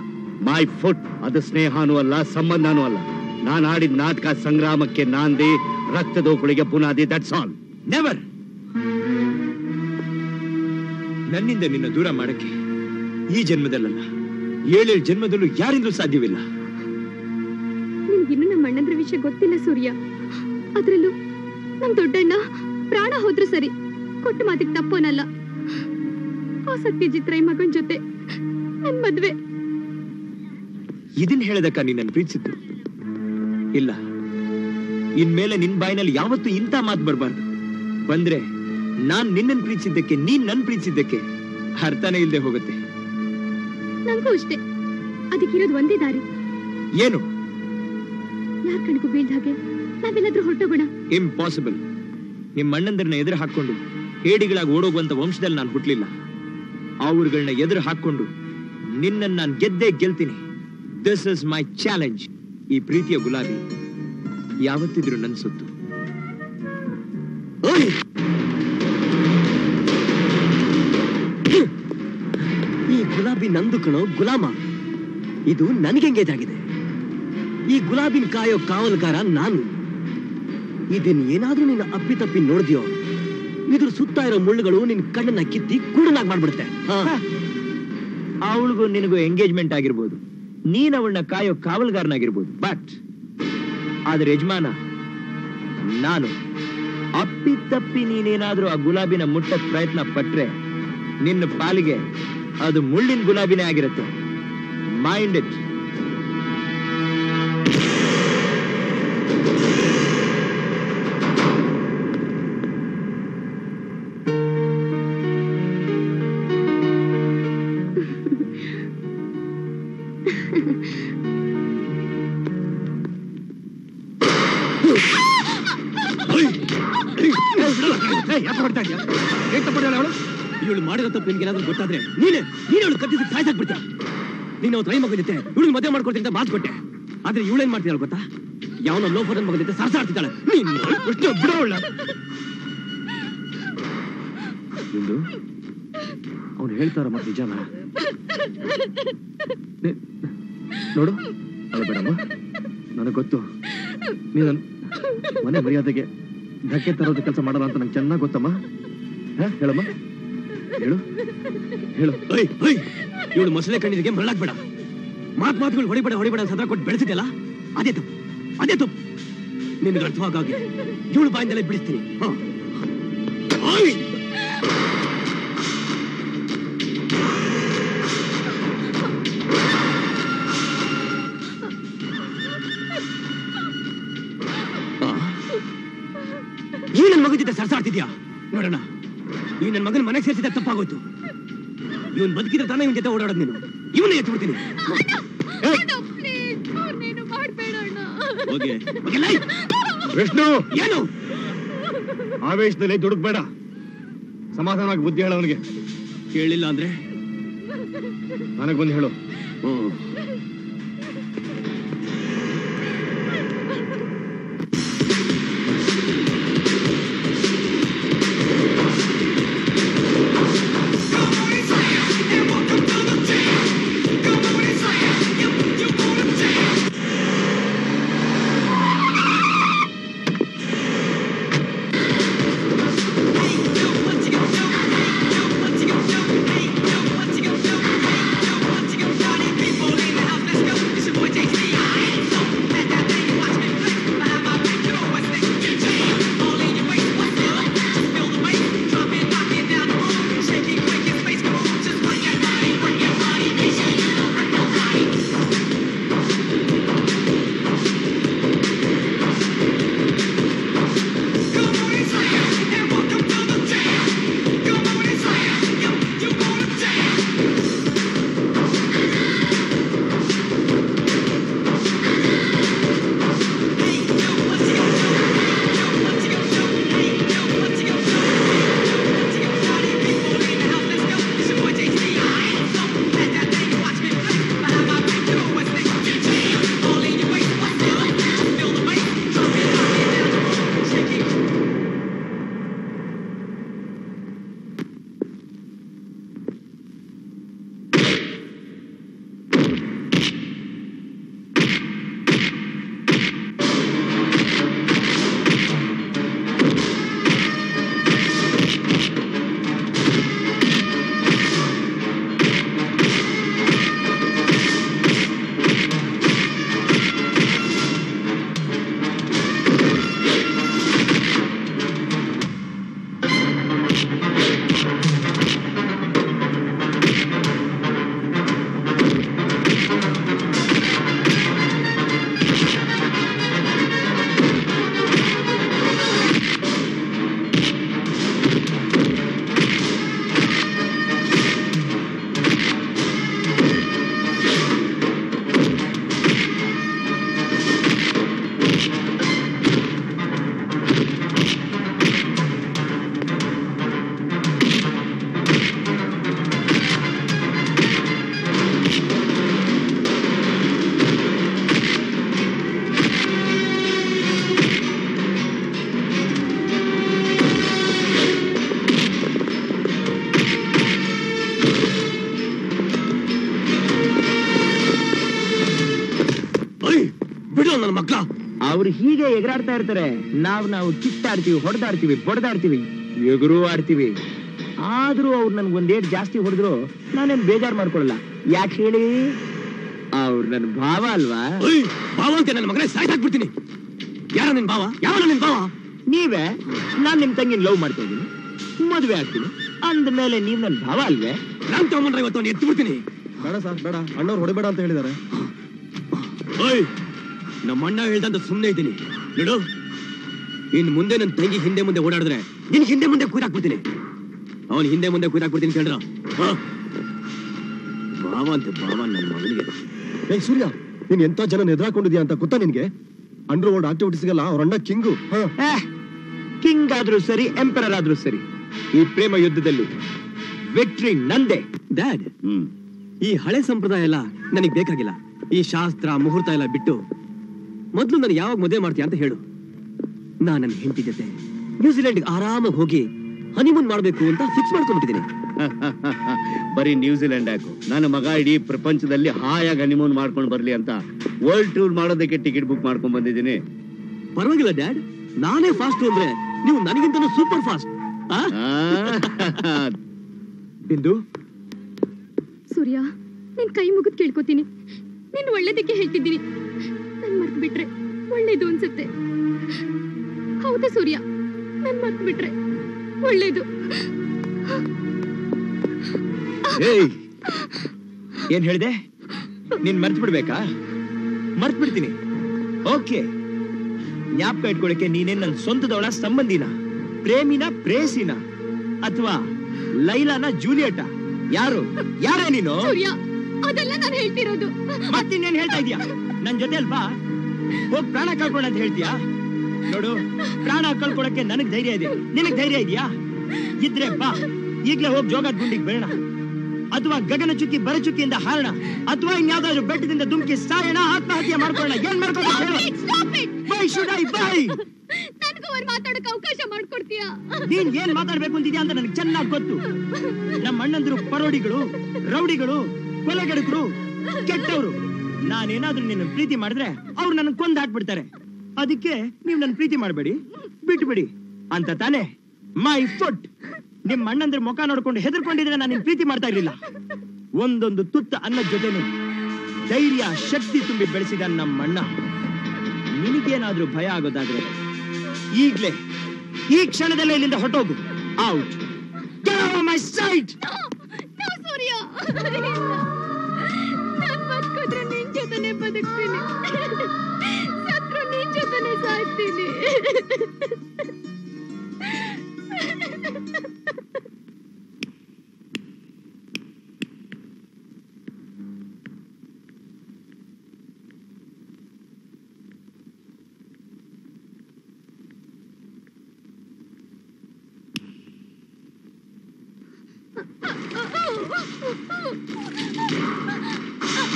ಮೈ ಫುಟ್. ಅದು ಸ್ನೇಹನೂ ಅಲ್ಲ ಸಂಬಂಧನೂ ಅಲ್ಲ. ನಾನು ಆಡಿದ ನಾಟಕ ಸಂಗ್ರಾಮಕ್ಕೆ ನಾಂದಿ, ರಕ್ತದೋಪಳಿಗೆ ಬುನಾದಿ. That's all. ನೆವರ್. ನನ್ನಿಂದ ನಿನ್ನ ದೂರ ಮಾಡಕ್ಕೆ ಈ ಜನ್ಮದಲ್ಲಲ್ಲ ಏಳೇಳು ಜನ್ಮದಲ್ಲೂ ಯಾರಿಂದಲೂ ಸಾಧ್ಯವಿಲ್ಲ. ನಿಮ್ಗಿನ್ನೂ ನಮ್ಮ ಅಣ್ಣಂದ್ರ ವಿಷಯ ಗೊತ್ತಿಲ್ಲ ಸೂರ್ಯ. ಅದ್ರಲ್ಲೂ ನಮ್ ದೊಡ್ಡಣ್ಣ ಪ್ರಾಣ ಹೋದ್ರು ಸರಿ, ಕೊಟ್ಟು ಮಾತಿಗೆ ತಪ್ಪೋನಲ್ಲ. ಆ ಸತ್ಯಜಿತ್ ರೈ ಮಗನ್ ಜೊತೆ ನನ್ ಮದ್ವೆ ಇದನ್ ಹೇಳದಕ್ಕ ನೀನ್ ಪ್ರೀತಿಸಿದ್ದು ಇಲ್ಲ. ಇನ್ಮೇಲೆ ನಿನ್ ಬಾಯಿನಲ್ಲಿ ಯಾವತ್ತೂ ಇಂಥ ಮಾತು ಬರ್ಬಾರ್ದು. ಬಂದ್ರೆ ನಾನ್ ನಿನ್ನ ಪ್ರೀತಿಸಿದ್ದಕ್ಕೆ ನೀನ್ ನನ್ ಪ್ರೀತಿಸಿದ್ದಕ್ಕೆ ಅರ್ಥನೇ ಇಲ್ಲದೆ ಹೋಗುತ್ತೆ. ನಂಗೂ ಅಷ್ಟೇ. ಅದಕ್ಕಿರೋದು ಒಂದೇ ದಾರಿ. ಏನು? ಯಾರ ಕಣಕ್ಕೂ ಬೀಳ್ದ ಹಾಗೆ ನಾವೆಲ್ಲಾದ್ರೂ ಹೊರಟೋಗೋಣ. ಇಂಪಾಸಿಬಲ್. ನಿಮ್ಮ ಅಣ್ಣಂದ್ರನ್ನ ಎದುರು ಹಾಕೊಂಡು ಹೇಡಿಗಳಾಗಿ ಓಡೋಗುವಂತ ವಂಶದಲ್ಲಿ ನಾನು ಹುಟ್ಟಲಿಲ್ಲ. ಆ ಊರುಗಳನ್ನ ಎದುರು ಹಾಕೊಂಡು ನಿನ್ನನ್ನು ನಾನು ಗೆದ್ದೇ ಗೆಲ್ತೀನಿ. This is my challenge. ಈ ಪ್ರೀತಿಯ ಗುಲಾಬಿ ಯಾವತ್ತಿದ್ರು ನನ್ನ ಸುತ್ತು. ಈ ಗುಲಾಬಿ ನಂದು ಕಣೋ ಗುಲಾಮ. ಇದು ನನಗೆ ಎಂಗೇಜ್ ಆಗಿದೆ. ಈ ಗುಲಾಬಿನ ಕಾಯೋ ಕಾವಲುಗಾರ ನಾನು. ಇದನ್ ಏನಾದ್ರೂ ನೀನು ಅಪ್ಪಿ ತಪ್ಪಿ ನೋಡಿದ್ಯೋ, ಇದ್ರ ಸುತ್ತ ಇರೋ ಮುಳ್ಳುಗಳು ನಿನ್ ಕಣ್ಣನ್ನ ಕಿತ್ತಿ ಕೂಡನಾಗಿ ಮಾಡ್ಬಿಡುತ್ತೆ. ಅವಳಿಗೂ ನಿನಗೂ ಎಂಗೇಜ್ಮೆಂಟ್ ಆಗಿರ್ಬೋದು, ನೀನ್ ಅವಳನ್ನ ಕಾಯೋ ಕಾವಲುಗಾರನಾಗಿರ್ಬೋದು. ಬಟ್ ಆದ್ರೆ ಯಜಮಾನ ನಾನು. ಅಪ್ಪಿ ತಪ್ಪಿ ನೀನೇನಾದ್ರೂ ಆ ಗುಲಾಬಿನ ಮುಟ್ಟಕ್ ಪ್ರಯತ್ನ ಪಟ್ರೆ ನಿನ್ನ ಪಾಲಿಗೆ ಅದು ಮುಳ್ಳಿನ ಗುಲಾಬಿನೇ ಆಗಿರುತ್ತೆ. Mind it. ಗೊತ್ತಾದ್ರೆ ನೀನೆ ನೀನು ಅವಳು ಕತ್ತಿಸಿ ಸಾಯ್ಸಾಕ್ಬಿಡ್ತೀಯ. ನೀನು ಅವತ್ತು ರೈ ಮಗನ ಜೊತೆ ಇವಳು ಮದುವೆ ಮಾಡ್ಕೊಡ್ತೀನಿ ಅಂತ ಮಾತು ಕೊಟ್ಟೆ. ಆದ್ರೆ ಇವಳೇನ್ ಮಾಡ್ತಿದ್ದಾಳೆ ಗೊತ್ತಾ? ಯಾವನ ಲೋಫೋನ್ ಮಗನ ಜೊತೆ ಸರಸ ಆಡ್ತಿದ್ದಾಳೆ. ಅವ್ನು ಹೇಳ್ತಾರ ಮತ್ತೆ ನಿಜಾನ ನೋಡು. ಅಲ್ಲ ಬೇಡಮ್ಮ, ನನಗೆ ಗೊತ್ತು ನೀನು ಮನೆ ಮರ್ಯಾದೆಗೆ ಧಕ್ಕೆ ತರೋದು ಕೆಲಸ ಮಾಡೋಣ ಅಂತ ನಂಗೆ ಚೆನ್ನಾಗಿ ಗೊತ್ತಮ್ಮ. ಹಾ ಹೇಳಮ್ಮ, ಹೇಳು ಹೇಳು. ಇವಳು ಮೊಸಳೆ ಕಣ್ಣಿಗೆ ಮರಳಾಗ್ಬೇಡ. ಮಾತ್ ಮಾತುಗಳು ಹೊಡಿಬೇಡ ಹೊಡಿಬೇಡ ಸದಾ ಕೊಟ್ಟು ಬೆಳೆಸಿದೆಲ್ಲ ಅದೇ ತಪ್ಪು, ಅದೇ ತಪ್ಪು. ನಿನ್ಗೆ ಅರ್ಥವಾಗಿ ಇವಳು ಬಾಯಿಂದಲೇ ಬಿಡಿಸ್ತೀನಿ. ಈ ನನ್ನ ಮಗನ ಜೊತೆ ಸರಸಾಡ್ತಿದ್ಯಾ? ನೋಡೋಣ, ಈ ನನ್ನ ಮಗನ ಮನೆಗೆ ಸೇರಿಸಿದ ತಪ್ಪಾಗೋಯ್ತು. ಇವನ್ ಬದುಕಿದ್ರೆ ತಾನೇ ಇವನ್ ಜೊತೆ ಓಡಾಡೋದು. ನೀನು ಇವನ್ನ ಎತ್ತು ಬಿಡ್ತೀನಿ. ವಿಷ್ಣು ಏನು ಆವೇಶದಲ್ಲಿ ದುಡುಕ್ಬೇಡ. ಸಮಾಧಾನವಾಗಿ ಬುದ್ಧಿ ಹೇಳ ಅವನಿಗೆ. ಕೇಳಿಲ್ಲ ಅಂದ್ರೆ ನನಗೆ ಬಂದು ಹೇಳು. ಹ್ಮ್ Holy ನನ್ನ ಮಕ್ಕಳ ಅವ್ರು ಹೀಗೆ ಎಗರಾಡ್ತಾ ಇರ್ತಾರೆ. ನಾವ್ ನಾವು ಕಿತ್ತಾಡ್ತೀವಿ, ಹೊಡೆದಾಡ್ತೀವಿ, ಬಡದಾಡ್ತೀವಿ, ಎಗರು ಆಡ್ತೀವಿ. ಆದ್ರೂ ಅವ್ರು ನನ್ಗೆ ಒಂದೇಟ್ ಜಾಸ್ತಿ ಹೊಡೆದ್ರು ನಾನೇನ್ ಬೇಜಾರು ಮಾಡ್ಕೊಳ್ಳಲ್ಲ. ಯಾಕೆ ಹೇಳಿ? ಅವ್ರು ನನ್ ಭಾವ ಅಲ್ವಾ. ಭಾವ ಅಂತ ನನ್ನ ಮಗನೇ ಸಾಯ್ತಾಕ್ಬಿಡ್ತೀನಿ. ಯಾರ ನಿನ್ ಭಾವ? ಯಾವ ನಿನ್ ಭಾವ? ನೀವೇ. ನಾನ್ ನಿಮ್ ತಂಗಿನ ಲವ್ ಮಾಡ್ತಾ ಇದ್ದೀನಿ, ಮದ್ವೆ ಆಗ್ತೀನಿ, ಅಂದ ಮೇಲೆ ನೀವ್ ನನ್ ಭಾವ ಅಲ್ವೇ. ನಾನ್ ತಗೊಂಡ್ರೆ ಇವತ್ತು ಎತ್ತು ಬಿಡ್ತೀನಿ. ಬೇಡ ಸರ್, ಬೇಡ. ಅಣ್ಣವ್ರು ಹೊಡೆಬೇಡ ಅಂತ ಹೇಳಿದಾರೆ. ಓಯ್, ನಮ್ಮ ಅಣ್ಣ ಹೇಳ್ದಂತ ಸುಮ್ಮನೆ ಇದ್ದೀನಿ. ನೋಡು, ಇನ್ ಮುಂದೆ ನನ್ನ ತಂಗಿ ಹಿಂದೆ ಮುಂದೆ ಓಡಾಡಿದ್ರೆ ನಿನ್ ಹಿಂದೆ ಮುಂದೆ ಕೂದಾಕ್ಬಿಡ್ತೀನಿ. ಅವನ್ ಹಿಂದೆ ಮುಂದೆ ಕೂದಾಕ್ಬಿಡ್ತೀನಿ. ಕೇಳ್ರ ಭಾವ ಅಂತ ಭಾವ ನನ್ನ ಮಗನಿಗೆ. ಏ ಸೂರ್ಯ, ನೀನ್ ಎಂತ ಜನ ಎದುರಾಕೊಂಡಿದ್ಯಾ ಅಂತ ಗೊತ್ತಾ ನಿನ್ಗೆ? ಅಂಡರ್ ವರ್ಲ್ಡ್ ಆಕ್ಟಿವಿಟೀಸ್ಗೆಲ್ಲ ಅವ್ರ ಅಣ್ಣ ಕಿಂಗು. ಕಿಂಗ್ ಆದ್ರೂ ಸರಿ, ಎಂಪರರ್ ಆದ್ರೂ ಸರಿ, ಈ ಪ್ರೇಮ ಯುದ್ಧದಲ್ಲಿ ವಿಕ್ಟ್ರಿ ನಂದೇ. ಡ್ಯಾಡ್, ಈ ಹಳೆ ಸಂಪ್ರದಾಯ ಎಲ್ಲ ನನಗೆ ಬೇಕಾಗಿಲ್ಲ. ಈ ಶಾಸ್ತ್ರ ಮುಹೂರ್ತ ಎಲ್ಲ ಬಿಟ್ಟು ಮೊದಲು ನಾನು ಯಾವಾಗ ಮದುವೆ ಮಾಡ್ತೀಯ ಅಂತ ಹೇಳು. ನಾನು ನನ್ನ ಹೆಂಡತಿ ಜೊತೆ ನ್ಯೂಜಿಲೆಂಡ್ಗೆ ಆರಾಮಾಗಿ ಹೋಗಿ ಹನಿಮೂನ್ ಮಾಡಬೇಕು ಅಂತ ಫಿಕ್ಸ್ ಮಾಡ್ಕೊಂಡ್ಬಿಟ್ಟಿದ್ದೀನಿ. ಬರೀ ನ್ಯೂಜಿಲೆಂಡ್ ಯಾಕು? ನನ್ನ ಮಗ ಇಡೀ ಪ್ರಪಂಚದಲ್ಲಿ ಹಾಯಾಗಿ ಹನಿಮೂನ್ ಮಾಡ್ಕೊಂಡು ಬರಲಿ ಅಂತ ವರ್ಲ್ಡ್ ಟೂರ್ ಮಾಡೋದಕ್ಕೆ ಟಿಕೆಟ್ ಬುಕ್ ಮಾಡ್ಕೊಂಡು ಬಂದಿದ್ದೀನಿ. ಪರವಾಗಿಲ್ಲ ಡ್ಯಾಡ್, ನಾನೇ ಫಾಸ್ಟ್ ಅಂದ್ರೆ ನೀವು ನನಗಿಂತಲೂ ಸೂಪರ್ ಫಾಸ್ಟ್. ಬಿಂದು, ಸೂರ್ಯ, ನಿನ್ ಕೈ ಮುಗಿದ್ ಕೇಳ್ಕೊತೀನಿ. ನೀನ್ ಒಳ್ಳೇದಕ್ಕೆ ಹೇಳ್ತಿದ್ದೀನಿ. ನನ್ ಮರ್ತ್ ಬಿಟ್ರೆ ಒಳ್ಳೇದು ಅನ್ಸುತ್ತೆ. ಹೌದಾ ಸೂರ್ಯ? ನನ್ ಮರ್ತ್ ಬಿಟ್ರೆ ಒಳ್ಳೇದು. ಏನ್ ಹೇಳಿದೆ? ನೀನ್ ಮರ್ತ್ ಬಿಡ್ಬೇಕಾ? ಮರ್ತ್ ಬಿಡ್ತೀನಿ, ಓಕೆ. ಜ್ಞಾಪಕ ಇಟ್ಕೊಳಕ್ಕೆ ನೀನೇನ್ ನನ್ ಸ್ವಂತದವಳ ಸಂಬಂಧಿನ, ಪ್ರೇಮಿನ ಪ್ರೇಸಿನ, ಅಥವಾ ಲೈಲಾನ ಜೂಲಿಯೆಟ್? ಯಾರು ಯಾರೇ ನೀನು? ಅದೆಲ್ಲ ನಾನು ಹೇಳ್ತಿರೋದು. ಮತ್ತಿನ್ನೇನ್ ಹೇಳ್ತಾ ಇದೀಯಾ? ನನ್ ಜೊತೆ ಅಲ್ವಾ ಹೋಗ್ ಪ್ರಾಣ ಕಳ್ಕೊಳ್ಳ ಅಂತ ಹೇಳ್ತೀಯಾ? ನೋಡು, ಪ್ರಾಣ ಕಳ್ಕೊಳಕ್ಕೆ ನನಗ್ ಧೈರ್ಯ ಇದೆ, ನಿನಗ್ ಧೈರ್ಯ ಇದೆಯಾ? ಇದ್ರೆ ಬಾ, ಈಗ್ಲೇ ಹೋಗ್ ಜೋಗಾಟ್ ಗುಂಡಿಗೆ ಬೇಡ, ಅಥವಾ ಗಗನ ಚುಕ್ಕಿ ಬರಚುಕ್ಕಿಯಿಂದ ಹಾರಣ, ಅಥವಾ ಇನ್ಯಾವ್ದಾದ್ರು ಬೆಟ್ಟದಿಂದ ದುಮ್ಕಿ ಸಾಯಣ, ಆತ್ಮಹತ್ಯೆ ಮಾಡ್ಕೊಳ್ಳೋಣ. ಏನ್ ಮಾಡ್ಕೊಳ್ಳೋಣ? ಮಾತಾಡಕ್ಕೆ ಅವಕಾಶ ಮಾಡ್ಕೊಡ್ತೀಯಾ? ನೀನ್ ಏನ್ ಮಾತಾಡ್ಬೇಕು ಅಂತಿದ್ಯಾ ಅಂತ ನನಗೆ ಚೆನ್ನಾಗಿ ಗೊತ್ತು. ನಮ್ಮ ಅಣ್ಣಂದ್ರು ಪರೋಡಿಗಳು, ರೌಡಿಗಳು, ಕೊಲೆಗಡಕರು, ಕೆಟ್ಟವ್ರು. ನಾನೇನಾದ್ರೂ ನಿನ್ನ ಪ್ರೀತಿ ಮಾಡಿದ್ರೆ ಅವ್ರು ನನ್ನ ಕೊಂದು ಹಾಕ್ಬಿಡ್ತಾರೆ. ಅದಕ್ಕೆ ನೀವು ನನ್ನ ಪ್ರೀತಿ ಮಾಡಬೇಡಿ, ಬಿಟ್ಬಿಡಿ ಅಂತ ತಾನೇ. My foot. ನಿಮ್ಮ ಅಣ್ಣಂದ್ರ ಮುಖ ನೋಡ್ಕೊಂಡು ಹೆದರ್ಕೊಂಡಿದ್ರೆ ನಾನು ನಿನ್ನ ಪ್ರೀತಿ ಮಾಡ್ತಾ ಇರಲಿಲ್ಲ. ಒಂದೊಂದು ತುತ್ತ ಅನ್ನದ ಜೊತೆನೂ ಧೈರ್ಯ ಶಕ್ತಿ ತುಂಬಿ ಬೆಳೆಸಿದ ನಮ್ಮ ಅಣ್ಣ, ನಿನಗೇನಾದ್ರೂ ಭಯ ಆಗೋದಾದ್ರೆ ಈಗ್ಲೇ ಈ ಕ್ಷಣದಲ್ಲೇ ಇಲ್ಲಿಂದ ಹೊರಟೋಗು. Out, get out of my sight. No Surya, ನಾನು ಬದುಕಿದ್ರೆ ನಿನ್ ಜೊತೆನೇ ಬದುಕ್ತೀನಿ, ಸತ್ರು ನಿನ್ ಜೊತೆನೇ ಸಾಯ್ತೀನಿ.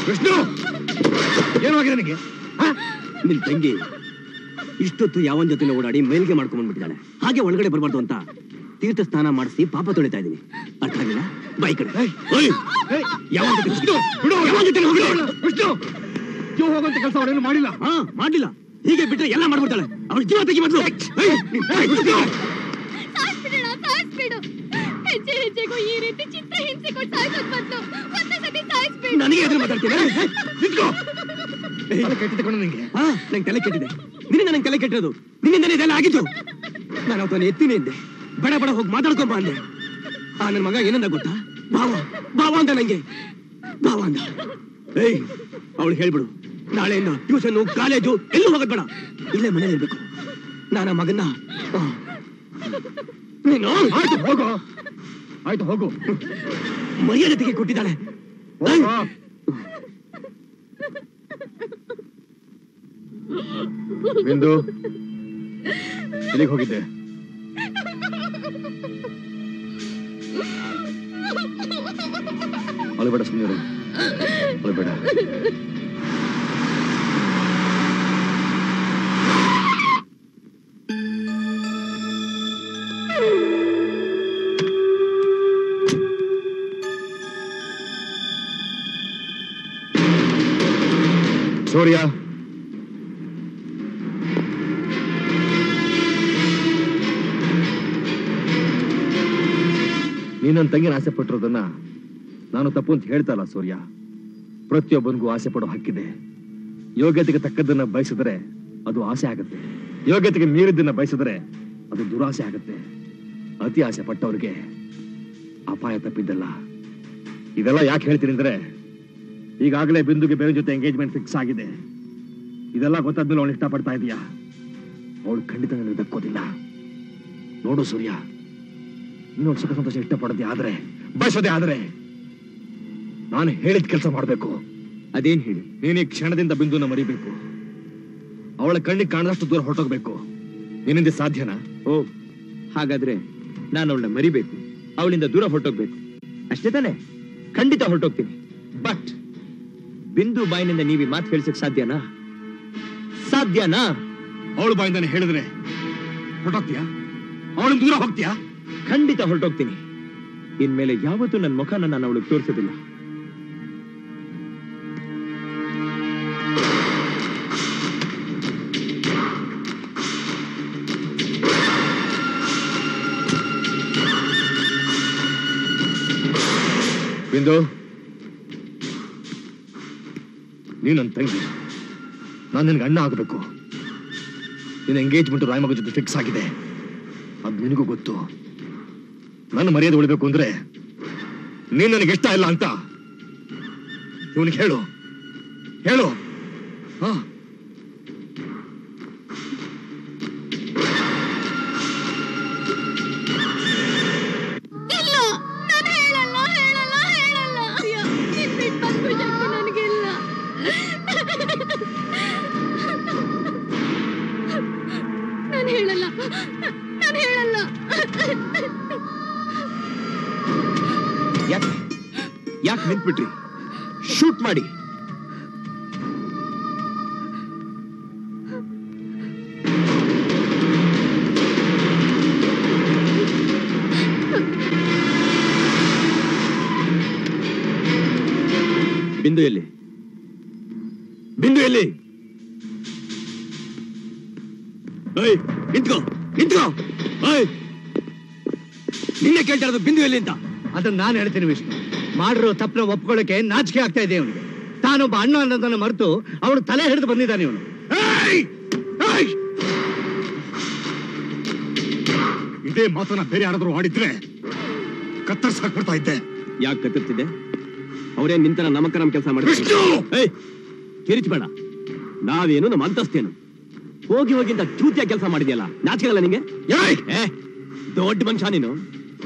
ವಿಷ್ಣು, ಏನಾಗಿದೆ ನನಗೆ? ನಿನ್ ತಂಗಿ ಇಷ್ಟೊತ್ತು ಯಾವನ್ ಜೊತೆ ಓಡಾಡಿ ಮೇಲ್ಗೆ ಮಾಡ್ಕೊಂಡ್ ಬಂದ್ಬಿಟ್ಟಿದ್ದಾಳೆ. ಹಾಗೆ ಒಳಗಡೆ ಬರಬಾರ್ದು ಅಂತ ತೀರ್ಥ ಸ್ನಾನ ಮಾಡಿಸಿ ಪಾಪ ತೊಳಿತಾ ಇದೀನಿ. ಅರ್ಥ ಆಗಿಲ್ಲ? ಬೈ ಕಡೆ ಹೋಗುವಂತ ಕೆಲಸ ಅವಳೇನು ಮಾಡಿಲ್ಲ. ಹಾ, ಮಾಡ್ಲಿಲ್ಲ. ಹೀಗೆ ಬಿಟ್ಟರೆ ಎಲ್ಲ ಮಾಡ್ಬಿಡ್ತಾಳೆ. ಅವಳ ಜೀವ ತೆಗಿ ಬಂದು ಈ ರೀತಿ ಚಿತ್ರ ಹಿಂಸೆಗೂ ಸಾಯಿಸೋದು ಬಂತು. ಮತ್ತೆ ಸತಿ ಸಾಯಿಸ್ಬೇಡ. ನನಗೆ ಎದುರು ಮಾತಾಡ್ತೀನಿ. ತಲೆ ಕೆಟ್ಟಿದೆ ಕಣೋ ನಿಂಗೆ. ಹಾ, ನಂಗೆ ತಲೆ ಕೆಟ್ಟಿದೆ. ನಿನ್ನಿಂದ ನಂಗೆ ತಲೆ ಕೆಟ್ಟಿರೋದು, ನಿನ್ನಿಂದನೇ ಇದೆಲ್ಲ ಆಗಿದ್ದು. ನಾನು ಅವನ ಎತ್ತಿನೇ ಇದ್ದೆ, ಬಡ ಬಡ ಹೋಗಿ ಮಾತಾಡ್ಕೊಂಬ ಅಂದೆ. ಆ ನನ್ನ ಮಗ ಏನಂದ ಗೊತ್ತಾ? ಭಾವ ಭಾವ ಅಂದ ನಂಗೆ. ಭಾವ ಅಂದ. ಏಯ್, ಅವಳು ಹೇಳ್ಬಿಡು, ನಾಳೆಯಿಂದ ಟ್ಯೂಷನು ಕಾಲೇಜು ಎಲ್ಲೂ ಹೋಗೋದು ಬೇಡ, ಇಲ್ಲೇ ಮನೇಲಿ ಇರ್ಬೇಕು. ನಾನು ಆ ಮಗನ್ನ ನೀನು ಹೋಗೋ ಆಯ್ತು, ಹೋಗು. ಮರ್ಯಾದೆಗೆ ಕೊಟ್ಟಿದ್ದಾಳೆ. ಬಿಂದು, ಎಲ್ಲಿಗೆ ಹೋಗಿದ್ದೆ? ಅಳಬೇಡ, ಸುಮ್ಮನೆ ಅಳಬೇಡ. ಸೂರ್ಯ, ನನ್ನ ತಂಗಿನ ಆಸೆ ಪಟ್ಟಿರೋದನ್ನ ನಾನು ತಪ್ಪು ಅಂತ ಹೇಳ್ತಾಲ್ಲ ಸೂರ್ಯ. ಪ್ರತಿಯೊಬ್ಬನಿಗೂ ಆಸೆ ಪಡೋ ಹಕ್ಕಿದೆ. ಯೋಗ್ಯತೆಗೆ ತಕ್ಕದನ್ನ ಬಯಸಿದರೆ ಅದು ಆಸೆ ಆಗುತ್ತೆ, ಯೋಗ್ಯತೆಗೆ ಮೀರಿದ್ದನ್ನ ಬಯಸಿದರೆ ಅದು ದುರಾಸೆ ಆಗುತ್ತೆ. ಅತಿ ಆಸೆ ಪಟ್ಟವ್ರಿಗೆ ಅಪಾಯ ತಪ್ಪಿದ್ದಲ್ಲ. ಇದೆಲ್ಲ ಯಾಕೆ ಹೇಳ್ತೀನಿ ಅಂದ್ರೆ, ಈಗಾಗಲೇ ಬಿಂದುಗೆ ಬೇರೆ ಜೊತೆ ಎಂಗೇಜ್ಮೆಂಟ್ ಫಿಕ್ಸ್ ಆಗಿದೆ. ಇದೆಲ್ಲ ಗೊತ್ತಾದ್ಮೇಲೆ ಅವಳು ಇಷ್ಟಪಡ್ತಾ ಇದೀಯಾ? ಅವಳು ಖಂಡಿತ ನನಗೆ ದಕ್ಕೋದಿಲ್ಲ. ನೋಡು ಸೂರ್ಯ, ನೀನು ಸುಖ ಸಂತೋಷ ಇಷ್ಟಪಡದೆ ಆದ್ರೆ, ಬಯಸೋದೇ ಆದ್ರೆ ನಾನು ಹೇಳಿದ ಕೆಲಸ ಮಾಡಬೇಕು. ಅದೇನ್ ಹೇಳಿ? ನೀನು ಈ ಕ್ಷಣದಿಂದ ಬಿಂದುನ ಮರಿಬೇಕು. ಅವಳ ಕಣ್ಣಿಗೆ ಕಾಣದಷ್ಟು ದೂರ ಹೊರಟೋಗ್ಬೇಕು. ನಿನ್ನಿಂದ ಸಾಧ್ಯನಾ? ಓ, ಹಾಗಾದ್ರೆ ನಾನು ಅವಳನ್ನ ಮರಿಬೇಕು, ಅವಳಿಂದ ದೂರ ಹೊರಟೋಗ್ಬೇಕು ಅಷ್ಟೇ ತಾನೆ? ಖಂಡಿತ ಹೊರಟೋಗ್ತೀನಿ. ಬಟ್ ಬಿಂದು ಬಾಯಿನಿಂದ ನೀವಿ ಮಾತು ಕೇಳಿಸಕ್ ಸಾಧ್ಯನಾ? ಸಾಧ್ಯನಾ? ಅವಳು ಬಾಯಿಂದ ಹೇಳಿದ್ರೆ ಹೊರಟೋಗ್ತೀಯಾ? ಅವಳಿಂದ ದೂರ ಹೋಗ್ತೀಯಾ? ಖಂಡಿತ ಹೊರಟೋಗ್ತೀನಿ. ಇನ್ಮೇಲೆ ಯಾವತ್ತೂ ನನ್ನ ಮುಖನ ನಾನು ಅವಳಿಗೆ ತೋರಿಸೋದಿಲ್ಲ. ಬಿಂದು, ನೀನು ನನ್ನ ತಂಗಿ, ನಾನು ನಿನಗೆ ಅಣ್ಣ ಆಗಬೇಕು. ನಿನ್ನ ಎಂಗೇಜ್ಮೆಂಟ್ ರಾಯಮಗ ಜೊತೆ ಫಿಕ್ಸ್ ಆಗಿದೆ, ಅದು ನಿನಗೂ ಗೊತ್ತು. ನನ್ನ ಮರ್ಯಾದೆ ಉಳಿಬೇಕು ಅಂದ್ರೆ ನೀನು ನನಗೆ ಇಷ್ಟ ಇಲ್ಲ ಅಂತ ಇವನಿಗೆ ಹೇಳು, ಹೇಳು. ಹಾ, ಬಿಟ್ರಿ ಶೂಟ್ ಮಾಡಿ. ಬಿಂದು ಎಲ್ಲಿ? ಬಿಂದು ಎಲ್ಲಿ? ಏಯ್, ನಿಂತ್ಕೋ ನಿಂತ್ಕೋ. ಏಯ್, ನಿನ್ನೆ ಕೇಳ್ತಾ ಇರೋದು ಬಿಂದು ಎಲ್ಲಿ ಅಂತ? ಅದನ್ನ ನಾನು ಹೇಳ್ತೀನಿ ವಿಷ್ಣು. ಮಾಡಿರೋ ತಪ್ಪನ ಒಪ್ಕೊಳ್ಳೋಕೆ ನಾಚಿಕೆ ಆಗ್ತಾ ಇದೆ ಅವನಿಗೆ. ತಾನೊಬ್ಬ ಅಣ್ಣ ಅನ್ನೋದನ್ನ ಮರೆತು ಅವನು ತಲೆ ಹಿಡಿದು ಬಂದಿದ್ದಾನೆ ಇವನು. ಇದೇ ಮಾತನ್ನ ಬೇರೆ ಯಾರಾದ್ರೂ ಆಡಿದ್ರೆ ಕತ್ತರ್ಸ್ ಹಾಕ್ಬಿಡ್ತಾ ಇದ್ದೆ. ಯಾಕೆ ಕತ್ತರ್ತಿದ್ದೆ? ಅವರೇ ನಿಂತನ ನಮಕ ನಮ್ ಕೆಲಸ ಮಾಡಿದ್ರು. ಕಿರಿಚ್ಬೇಡ, ನಾವೇನು ನಮ್ಮ ಅಂತಸ್ತೇನು. ಹೋಗಿ ಹೋಗಿಂತ ಚೂತಿಯಾಗಿ ಕೆಲಸ ಮಾಡಿದ್ಯಲ್ಲ, ನಾಚಿಕೆಲ್ಲ ನಿಂಗೆ? ದೊಡ್ಡ ಮನುಷ್ಯ ನೀನು.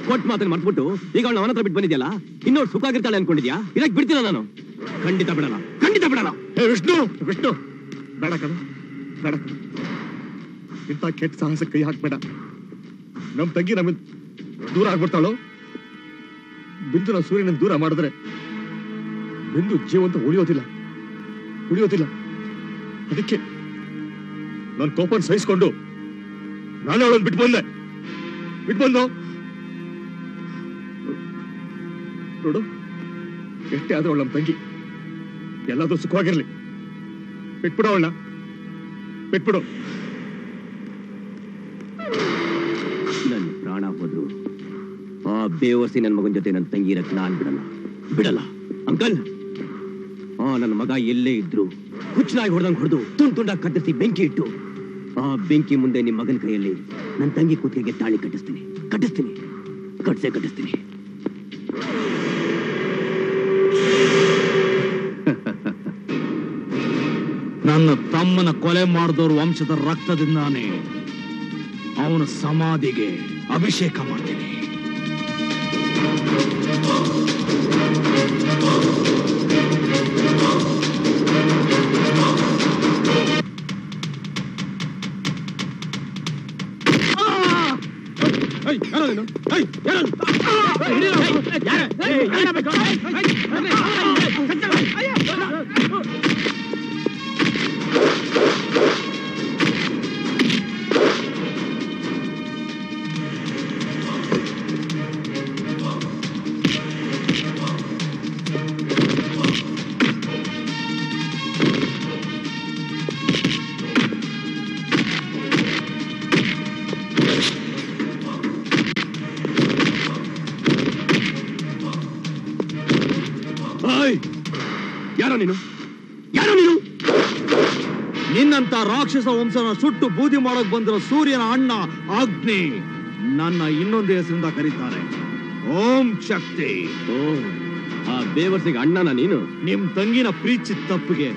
ಕೊಟ್ಟು ಮಾತನ್ನು ಮರ್ಬಿಟ್ಟು ಈಗ ಅವಳು ಅವನ ಹತ್ರ ಬಿಟ್ಟು ಬಂದಿದ್ಯಲ್ಲ, ಇನ್ನೊಂದು ಸುಖ ಆಗಿರ್ತಾಳೆ ಅನ್ಕೊಂಡಿದ್ಯಾ? ಇದಕ್ಕೆ ಬಿಡ್ತೀನ ನಾನು? ಖಂಡಿತ ಬಿಡಲ್ಲ, ಖಂಡಿತ ಬಿಡಲ್ಲ. ಏ ವಿಷ್ಣು, ವಿಷ್ಣು ಬೇಡ ಕಣ, ಬೇಡ. ಇಂಥ ಕೆಟ್ಟ ಸಾಹಸ ಕೈ ಹಾಕ್ಬೇಡ. ನಮ್ಮ ತಂಗಿ ನಮ್ಮಿಂದ ದೂರ ಆಗ್ಬಿಡ್ತಾಳು. ಬಿಂದು ನಾವು ಸೂರ್ಯನ ದೂರ ಮಾಡಿದ್ರೆ ಬಿಂದು ಜೀವಂತ ಉಳಿಯೋದಿಲ್ಲ, ಉಳಿಯೋದಿಲ್ಲ. ಅದಕ್ಕೆ ನಾನು ಕೋಪನ್ ಸಹಿಸ್ಕೊಂಡು ನಾನು ಅವಳನ್ನು ಬಿಟ್ಟು ಬಂದೆ, ಬಿಟ್ಟು ಬಂದು ನೋಡು. ಎಷ್ಟೇ ಆದ್ರೂ ಅವಳ ನಮ್ಮ ತಂಗಿ, ಎಲ್ಲಾದ್ರೂ ಸುಖವಾಗಿರ್ಲಿ. ಬಿಟ್ಬಿಡು ಅವಳ, ಬಿಟ್ಬಿಡು. ನನ್ನ ಪ್ರಾಣ ಹೋದ್ರು ಆ ಬೇವರ್ಸಿ ನನ್ನ ಮಗನ ಜೊತೆ ನನ್ನ ತಂಗಿ ಇರಕ್ಕೆ ನಾನು ಬಿಡಲ್ಲ, ಬಿಡಲ್ಲ. ಅಂಕಲ್, ಆ ನನ್ನ ಮಗ ಎಲ್ಲೇ ಇದ್ರು ಹುಚ್ಚನಾಗಿ ಹೊಡೆದಂಗೆ ಹೊಡೆದು ತುಂಡು ತುಂಡಾಗಿ ಕತ್ತರಿಸಿ ಬೆಂಕಿ ಇಟ್ಟು, ಆ ಬೆಂಕಿ ಮುಂದೆ ನಿಮ್ಮ ಮಗನ ಕೈಯಲ್ಲಿ ನನ್ನ ತಂಗಿ ಕೂತಿಗೆ ತಾಳಿ ಕಟ್ಟಿಸ್ತೀನಿ, ಕಟ್ಟಿಸ್ತೀನಿ, ಕಟ್ಸೇ ಕಟ್ಟಿಸ್ತೀನಿ. ನನ್ನ ತಮ್ಮನ ಕೊಲೆ ಮಾಡಿದವರು ವಂಶದ ರಕ್ತದಿಂದಾನೇ ಅವನ ಸಮಾಧಿಗೆ ಅಭಿಷೇಕ ಮಾಡ್ತೀನಿ. ನೀನು? ಯಾರು ನೀನು? ನಿನ್ನಂತ ರಾಕ್ಷಸ ವಂಶನ ಸುಟ್ಟು ಬೂದಿ ಮಾಡಕ್ ಬಂದಿರೋ ಸೂರ್ಯನ ಅಣ್ಣ ಅಗ್ನಿ ನನ್ನ ಇನ್ನೊಂದು ಹೆಸರಿಂದ ಕರೀತಾರೆ, ಓಂ ಶಕ್ತಿ. ಆ ದೇವರ್ಸಿಗೆ ಅಣ್ಣನ ನೀನು? ನಿಮ್ ತಂಗಿನ ಪ್ರೀತಿ ತಪ್ಪಿಗೆ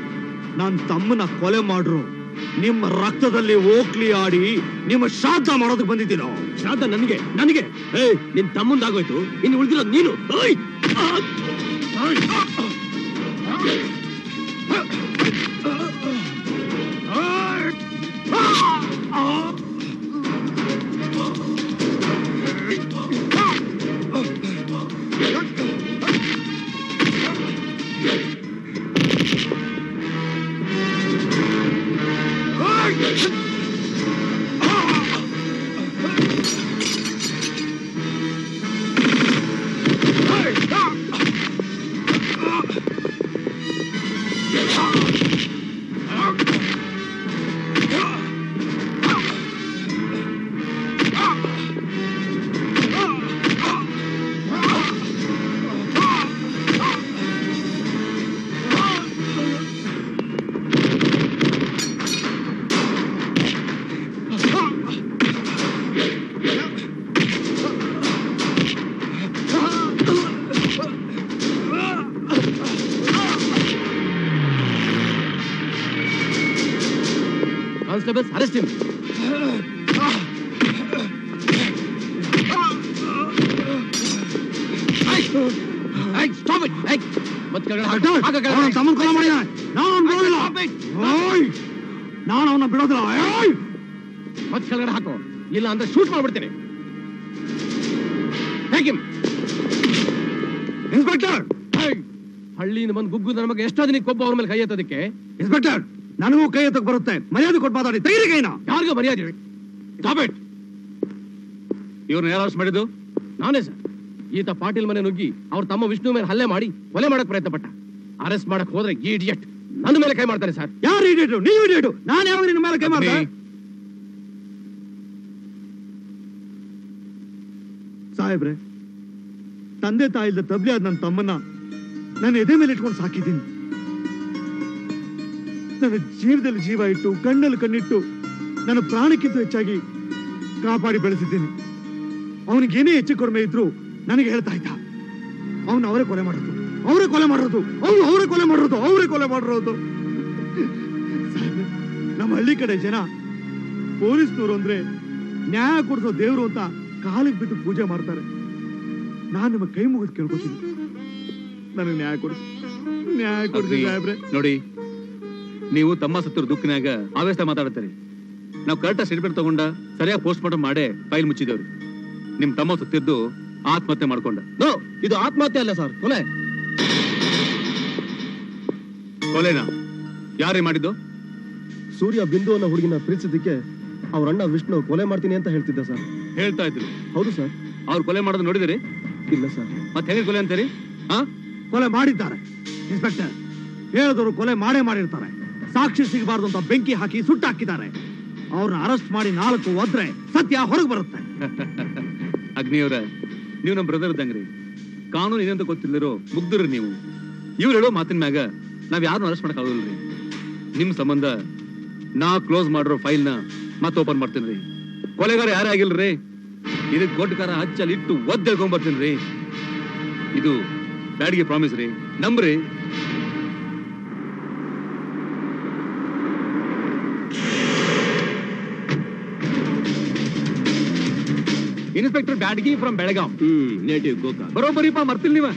ನನ್ನ ತಮ್ಮನ ಕೊಲೆ ಮಾಡ್ರು, ನಿಮ್ಮ ರಕ್ತದಲ್ಲಿ ಓಕ್ಲಿ ಆಡಿ ನಿಮ್ಮ ಶ್ರಾದ್ದ ಮಾಡೋದಕ್ಕೆ ಬಂದಿದ್ದೀನೋ? ಶ್ರಾದ್ದ ನನಗೆ ನನಗೆ ಏಯ್ ನಿನ್ ತಮ್ಮಂದಾಗೋಯ್ತು, ಇನ್ನು ಉಳಿದಿರೋದು ನೀನು. Arrest him. Hey, stop it. Hey, what are you doing? Stop it. I am going to kill him. No, no, no, no, no. Hey, what are you doing? You are going to shoot him. Take him. Inspector. Hey, ಹಳ್ಳಿಯಿಂದ ಬಂದು ಗುಗ್ಗುದ ನಮಗೆ ಎಷ್ಟು ದಿನ ಕೊಬ್ಬ ಅವರ ಮೇಲೆ ಕೈ ಎತ್ತೋದಕ್ಕೆ? Inspector, ನನಗೂ ಕೈ ಎತ್ತಕ್ಕೆ ಬರುತ್ತೆ, ಮರ್ಯಾದೆ ಕೊಟ್ಟು ಮಾತಾಡಿ. ತೈರಿ ಕೈನ. ಯಾರಿಗೂ ಮರ್ಯಾದೆ? ಇವ್ರನ್ನ ಯಾರು ಅರೆಸ್ಟ್ ಮಾಡಿದ್ದು? ನಾನೇ ಸರ್. ಈತ ಪಾಟೀಲ್ ಮನೆ ನುಗ್ಗಿ ಅವ್ರ ತಮ್ಮ ವಿಷ್ಣು ಮೇಲೆ ಹಲ್ಲೆ ಮಾಡಿ ಕೊಲೆ ಮಾಡಕ್ ಪ್ರಯತ್ನ ಪಟ್ಟ. ಅರೆಸ್ಟ್ ಮಾಡಕ್ ಹೋದ್ರೆ ಈ ಇಡಿಯಟ್ ನನ್ನ ಮೇಲೆ ಕೈ ಮಾಡ್ತಾರೆ ಸರ್. ಯಾರು ಇಡಿಯಟ್? ನೀವು ಇಡಿಯಟ್. ನಾನು ಯಾವಾಗ ನಿನ್ನ ಮೇಲೆ ಕೈ ಮಾಡ್ತೀನಿ? ಸಾಹೇಬ್ರೆ, ತಂದೆ ತಾಯಿ ಇಲ್ಲದ ತಬ್ಲಿ ಆದ ನನ್ನ ತಮ್ಮನ್ನ ನಾನು ಎದೆ ಮೇಲೆ ಇಟ್ಕೊಂಡು ಸಾಕಿದ್ದೀನಿ. ನನ್ನ ಜೀವದಲ್ಲಿ ಜೀವ ಇಟ್ಟು, ಕಣ್ಣಲ್ಲಿ ಕಣ್ಣಿಟ್ಟು, ನನ್ನ ಪ್ರಾಣಕ್ಕಿಂತ ಹೆಚ್ಚಾಗಿ ಕಾಪಾಡಿ ಬೆಳೆಸಿದ್ದೀನಿ. ಅವನಿಗೇನೇ ಹೆಚ್ಚು ಕಡಿಮೆ ಇದ್ರು ನನಗೆ ಹೇಳ್ತಾ ಇದ್ದ, ಅವನು ಅವರೇ ಕೊಲೆ ಮಾಡೋದು, ಅವರೇ ಕೊಲೆ ಮಾಡೋದು, ಅವನು ಅವರೇ ಕೊಲೆ ಮಾಡೋದು, ಅವರೇ ಕೊಲೆ ಮಾಡಿರೋದು. ನಮ್ಮ ಹಳ್ಳಿ ಕಡೆ ಜನ ಪೊಲೀಸ್ನವರು ಅಂದ್ರೆ ನ್ಯಾಯ ಕೊಡಿಸೋ ದೇವರು ಅಂತ ಕಾಲಿಗೆ ಬಿಟ್ಟು ಪೂಜೆ ಮಾಡ್ತಾರೆ. ನಾನು ನಿಮ್ಮ ಕೈ ಮುಗಿದು ಕೇಳ್ಕೊತೀನಿ, ನನಗೆ ನ್ಯಾಯ ಕೊಡಿಸಿ, ನ್ಯಾಯ ಕೊಡಿಸಿ ಸಾಹೇಬ್ರೆ. ನೋಡಿ, ನೀವು ತಮ್ಮ ಸತ್ತರು ದುಃಖನಾಗ ಆವೇಶ ಮಾತಾಡ್ತಾರೆ. ನಾವು ಕರೆಕ್ಟಾಗಿ ಸ್ಟೇಟ್ಮೆಂಟ್ ತಗೊಂಡ, ಸರಿಯಾಗಿ ಪೋಸ್ಟ್ ಮಾರ್ಟಮ್ ಮಾಡೇ ಫೈಲ್ ಮುಚ್ಚಿದೇವ್ರಿ. ನಿಮ್ ತಮ್ಮ ಸತ್ತಿದ್ದು ಆತ್ಮಹತ್ಯೆ ಮಾಡ್ಕೊಂಡ. ನೋ, ಇದು ಆತ್ಮಹತ್ಯೆ ಅಲ್ಲ ಸರ್, ಕೊಲೆ. ಕೊಲೆನಾ? ಯಾರೇ ಮಾಡಿದ್ದು? ಸೂರ್ಯ ಬಿಂದು ಅನ್ನೋ ಹುಡುಗಿನ ಪ್ರೀತಿಸಿದ್ದಕ್ಕೆ ಅವ್ರ ಅಣ್ಣ ವಿಷ್ಣು ಕೊಲೆ ಮಾಡ್ತೀನಿ ಅಂತ ಹೇಳ್ತಿದ್ದ ಸರ್. ಹೇಳ್ತಾ ಇದ್ರು? ಹೌದು ಸರ್. ಅವ್ರು ಕೊಲೆ ಮಾಡೋದು ನೋಡಿದಿರಿ? ಇಲ್ಲ ಸರ್. ಮತ್ತೆ ಹೇಗೆ ಕೊಲೆ ಅಂತೀರಿ? ಹಾ, ಕೊಲೆ ಮಾಡಿದ್ದಾರೆ ಇನ್ಸ್ಪೆಕ್ಟರ್. ಹೇಳಿದವರು ಕೊಲೆ ಮಾಡೇ ಮಾಡಿರ್ತಾರೆ. ಸಾಕ್ಷಿ ಸಿಗಬಾರ್ದು ಅಂತ ಬೆಂಕಿ ಹಾಕಿ ಸುಟ್ಟಾಕಿದ್ದಾರೆ. ಅವ್ರನ್ನ ಅರೆಸ್ಟ್ ಮಾಡಿ ನಾಲ್ಕು ಹೋದ್ರೆ ಸತ್ಯ ಹೊರಗೆ ಬರುತ್ತೆ. ಅಗ್ನಿಯವರ, ನೀವು ನಮ್ಮ ಬ್ರದರ್ ಇದ್ದಂಗ್ರಿ. ಕಾನೂನು ಏನಂತ ಗೊತ್ತಿಲ್ಲರೋ ಮುಗ್ದ್ರಿ ನೀವು. ಇವ್ರು ಹೇಳೋ ಮಾತಿನ ಮ್ಯಾಗ ನಾವ್ ಯಾರನ್ನೂ ಅರೆಸ್ಟ್ ಮಾಡಕ್ ಆಗೋದಿಲ್ರಿ. ನಿಮ್ ಸಂಬಂಧ ನಾ ಕ್ಲೋಸ್ ಮಾಡಿರೋ ಫೈಲ್ನ ಮತ್ತೆ ಓಪನ್ ಮಾಡ್ತೀನಿ ರೀ. ಕೊಲೆಗಾರ ಯಾರೇ ಆಗಿಲ್ರಿ. ಇದಕ್ಕೆ ಕೊಟ್ಟಗಾರ ಹಚ್ಚಲ್ಲಿ ಇಟ್ಟು ಒದ್ದೆಳ್ಕೊಂಡ್ಬರ್ತೀನಿ ರೀ. ಇದು ಡ್ಯಾಡಿಗೆ ಪ್ರಾಮಿಸ್ ರೀ, ನಂಬ್ರಿ. Inspector Byadgi from Belgaum, native Gokak. ಬರೋಬ್ಬರಿಪ್ಪ, ಮರ್ತಿಲ್ ನೀವ.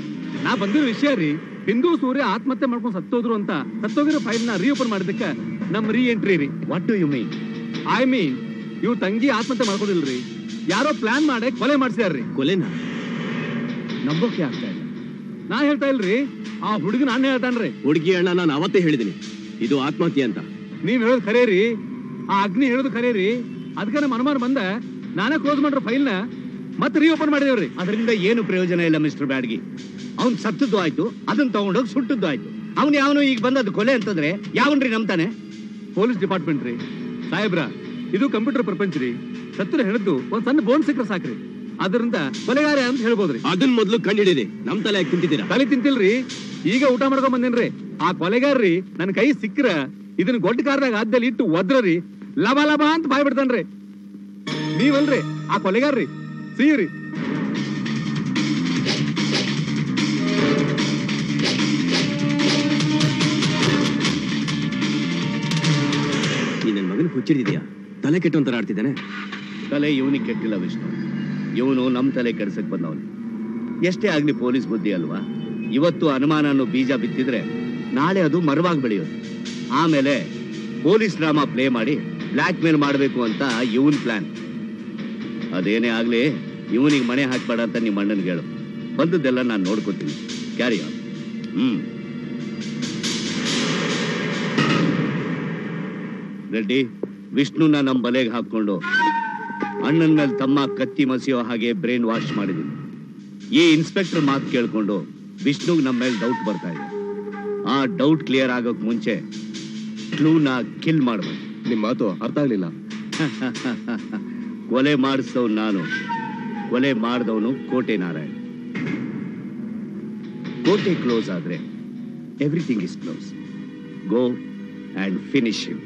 ನಾ ಬಂದಿರೋ ವಿಷಯ ರೀ, ಹಿಂದೂ ಸೂರ್ಯ ಆತ್ಮಹತ್ಯೆ ಮಾಡ್ಕೊಂಡು ಸತ್ತೋದ್ರು ಅಂತ ಸತ್ತೋಗಿರೋ ಫೈಲ್ ನ ರೀಓಪನ್ ಮಾಡಿದಕ್ಕೆ ನಮ್ ರೀ ಎಂಟ್ರಿ ರೀ. What do you mean? I mean, ಇವ್ ತಂಗಿ ಆತ್ಮಹತ್ಯೆ ಮಾಡ್ಕೊಂಡಿಲ್ರಿ, ಯಾರೋ ಪ್ಲಾನ್ ಮಾಡಿ ಕೊಲೆ ಮಾಡಿಸ್ಯಾರ್ರಿ. ಕೊಲೆನಾ? ನಂಬೋಕೆ ಆಗ್ತಾ ಇಲ್ಲ. ನಾ ಹೇಳ್ತಾ ಇಲ್ರಿ, ಆ ಹುಡುಗಿನ ಅಣ್ಣ ಹೇಳ್ತಾನ್ರಿ. ಹುಡುಗಿ ಅಣ್ಣ? ನಾನು ಅವತ್ತೇ ಹೇಳಿದೀನಿ ಇದು ಆತ್ಮಹತ್ಯೆ ಅಂತ. ನೀವ್ ಹೇಳೋದು ಖರೇ ರೀ, ಆ ಅಗ್ನಿ ಹೇಳೋದು ಖರೇ ರೀ. ಅದಕ್ಕೆ ನಮ್ಮ ಅನುಮಾನ ಬಂದ ನಾನೇ ಕ್ಲೋಸ್ ಮಾಡಿರೋ ಫೈಲ್ನ ಮತ್ತೆ ರೀಓಪನ್ ಮಾಡಿದೇವ್ರಿ. ಅದರಿಂದ ಏನು ಪ್ರಯೋಜನ ಇಲ್ಲ ಮಿಸ್ಟರ್ ಬ್ಯಾಡ್ಗಿ. ಅವ್ನು ಸತ್ತದ್ದು ಆಯ್ತು, ಅದನ್ನ ತಗೊಂಡೋಗಿ ಸುಟ್ಟದ್ದು ಆಯ್ತು. ಅವ್ನು ಯಾವನು ಈಗ ಬಂದದ್ದು ಕೊಲೆ ಅಂತಂದ್ರೆ ಯಾವನ್ರಿ ನಂಬ್ತಾನೆ? ಪೊಲೀಸ್ ಡಿಪಾರ್ಟ್ಮೆಂಟ್ ರೀ ಸಾಹೇಬ್ರ, ಇದು ಕಂಪ್ಯೂಟರ್ ಪ್ರಪಂಚ ರೀ. ಸತ್ತರ ಹಿಡಿದು ಒಂದ್ ಸಣ್ಣ ಬೋನ್ ಸಿಕ್ಕರೆ ಸಾಕ್ರಿ, ಅದರಿಂದ ಕೊಲೆಗಾರ ಅಂತ ಹೇಳ್ಬೋದ್ರಿ. ಅದನ್ನ ಮೊದಲು ಕಂಡು ಹಿಡೀರಿ. ನಮ್ ತಲೆ ತಿಂತಿದ್ದೀರಾ? ತಲೆ ತಿಂತಿಲ್ರಿ, ಈಗ ಊಟ ಮಾಡ್ಕೊಂಡ್ ಬಂದೇನ್ರಿ. ಆ ಕೊಲೆಗಾರ್ರಿ ನನ್ ಕೈ ಸಿಕ್ಕ್ರ ಇದನ್ನ ಗೊಡ್ಡ ಕಾರ್ದಾಗ ಆದ್ದಲ್ಲಿ ಇಟ್ಟು ಒದ್ರಿ ಲಬ ಲಬ ಅಂತ ಬಾಯ್ ಬಿಡ್ತಾನ್ರಿ. ನೀವಲ್ರಿ ಆ ಕೊಲೆಗಾರ್ರಿ. ಸಿರಿ ಹುಚ್ಚಿಡಿದೆಯಾ? ತಲೆ ಕೆಟ್ಟು ಒಂಥರ ಆಡ್ತಿದ್ದಾನೆ. ತಲೆ ಇವನಿಗೆ ಕೆಟ್ಟಿಲ್ಲ ವಿಷ್ಣು, ಇವನು ನಮ್ ತಲೆ ಕೆಡ್ಸಕ್ ಬಂದವನು. ಎಷ್ಟೇ ಆಗ್ಲಿ ಪೊಲೀಸ್ ಬುದ್ಧಿ ಅಲ್ವಾ, ಇವತ್ತು ಅನುಮಾನ ಅನ್ನೋ ಬೀಜ ಬಿತ್ತಿದ್ರೆ ನಾಳೆ ಅದು ಮರವಾಗಿ ಬೆಳೆಯೋದು. ಆಮೇಲೆ ಪೊಲೀಸ್ ಡ್ರಾಮಾ ಪ್ಲೇ ಮಾಡಿ ಬ್ಲ್ಯಾಕ್ ಮೇಲ್ ಮಾಡಬೇಕು ಅಂತ ಇವನ್ ಪ್ಲಾನ್. ಅದೇನೇ ಆಗ್ಲಿ ಇವನಿಗೆ ಮನೆ ಹಾಕ್ಬೇಡ ಅಂತ ನಿಮ್ಮ ಅಣ್ಣನ್ಗೆ ಹೇಳು. ಬಂದದ್ದೆಲ್ಲ ನಾನು ನೋಡ್ಕೊತೀನಿ. ಕ್ಯಾರಿಯ. ಹ್ಮ್ ರೆಡ್ಡಿ, ವಿಷ್ಣುನ ನಮ್ಮ ಬಲೆಗೆ ಹಾಕೊಂಡು ಅಣ್ಣನ ಮೇಲೆ ತಮ್ಮ ಕತ್ತಿ ಮಸಿಯೋ ಹಾಗೆ ಬ್ರೈನ್ ವಾಶ್ ಮಾಡಿದೀನಿ. ಈ ಇನ್ಸ್ಪೆಕ್ಟರ್ ಮಾತು ಕೇಳ್ಕೊಂಡು ವಿಷ್ಣುಗೆ ನಮ್ಮ ಮೇಲೆ ಡೌಟ್ ಬರ್ತಾ ಇದೆ. ಆ ಡೌಟ್ ಕ್ಲಿಯರ್ ಆಗೋಕ್ ಮುಂಚೆ ಕ್ಲೂನ ಕಿಲ್ ಮಾಡಬೇಕು. ನಿಮ್ಮ ಮಾತು ಅರ್ಥ ಆಗಲಿಲ್ಲ. ಕೊಲೆ ಮಾಡಿಸವ್ ನಾನು, ಕೊಲೆ ಮಾಡಿದವನು ಕೋಟೆ ನಾರಾಯಣ್. ಕೋಟೆ ಕ್ಲೋಸ್ ಆದ್ರೆ everything is close. Go and finish him.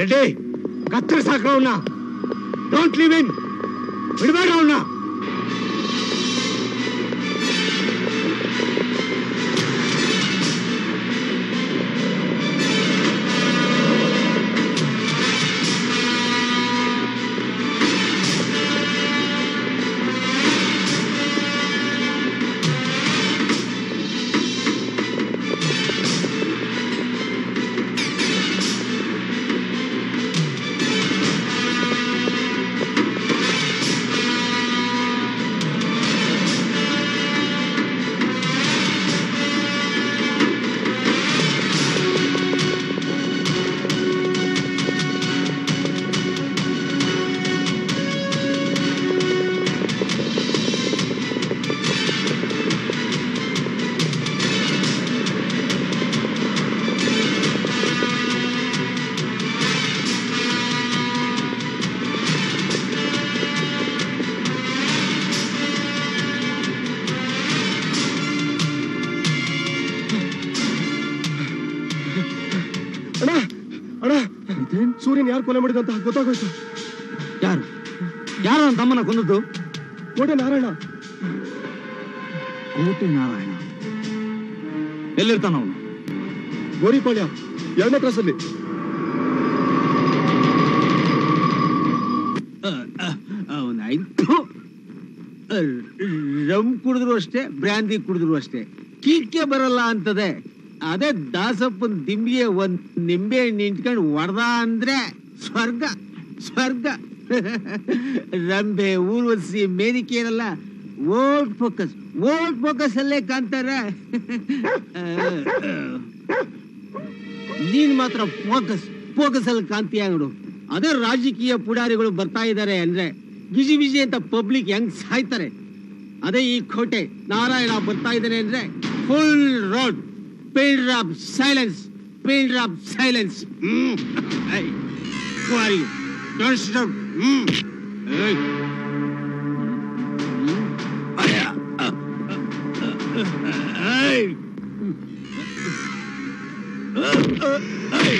Reddy, ಕತ್ತರಿಸಾಕ್ರವನ್ನ. Don't leave him. ಬಿಡಬೇಡ ಅವನ್ನ. ಕೊಲೆ ಮಾಡಿದಂತ ಗೊತ್ತಾಗೋಯ್ತು. ಯಾರು ಯಾರು ನನ್ನ ತಮ್ಮನ ಕೊಂದದ್ದು? ಕೋಟೆ ನಾರಾಯಣ. ಕೋಟೆ ನಾರಾಯಣ ಎಲ್ಲಿರ್ತಾನ ಅವನು? ಗೋರಿಪಾಳ್ಯ ಎರಡನೇ ಕ್ಲಾಸ್ ಅಲ್ಲಿ. ಅವನಾಯ್ತು ರಮ್ ಕುಡಿದ್ರು ಅಷ್ಟೇ, ಬ್ರಾಂದಿ ಕುಡಿದ್ರು ಅಷ್ಟೇ, ಕೀಕ್ಕೆ ಬರಲ್ಲ ಅಂತದೆ. ಅದೇ ದಾಸಪ್ಪನ ದಿಂಬಿಗೆ ಒಂದ್ ನಿಂಬೆ ನಿಂತ್ಕೊಂಡು ಹೊಡೆದ ಅಂದ್ರೆ ಸ್ವರ್ಗ ಸ್ವರ್ಗ. ರಂಬೆ ಊರ್ವಸಿ ಮೇರಿಕೆ ಏನಲ್ಲ, ಓಟ್ ಫೋಕಸ್ ಓಟ್ ಫೋಕಸ್ ಅಲ್ಲೇ ಕಾಣ್ತಾರ. ನೀನ್ ಮಾತ್ರ ಫೋಕಸ್ ಫೋಕಸ್ ಅಲ್ಲಿ ಕಾಣ್ತೀಯ ನೋಡು. ಅದೇ ರಾಜಕೀಯ ಪುಡಾರಿಗಳು ಬರ್ತಾ ಇದಾರೆ ಅಂದ್ರೆ ಬಿಜಿ ಬಿಜಿ ಅಂತ ಪಬ್ಲಿಕ್ ಹೆಂಗ್ ಸಾಯ್ತಾರೆ. ಅದೇ ಈ ಕೋಟೆ ನಾರಾಯಣ ಬರ್ತಾ ಇದ್ದಾನೆ ಅಂದ್ರೆ full road pale drop silence, pale drop silence. Quarry. Don't stop. Hmm. Hey. Aya. Hey. Hey.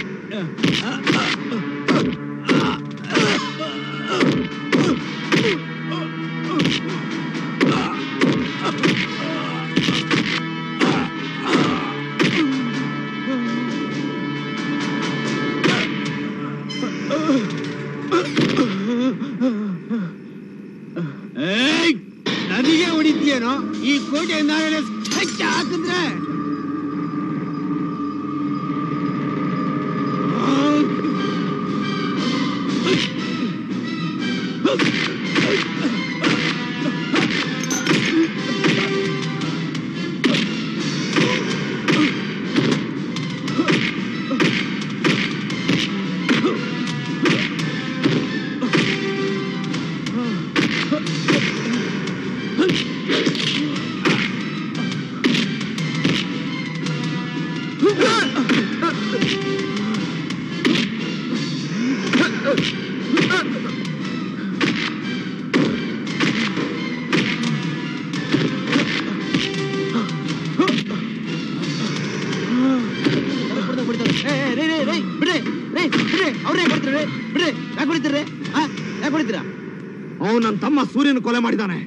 ಅವನು ನನ್ನ ತಮ್ಮ ಸೂರ್ಯನ ಕೊಲೆ ಮಾಡಿದಾನೆ.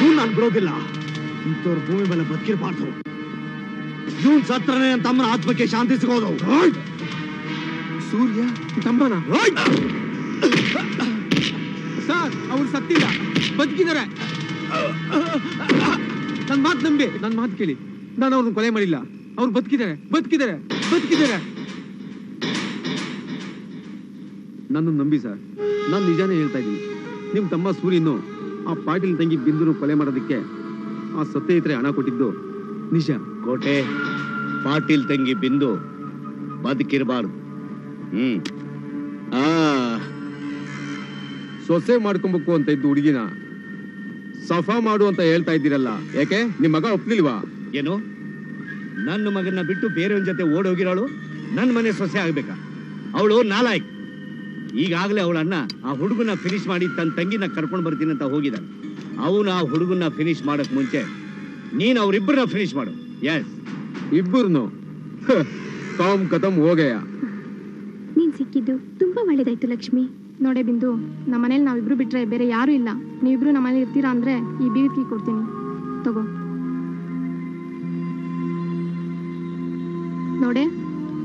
ಇವನ್ ನಾನು ಬಿಡೋದಿಲ್ಲ. ಇಂಥವ್ರ ಭೂಮಿ ಮೇಲೆ ಬದುಕಿರಬಾರ್ದು. ಇವನ್ ಸತ್ರನೇ ನನ್ನ ತಮ್ಮನ ಆತ್ಮಕ್ಕೆ ಶಾಂತಿ ಸಿಗೋದು. ಸೂರ್ಯ ತಮ್ಮನ ಸರ್, ಅವ್ರು ಸತ್ತಿಲ್ಲ, ಬದುಕಿದ್ದಾರೆ. ನನ್ನ ಮಾತು ನಂಬಿ, ನನ್ನ ಮಾತು ಕೇಳಿ. ನಾನು ಅವ್ರನ್ನ ಕೊಲೆ ಮಾಡಿಲ್ಲ. ಅವ್ರು ಬದುಕಿದ್ದಾರೆ, ಬದುಕಿದ್ದಾರೆ, ಬದುಕಿದ್ದಾರೆ. ನನ್ನನ್ನು ನಂಬಿ ಸರ್, ನಾನು ನಿಜಾನೇ ಹೇಳ್ತಾ ಇದ್ದೀನಿ. ನಿಮ್ಮ ತಮ್ಮ ಸೂರ್ಯನು ಆ ಪಾಟೀಲ್ ತಂಗಿ ಬಿಂದುನು ಕೊಲೆ ಮಾಡೋದಕ್ಕೆ ಆ ಸತ್ತೆ ಇತರೆ ಹಣ ಕೊಟ್ಟಿದ್ದು ನಿಜ. ಕೋಟೆ ಪಾಟೀಲ್ ತಂಗಿ ಬಿಂದು ಬದುಕಿರಬಾರ್ದು. ಹ್ಮ್ ಆ ಸೊಸೆ ಮಾಡ್ಕೊಬೇಕು ಅಂತ ಇದ್ದು ಹುಡುಗಿನ ಸಫಾ ಮಾಡು ಅಂತ ಹೇಳ್ತಾ ಇದ್ದೀರಲ್ಲ, ಯಾಕೆ? ನಿಮ್ಮ ಮಗ ಒಪ್ಲಿಲ್ವಾ? ಏನು, ನನ್ನ ಮಗನ್ನ ಬಿಟ್ಟು ಬೇರೆಯವನ ಜೊತೆ ಓಡೋಗಿರೋಳು ನನ್ನ ಮನೆ ಸೊಸೆ ಆಗ್ಬೇಕಾ? ಅವಳು ನಾಲಾಯಕ್. ಈಗಾಗಲೇ ಅವಳನ್ನ ಆ ಹುಡುಗನ ಫಿನಿಶ್ ಮಾಡಿ ತನ್ನ ತಂಗಿನ ಕರ್ಕೊಂಡು ಬರ್ತೀನಿ ಅಂತ ಹೋಗಿದ್ದಾನೆ. ಅವನು ಆ ಹುಡುಗನ್ನ ಫಿನಿಶ್ ಮಾಡಕ್ ಮುಂಚೆ ನೀನು ಅವ್ರಿಬ್ಬರನ್ನ ಫಿನಿಶ್ ಮಾಡು. ಎಸ್, ಇಬ್ಬರನ್ನು ಕಾಮ್ ಕತಮ್ ಹೋಗಯ್ಯ. ನೀನ್ ಸಿಕ್ಕಿದ್ದು ತುಂಬಾ ಒಳ್ಳೇದಾಯ್ತು ಲಕ್ಷ್ಮಿ. ನೋಡೇ ಬಿಂದು, ನಮ್ಮನೇಲಿ ನಾವಿಬ್ರು ಬಿಟ್ರೆ ಬೇರೆ ಯಾರು ಇಲ್ಲ. ನೀವಿಬ್ರು ನಮ್ಮನೇಲಿ ಇರ್ತೀರಾ ಅಂದ್ರೆ ಈ ಬೀದಿ ಕೊಡ್ತೀನಿ, ತಗೋ. ನೋಡೆ,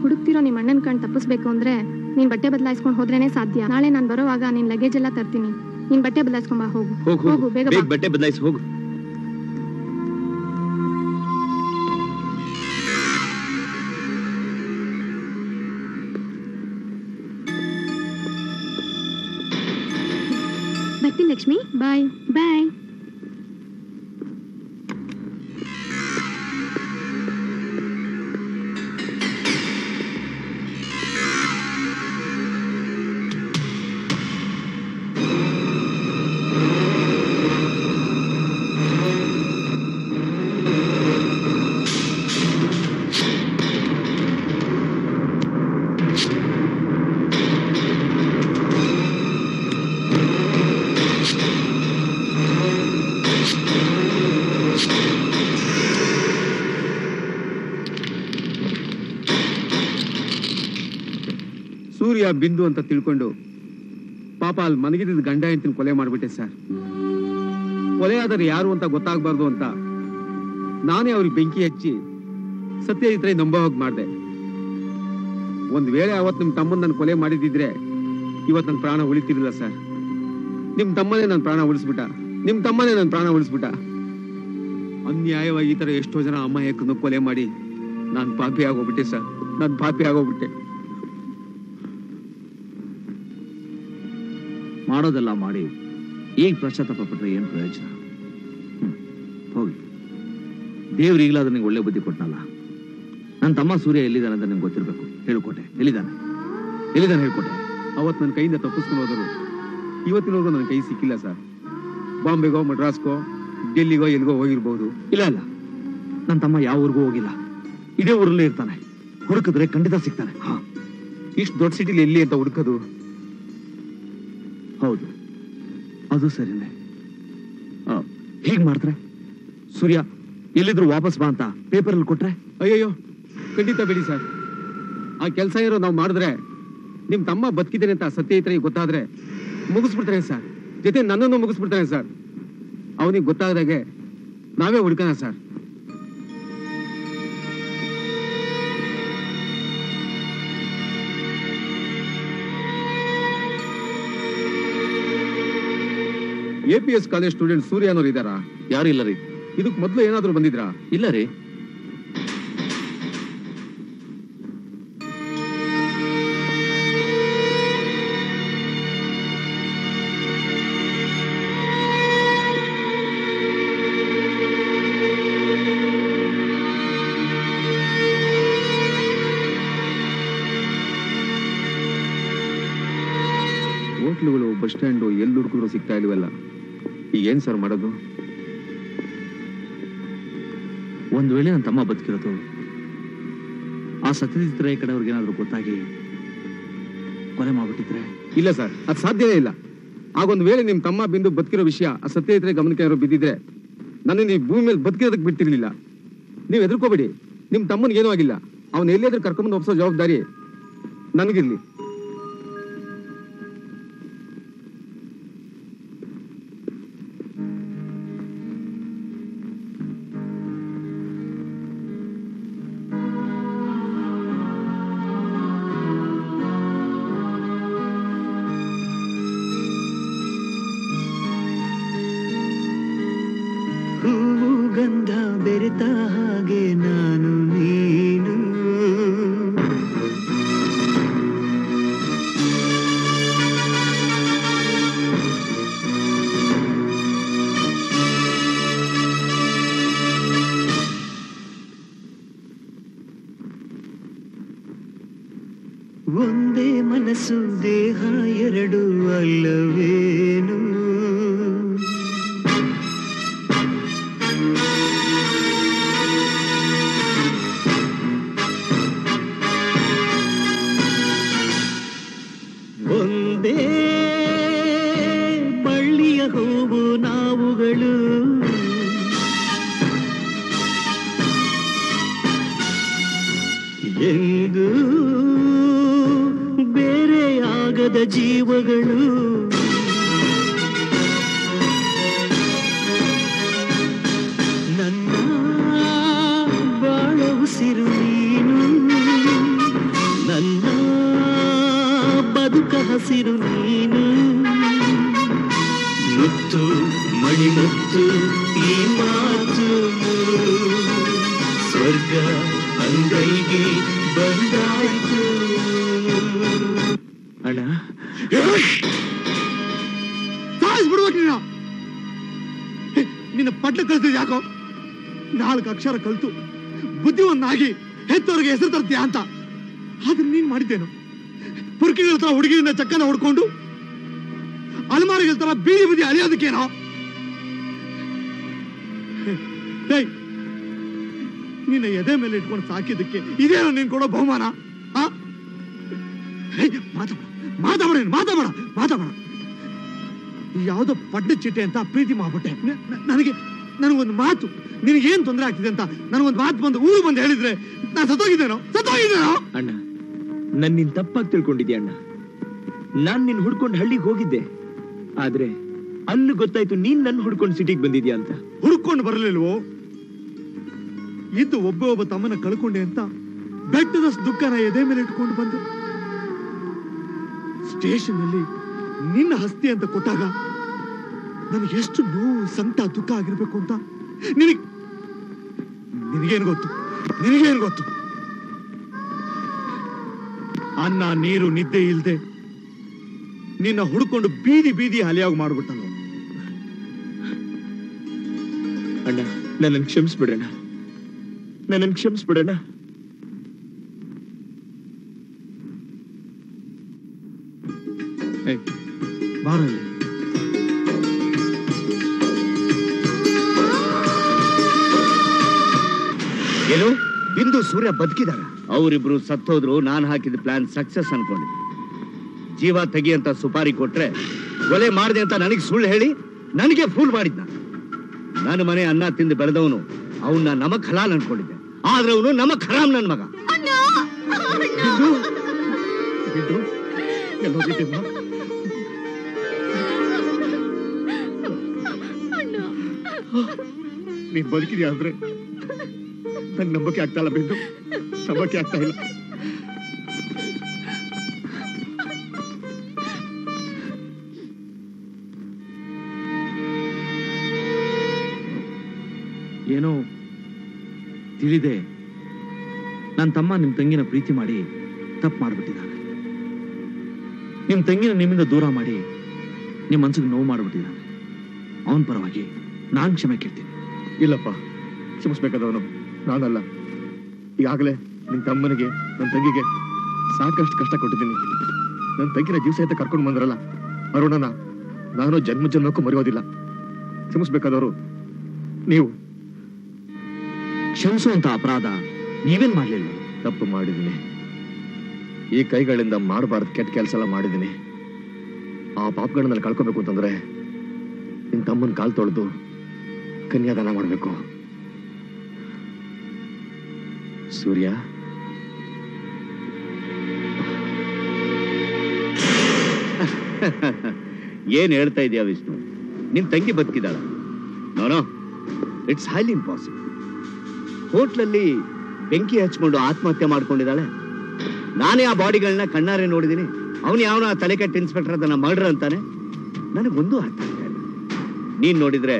ಹುಡುಕ್ತಿರೋ ನಿಮ್ಮ ಅಣ್ಣನ ಕಣ್ ತಪ್ಪಿಸ್ಬೇಕು ಅಂದ್ರೆ ನೀನ್ ಬಟ್ಟೆ ಬದಲಾಯಿಸ್ಕೊಂಡು ಹೋದ್ರೇನೆ ಸಾಧ್ಯ. ನಾಳೆ ನಾನು ಬರೋವಾಗ ನಿನ್ ಲಗೇಜ್ ಎಲ್ಲ ತರ್ತೀನಿ, ನೀನ್ ಬಟ್ಟೆ ಬದಲಾಯಿಸ್ಕೊಂಡ್ ಬಾ. ಹೋಗು ಹೋಗು, ಬೇಗ ಬಟ್ಟೆ ಬದಲಾಯಿಸಿ ಹೋಗು. ಬರ್ತೀನಿ ಲಕ್ಷ್ಮಿ, ಬಾಯ್ ಬಾಯ್. ಬಿಂದು ಅಂತ ತಿಳ್ಕೊಂಡು ಪಾಪ ಅಲ್ಲಿ ಮನಗಿದ್ದ ಗಂಡ ಹೆಂಡತಿನ ಕೊಲೆ ಮಾಡ್ಬಿಟ್ಟೆ ಸರ್. ಕೊಲೆ ಆದರೆ ಯಾರು ಅಂತ ಗೊತ್ತಾಗಬಾರ್ದು ಅಂತ ನಾನೇ ಅವ್ರಿಗೆ ಬೆಂಕಿ ಹಚ್ಚಿ ಸತ್ಯ ಇದ್ರೆ ನಂಬೋ ಹಾಗೆ ಮಾಡಿದೆ. ಒಂದ್ ವೇಳೆ ಅವತ್ತು ನಿಮ್ ತಮ್ಮನ ನಾನು ಕೊಲೆ ಮಾಡಿದಿದ್ರೆ ಇವತ್ತು ನನ್ನ ಪ್ರಾಣ ಉಳಿತಿರ್ಲಿಲ್ಲ ಸರ್. ನಿಮ್ ತಮ್ಮನೇ ನನ್ನ ಪ್ರಾಣ ಉಳಿಸ್ಬಿಟ್ಟ, ನಿಮ್ ತಮ್ಮನೇ ನನ್ನ ಪ್ರಾಣ ಉಳಿಸ್ಬಿಟ್ಟ. ಅನ್ಯಾಯವಾಗಿ ಈ ತರ ಎಷ್ಟೋ ಜನ ಅಮಾಯಕನ ಕೊಲೆ ಮಾಡಿ ನಾನು ಪಾಪಿ ಆಗೋಗ್ಬಿಟ್ಟೆ ಸರ್, ನಾನು ಪಾಪಿ ಆಗೋಗ್ಬಿಟ್ಟೆ. ಮಾಡೋದೆಲ್ಲ ಮಾಡಿ ಈಗ ಪಶ್ಚಾತ್ತಾಪ ಪಟ್ಟರೆ ಏನು ಪ್ರಯೋಜನ? ಹೋಗಿ, ದೇವ್ರು ಈಗಲಾದ್ರೆ ನಿಂಗೆ ಒಳ್ಳೆ ಬುದ್ಧಿ ಕೊಟ್ಟನಲ್ಲ. ನನ್ನ ತಮ್ಮ ಸೂರ್ಯ ಎಲ್ಲಿದ್ದಾನೆ ಅಂತ ನಿಮ್ಗೆ ಗೊತ್ತಿರಬೇಕು. ಹೇಳ್ಕೊಟ್ಟೆ, ಎಲ್ಲಿದ್ದಾನೆ ಎಲ್ಲಿದ್ದಾನೆ ಹೇಳ್ಕೊಟ್ಟೆ. ಅವತ್ತು ನನ್ನ ಕೈಯಿಂದ ತಪ್ಪಿಸ್ಕೊಂಡು ಹೋದರು, ಇವತ್ತಿನವರೆಗೂ ನನ್ನ ಕೈ ಸಿಕ್ಕಿಲ್ಲ ಸರ್. ಬಾಂಬೆಗೋ, ಮಡ್ರಾಸ್ಗೋ, ಡೆಲ್ಲಿಗೋ ಎಲ್ಲಿಗೋ ಹೋಗಿರ್ಬೋದು. ಇಲ್ಲ ಇಲ್ಲ, ನನ್ನ ತಮ್ಮ ಯಾವ ಊರಿಗೂ ಹೋಗಿಲ್ಲ, ಇದೇ ಊರಲ್ಲೇ ಇರ್ತಾನೆ. ಹುಡುಕಿದ್ರೆ ಖಂಡಿತ ಸಿಗ್ತಾನೆ. ಹಾಂ, ಇಷ್ಟು ದೊಡ್ಡ ಸಿಟಿಲಿ ಎಲ್ಲಿ ಅಂತ ಹುಡುಕೋದು? ಹೌದು, ಅದು ಸರಿನೇ. ಹೀಗೆ ಮಾಡಿದ್ರೆ ಸೂರ್ಯ ಎಲ್ಲಿದ್ರು ವಾಪಸ್ ಬಾ ಅಂತ ಪೇಪರಲ್ಲಿ ಕೊಟ್ರೆ ಅಯ್ಯಯ್ಯೋ ಖಂಡಿತ ಬಿಡಿ ಸರ್. ಆ ಕೆಲಸ ಏನೋ ನಾವು ಮಾಡಿದ್ರೆ ನಿಮ್ಮ ತಮ್ಮ ಬದುಕಿದ್ದೇನೆ ಅಂತ ಸತ್ಯ ಇತರೆ ಗೊತ್ತಾದ್ರೆ ಮುಗಿಸ್ಬಿಡ್ತಾರೆ ಸರ್. ಜೊತೆ ನನ್ನನ್ನು ಮುಗಿಸ್ಬಿಡ್ತಾರೆ ಸರ್. ಅವನಿಗೆ ಗೊತ್ತಾಗದಾಗೆ ನಾವೇ ಹುಡ್ಕೋಣ ಸರ್. A P S college student Surya ಅನ್ನೋರು ಇದ್ದಾರಾ? ಯಾರು ಇಲ್ಲ ರೀ. ಇದಕ್ಕೆ ಮೊದಲು ಏನಾದರೂ ಬಂದಿದ್ರಾ? ಇಲ್ಲ ರೀ. ಹೋಟ್ಲುಗಳು, ಬಸ್ ಸ್ಟ್ಯಾಂಡು ಎಲ್ಲಿ ಹುಡುಕಿದ್ರು ಸಿಗ್ತಾ ಇಲ್ವಲ್ಲ. ಈಗೇನು ಸರ್ ಮಾಡೋದು? ಒಂದು ವೇಳೆ ನನ್ನ ತಮ್ಮ ಬದುಕಿರೋದು ಆ ಸತ್ಯದಿತ್ರ ಈ ಕಡೆಯವ್ರಿಗೆ ಏನಾದರೂ ಗೊತ್ತಾಗಿ ಕೊಲೆ ಮಾಡಿಬಿಟ್ಟಿದ್ರೆ? ಇಲ್ಲ ಸರ್, ಅದು ಸಾಧ್ಯವೇ ಇಲ್ಲ. ಆಗೊಂದು ವೇಳೆ ನಿಮ್ಮ ತಮ್ಮ ಬಿಂದು ಬದುಕಿರೋ ವಿಷಯ ಆ ಸತ್ಯದಿತ್ರ ಗಮನಕ್ಕೆ ಯಾರು ಬಿದ್ದಿದ್ರೆ ನನ್ನ ನೀವು ಭೂಮಿ ಮೇಲೆ ಬದುಕಿರೋದಕ್ಕೆ ಬಿಡ್ತಿರ್ಲಿಲ್ಲ. ನೀವು ಹೆದರ್ಕೋಬೇಡಿ, ನಿಮ್ಮ ತಮ್ಮನಿಗೇನೂ ಆಗಿಲ್ಲ. ಅವನು ಎಲ್ಲಿಯಾದ್ರೂ ಕರ್ಕೊಂಬಂದು ಒಪ್ಸೋ ಜವಾಬ್ದಾರಿ ನನಗಿಲ್ಲಿ ಅಕ್ಷರ ಕಲ್ತು ಬುದ್ಧಿವನ್ನಾಗಿ ಹೆತ್ತವರಿಗೆ ಹೆಸರು ತರ್ತೀಯ ಅಂತ. ಆದ್ರೆ ನೀನ್ ಮಾಡಿದ್ದೇನು? ಪುರ್ಕಿಗಳ ತರ ಹುಡುಗಿಯಿಂದ ಚಕ್ಕನ ಹೊಡ್ಕೊಂಡು ಅಲಮಾರಿಗಳ ತರ ಬೀದಿ ಬೀದಿ ಅಲಿಯೋದಕ್ಕೇನೋ? ನಿನ್ನ ಎದೆ ಮೇಲೆ ಇಟ್ಕೊಂಡು ಸಾಕಿದ್ದಕ್ಕೆ ಇದೇನೋ ನೀನ್ ಕೊಡೋ ಬಹುಮಾನ? ಮಾತಾಡ ಮಾತಾಡ ಮಾತಾಡ ಯಾವುದೋ ಪಡ್ಡ ಚಿಟ್ಟೆ ಅಂತ ಪ್ರೀತಿ ಮಾಡ್ಬಿಟ್ಟೆ. ನನಗೆ ನನಗೊಂದು ಮಾತು, ನಿನಗೇನ್ ತೊಂದರೆ ಆಗ್ತಿದೆ ಅಂತ ನನಗೊಂದು ಮಾತು ಬಂದು ಊರು ಬಂದು ಹೇಳಿದ್ರೆ ನಾ ಸತ್ತೋಗಿದ್ದೇನೋ ಸತ್ತೋಗಿದ್ದೇನೋ ಅಣ್ಣ, ನನ್ ನಿನ್ ತಪ್ಪಾಗಿ ತಿಳ್ಕೊಂಡಿದ್ಯಾ ಅಣ್ಣ. ನಾನ್ ನಿನ್ ಹುಡ್ಕೊಂಡು ಹಳ್ಳಿಗೆ ಹೋಗಿದ್ದೆ, ಆದ್ರೆ ಅಲ್ಲಿ ಗೊತ್ತಾಯ್ತು ನೀನ್ ನನ್ನ ಹುಡ್ಕೊಂಡು ಸಿಟಿಗೆ ಬಂದಿದ್ಯಾ ಅಂತ. ಹುಡ್ಕೊಂಡು ಬರಲಿಲ್ವೋ? ಇದ್ದು ಒಬ್ಬ ಒಬ್ಬ ತಮ್ಮನ ಕಳ್ಕೊಂಡೆ ಅಂತ ಬೆಟ್ಟದಷ್ಟು ದುಃಖನ ಎದೆ ಮೇಲೆ ಇಟ್ಕೊಂಡು ಬಂದು ಸ್ಟೇಷನ್ ಅಲ್ಲಿ ನಿನ್ನ ಹಸ್ತಿ ಅಂತ ಕೊಟ್ಟಾಗ ನನ್ಗೆ ಎಷ್ಟು ನೋವು ಸಂಕಟ ದುಃಖ ಆಗಿರ್ಬೇಕು ಅಂತ ನಿನಗೆ ನಿನಗೇನು ಗೊತ್ತು ನಿನಗೇನು ಗೊತ್ತು ಅನ್ನ ನೀರು ನಿದ್ದೆ ಇಲ್ಲದೆ ನಿನ್ನ ಹುಡ್ಕೊಂಡು ಬೀದಿ ಬೀದಿ ಅಲೆಯಾಗಿ ಮಾಡ್ಬಿಟ್ಟ ಅಣ್ಣ. ನನ್ನ ಕ್ಷಮಿಸ್ಬಿಡಣ್ಣ, ನನ್ನ ಕ್ಷಮಿಸ್ಬಿಡಣ್ಣ. ಬಾರ ಏನು, ಬಿಂದು ಸೂರ್ಯ ಬದುಕಿದಾರ? ಅವರಿಬ್ರು ಸತ್ತೋದ್ರು. ನಾನು ಹಾಕಿದ ಪ್ಲಾನ್ ಸಕ್ಸಸ್ ಅನ್ಕೊಂಡಿದ್ದೆ. ಜೀವ ತೆಗಿ ಅಂತ ಸುಪಾರಿ ಕೊಟ್ರೆ ಕೊಲೆ ಮಾಡಿದೆ ಅಂತ ನನಗೆ ಸುಳ್ಳು ಹೇಳಿ ನನಗೆ ಫೂಲ್ ಮಾಡಿದ್ನ. ನನ್ನ ಮನೆ ಅನ್ನ ತಿಂದು ಬೆಳೆದವನು ಅವನ್ನ ನಮಗ್ ಹಲಾಲ್ ಅನ್ಕೊಂಡಿದ್ದೆ, ಆದ್ರೆ ಅವನು ನಮಗ್ ಹರಾಮ್. ನನ್ ಮಗ ನೀನ್ ಬದುಕಿದ್ಯಾ ಅಂದ್ರೆ ನನ್ ನಂಬಕ್ಕೆ ಆಗ್ತಾ ಇಲ್ಲ ಬಿಂದು, ನಂಬಕ್ಕೆ ಆಗ್ತಾ ಇಲ್ಲ. ಏನೋ ತಿಳಿದೆ ನನ್ನ ತಮ್ಮ ನಿಮ್ ತಂಗಿನ ಪ್ರೀತಿ ಮಾಡಿ ತಪ್ಪು ಮಾಡ್ಬಿಟ್ಟಿದ್ದಾನೆ. ನಿಮ್ ತಂಗಿನ ನಿಮ್ಮಿಂದ ದೂರ ಮಾಡಿ ನಿಮ್ ಮನ್ಸಿಗೆ ನೋವು ಮಾಡ್ಬಿಟ್ಟಿದ್ದಾನೆ. ಅವನ ಪರವಾಗಿ ನಾನ್ ಕ್ಷಮೆ ಕೇಳ್ತೀನಿ. ಇಲ್ಲಪ್ಪ, ಕ್ಷಮಿಸ್ಬೇಕಾದವನು ನಾನಲ್ಲ. ಈಗಾಗಲೇ ನಿನ್ನ ತಮ್ಮನಿಗೆ ನನ್ನ ತಂಗಿಗೆ ಸಾಕಷ್ಟು ಕಷ್ಟ ಕೊಟ್ಟಿದ್ದೀನಿ. ನನ್ನ ತಂಗಿನ ಜೀವ ಸಹಿತ ಕರ್ಕೊಂಡು ಬಂದ್ರಲ್ಲ ಅರುಣನ ನಾನು ಜನ್ಮ ಜನ್ಮಕ್ಕೂ ಮರೆಯೋದಿಲ್ಲ. ಕ್ಷಮಿಸ್ಬೇಕಾದವರು ನೀವು. ಕ್ಷಮಿಸುವಂತ ಅಪರಾಧ ನೀವೇನ್ ಮಾಡಲಿಲ್ಲ. ತಪ್ಪು ಮಾಡಿದ್ದೀನಿ, ಈ ಕೈಗಳಿಂದ ಮಾಡಬಾರ್ದು ಕೆಟ್ಟ ಕೆಲಸ ಎಲ್ಲ ಮಾಡಿದ್ದೀನಿ. ಆ ಪಾಪಗಳನ್ನೆಲ್ಲ ಕಳ್ಕೊಬೇಕು ಅಂತಂದ್ರೆ ನಿನ್ನ ತಮ್ಮನ ಕಾಲು ತೊಳೆದು ಕನ್ಯಾದಾನ ಮಾಡಬೇಕು. ಸೂರ್ಯ, ಏನು ಹೇಳ್ತಾ ಇದೆಯಾ ವಿಷ್ಣು, ನಿನ್ನ ತಂಗಿ ಬದುಕಿದಾಳ? ನೋಡೋ, ಇಟ್ಸ್ ಹೈಲಿ ಇಂಪಾಸಿಬಲ್. ಹೋಟ್ಲಲ್ಲಿ ಬೆಂಕಿ ಹಚ್ಕೊಂಡು ಆತ್ಮಹತ್ಯೆ ಮಾಡ್ಕೊಂಡಿದ್ದಾಳೆ. ನಾನೇ ಆ ಬಾಡಿಗಳನ್ನ ಕಣ್ಣಾರೆ ನೋಡಿದ್ದೀನಿ. ಅವನು ಯಾವನ ತಲೆ ಕೆಟ್ಟ ಇನ್ಸ್ಪೆಕ್ಟರ್ ಅದನ್ನ ಮರ್ಡರ್ ಅಂತಾನೆ. ನನಗೊಂದು ಅರ್ಥ ಆಗ್ತಾ ಇಲ್ಲ. ನೀನ್ ನೋಡಿದ್ರೆ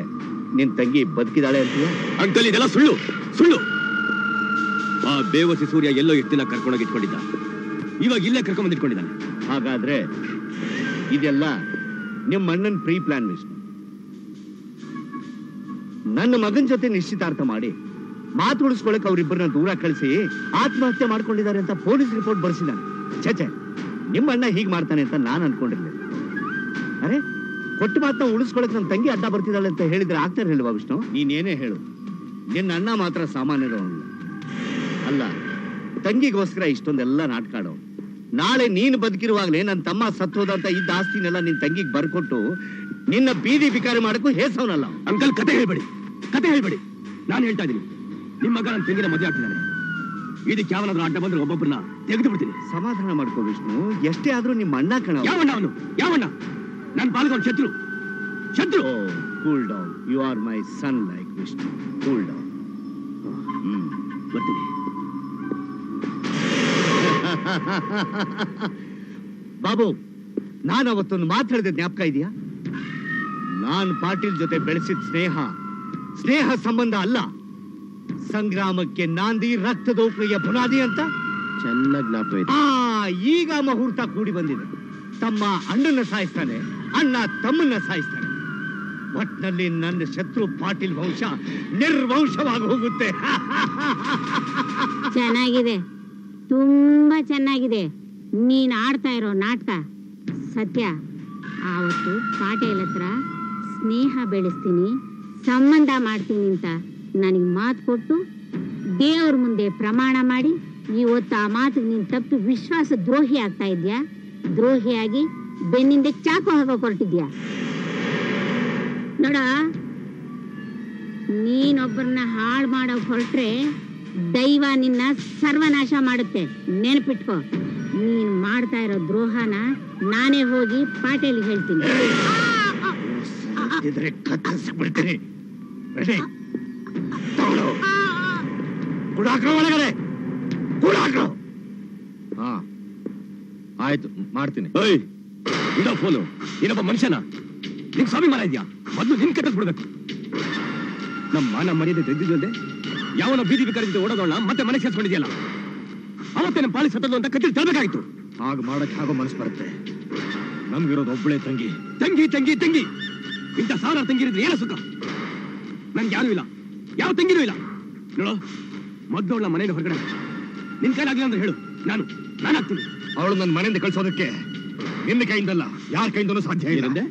ನಿನ್ ತಂಗಿ ಬದುಕಿದಾಳೆ ಅಂತೀಯ? ಅಂಕಲ್, ಇದೆಲ್ಲ ಸುಳ್ಳು ಸುಳ್ಳು. ಆ ಬೇವಸಿ ಸೂರ್ಯ ಎಲ್ಲೋ ಎಷ್ಟು ದಿನ ಕರ್ಕೊಂಡೋಗಿ ಇಟ್ಕೊಂಡಿದ್ದ, ಇವಾಗ ಇಲ್ಲೇ ಕರ್ಕೊಂಡ್ ಇಟ್ಕೊಂಡಿದ್ದಾನೆ. ಹಾಗಾದ್ರೆ ಇದೆಲ್ಲ ನಿಮ್ಮ ಅಣ್ಣನ ಪ್ರೀ ಪ್ಲಾನ್ ವಿಷ್ಣು. ನನ್ನ ಮಗನ ಜೊತೆ ನಿಶ್ಚಿತಾರ್ಥ ಮಾಡಿ ಮಾತು ಉಳಿಸ್ಕೊಳಕ್ ಅವರಿಬ್ಬರನ್ನ ದೂರ ಕಳಿಸಿ ಆತ್ಮಹತ್ಯೆ ಮಾಡ್ಕೊಂಡಿದ್ದಾರೆ ಅಂತ ಪೊಲೀಸ್ ರಿಪೋರ್ಟ್ ಬರ್ಸಿದ್ದಾನೆ. ಚೇಚೆ, ನಿಮ್ಮ ಅಣ್ಣ ಹೀಗೆ ಮಾಡ್ತಾನೆ ಅಂತ ನಾನು ಅನ್ಕೊಂಡಿರ್ಲಿಲ್ಲ. ಅರೆ, ಕೊಟ್ಟು ಮಾತನ್ನ ಉಳಿಸ್ಕೊಳಕ್ ನನ್ನ ತಂಗಿ ಅಡ್ಡ ಬರ್ತಿದ್ದಾಳೆ ಅಂತ ಹೇಳಿದ್ರೆ ಆಗ್ತಾರೆ ಹೇಳುವ ವಿಷ್ಣು? ನೀನೇನೇ ಹೇಳು, ನಿನ್ನ ಅಣ್ಣ ಮಾತ್ರ ಸಾಮಾನ್ಯರು ಅಲ್ಲ. ತಂಗಿಗೋಸ್ಕರ ಇಷ್ಟೊಂದೆಲ್ಲ ನಾಟಕ ಆಡೋನು. ನಾಳೆ ನೀನು ಬದುಕಿರುವಾಗಲೇ ನನ್ನ ತಮ್ಮ ಸತ್ತೋದ ಅಂತ ಇದ್ದ ಆಸ್ತಿನೆಲ್ಲ ನಿನ್ನ ತಂಗಿಗೆ ಬರ್ಕೊಟ್ಟು ನಿನ್ನ ಬೀದಿ ಬಿಕಾರಿ ಮಾಡಕ್ಕೂ ಹೇಸವನಲ್ಲ. ಅಂಕಲ್, ಕತೆ ಹೇಳ್ಬೇಡಿ ಕತೆ ಹೇಳ್ಬೇಡಿ. ನಾನು ಹೇಳ್ತಾ ಇದ್ದೀನಿ, ನಿಮ್ಮ ಮಗ ನನ್ನ ತಂಗಿನ ಮದುವೆ ಆಗ್ತಿದ್ದಾನೆ. ಇದಕ್ಕೆ ಯಾವನಾದ್ರೂ ಅಡ್ಡ ಬಂದ್ರೆ ಒಬ್ಬೊಬ್ಬರನ್ನ ತೆಗೆದು ಬಿಡ್ತೀನಿ. ಸಮಾಧಾನ ಮಾಡ್ಕೋ ವಿಷ್ಣು, ಎಷ್ಟೇ ಆದ್ರೂ ನಿಮ್ಮ ಅಣ್ಣ ಕಣ. ಯಾವಣ್ಣ ಅವನು? ಯಾವಣ್ಣ? ನನ್ನ ಪಾಲ್ಗೊಂಡು ಶತ್ರು ಶತ್ರು. Cool down, you are my son like Vishnu. Cool down. Hmm, ಬರ್ತೀನಿ. ಬಾಬು, ನಾನು ಅವತ್ತೊಂದು ಮಾತಾಡಿದ ಜ್ಞಾಪಕ ಇದೆಯಾ? ನಾನು ಪಾಟೀಲ್ ಜೊತೆ ಬೆಳೆಸಿದ ಸ್ನೇಹ ಸ್ನೇಹ ಸಂಬಂಧ ಅಲ್ಲ, ಸಂಗ್ರಾಮಕ್ಕೆ ನಾಂದಿ, ರಕ್ತದೋಪಣಿಗೆ ಬುನಾದಿ ಅಂತ ಚೆನ್ನಾಗಿ ಜ್ಞಾಪಕ ಇದೆ. ಆ, ಈಗ ಮುಹೂರ್ತ ಕೂಡಿ ಬಂದಿದೆ. ತಮ್ಮ ಅಣ್ಣನ ಸಾಯಿಸ್ತಾನೆ, ಅಣ್ಣ ತಮ್ಮನ್ನ ಸಾಯಿಸ್ತಾನೆ. ಒಟ್ಟಿನಲ್ಲಿ ನನ್ನ ಶತ್ರು ಪಾಟೀಲ್ ವಂಶ ನಿರ್ವಂಶವಾಗಿ ಹೋಗುತ್ತೆ. ಚೆನ್ನಾಗಿದೆ, ತುಂಬಾ ಚೆನ್ನಾಗಿದೆ ನೀನ್ ಆಡ್ತಾ ಇರೋ ನಾಟಕ. ಸತ್ಯ, ಆವತ್ತು ಪಾಟೀಲ್ ಹತ್ರ ಸ್ನೇಹ ಬೆಳೆಸ್ತೀನಿ, ಸಂಬಂಧ ಮಾಡ್ತೀನಿ ಅಂತ ನನಗೆ ಮಾತು ಕೊಟ್ಟು ದೇವ್ರ ಮುಂದೆ ಪ್ರಮಾಣ ಮಾಡಿ ಇವತ್ತು ಆ ಮಾತು ನೀನು ತಪ್ಪು ವಿಶ್ವಾಸ ದ್ರೋಹಿ ಆಗ್ತಾ ಇದೆಯಾ? ದ್ರೋಹಿಯಾಗಿ ಬೆನ್ನಿಂದ ಚಾಕು ಹಾಕೋ ಹೊರಟಿದ್ಯಾ? ನೋಡ, ನೀನೊಬ್ಬರನ್ನ ಹಾಳು ಮಾಡೋಕೆ ಹೊರಟ್ರೆ ದೈವ ನಿನ್ನ ಸರ್ವನಾಶ ಮಾಡುತ್ತೆ, ನೆನಪಿಟ್ಕೋ. ನೀನ್ ಮಾಡ್ತಾ ಇರೋ ದ್ರೋಹನ ನಾನೇ ಹೋಗಿ ಪಾಟೀಲ್ ಹೇಳ್ತೀನಿ. ಆಯ್ತು, ಮಾಡ್ತೀನಿ. ಏನಪ್ಪ ಮನುಷ್ಯನ, ನಿನ್ ಸ್ವಾಭಿಮಾನ ಇದೆಯಾ? ಮೊದಲು ನಿನ್ ಕಟ್ಟಿಸ್ಬಿಡ್ಬೇಕು. ನಮ್ಮ ಮಾನ ಮರ್ಯಾದೆ ತೆಗೆದಿದ್ದೆ, ಯಾವನ ಬೀದಿ ಬಿಕಾರಿದ್ದೆ ಓಡೋದೋಣ ಮತ್ತೆ ಮನೆ ಸೇರಿಸ್ಕೊಂಡಿದ್ಯಲ್ಲ, ಅವತ್ತೆ ನಮ್ಮ ಪಾಳಿ ಸತ್ತದು ಅಂತ ಕಟ್ಟಿ ತರಬೇಕಾಯ್ತು. ಹಾಗೆ ಮಾಡಕ್ಕೆ ಹಾಗೋ ಮನಸ್ಸು ಬರುತ್ತೆ? ನಮ್ಗಿರೋದು ಒಬ್ಬಳೇ ತಂಗಿ, ತಂಗಿ ತಂಗಿ ತಂಗಿ. ಇಂಥ ಸಾವಿರ ತಂಗಿರಿದ್ರೆ ಏನೋ ಸುಖ? ನನ್ಗೆ ಯಾರು ಇಲ್ಲ, ಯಾವ ತಂಗಿನೂ ಇಲ್ಲ. ನೋಡು, ಮೊದಲವಳ ಮನೆಯಿಂದ ಹೊರಗಡೆ ನಿನ್ ಕೈಲಾಗಿಲ್ಲ ಅಂದ್ರೆ ಹೇಳು, ನಾನು ನಾನು ಆಗ್ತೀನಿ. ಅವಳು ನನ್ನ ಮನೆಯಿಂದ ಕಳ್ಸೋದಕ್ಕೆ ನಿನ್ನ ಕೈಯಿಂದಲ್ಲ, ಯಾರ ಕೈಯಿಂದಲೂ ಸಾಧ್ಯ ಇಲ್ಲ. ಅಂದ್ರೆ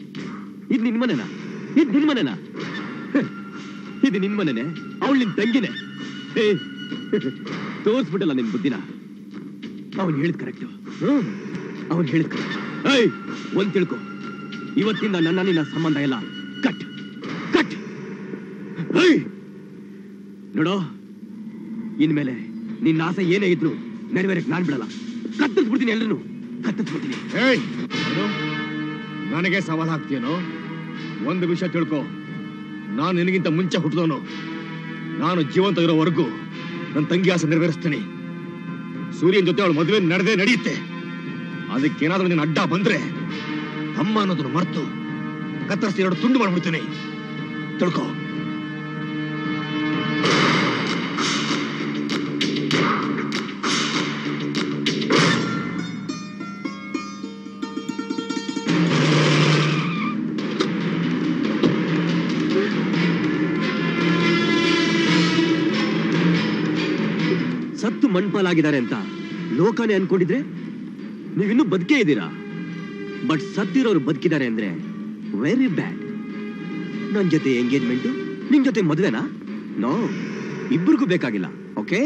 ಇದು ನಿನ್ ಮನೆನಾ? ಇದು ನಿನ್ ಮನೆನಾ? ಇದು ನಿನ್ ಮನೆನೆ, ಅವಳು ನಿನ್ ತಂಗಿನೇ. ತೋರ್ಸ್ಬಿಟ್ಟಲ್ಲ ನಿನ್ ಬುದ್ಧಿನ. ಅವನು ಹೇಳಿದ್ ಕರೆಕ್ಟು, ಅವನು ಹೇಳಿದ್ ಕರೆಕ್ಟ್. ಏಯ್, ಒಂದ್ ತಿಳ್ಕೊ, ಇವತ್ತಿಂದ ನನ್ನ ನಿನ್ನ ಸಂಬಂಧ ಎಲ್ಲ ಕಟ್ ಕಟ್. ಏಯ್ ನೋಡೋ, ಇನ್ಮೇಲೆ ನಿನ್ನ ಆಸೆ ಏನೇ ಇದ್ರು ನೆರವೇರಕ್ಕೆ ನಾನ್ ಬಿಡಲ್ಲ. ಕತ್ತಿಸ್ಬಿಡ್ತೀನಿ, ಎಲ್ರೂ ಕತ್ತಿಸ್ಬಿಡ್ತೀನಿ. ಏಯ್, ನನಗೆ ಸವಾಲ್ ಹಾಕ್ತೀನೋ? ಒಂದು ವಿಷಯ ತಿಳ್ಕೊ, ನಾನು ನಿನಗಿಂತ ಮುಂಚೆ ಹುಟ್ಟಿದವನು. ನಾನು ಜೀವಂತ ಇರೋವರೆಗೂ ನನ್ನ ತಂಗಿ ಆಸೆ ನೆರವೇರಿಸ್ತೀನಿ. ಸೂರ್ಯನ ಜೊತೆ ಅವಳ ಮದುವೆ ನಡೆದೇ ನಡೆಯುತ್ತೆ. ಅದಕ್ಕೇನಾದ್ರೂ ನೀನು ಅಡ್ಡ ಬಂದ್ರೆ ಅಮ್ಮ ಅನ್ನೋದನ್ನು ಮರೆತು ಕತ್ತರಿಸಿ ಎರಡು ತುಂಡು ಮಾಡ್ಬಿಡ್ತೀನಿ. ತಿಳ್ಕೊ. ಮಣ್ಪಾಲಾಗಿದ್ದಾರೆ ಅಂತ ಲೋಕನೇ ಅನ್ಕೊಂಡಿದ್ರೆ ನೀವಿನ್ನೂ ಬದುಕೇ ಇದ್ದೀರಾ. ಬಟ್ ಸತ್ತಿರೋರು ಬದುಕಿದ್ದಾರೆ ಅಂದ್ರೆ ವೆರಿ ಬ್ಯಾಡ್. ನನ್ನ ಜೊತೆ ಎಂಗೇಜ್ಮೆಂಟು, ನಿನ್ ಜೊತೆ ಮದುವೆನಾ? ನೋ, ಇಬ್ಬರಿಗೂ ಬೇಕಾಗಿಲ್ಲ. Okay,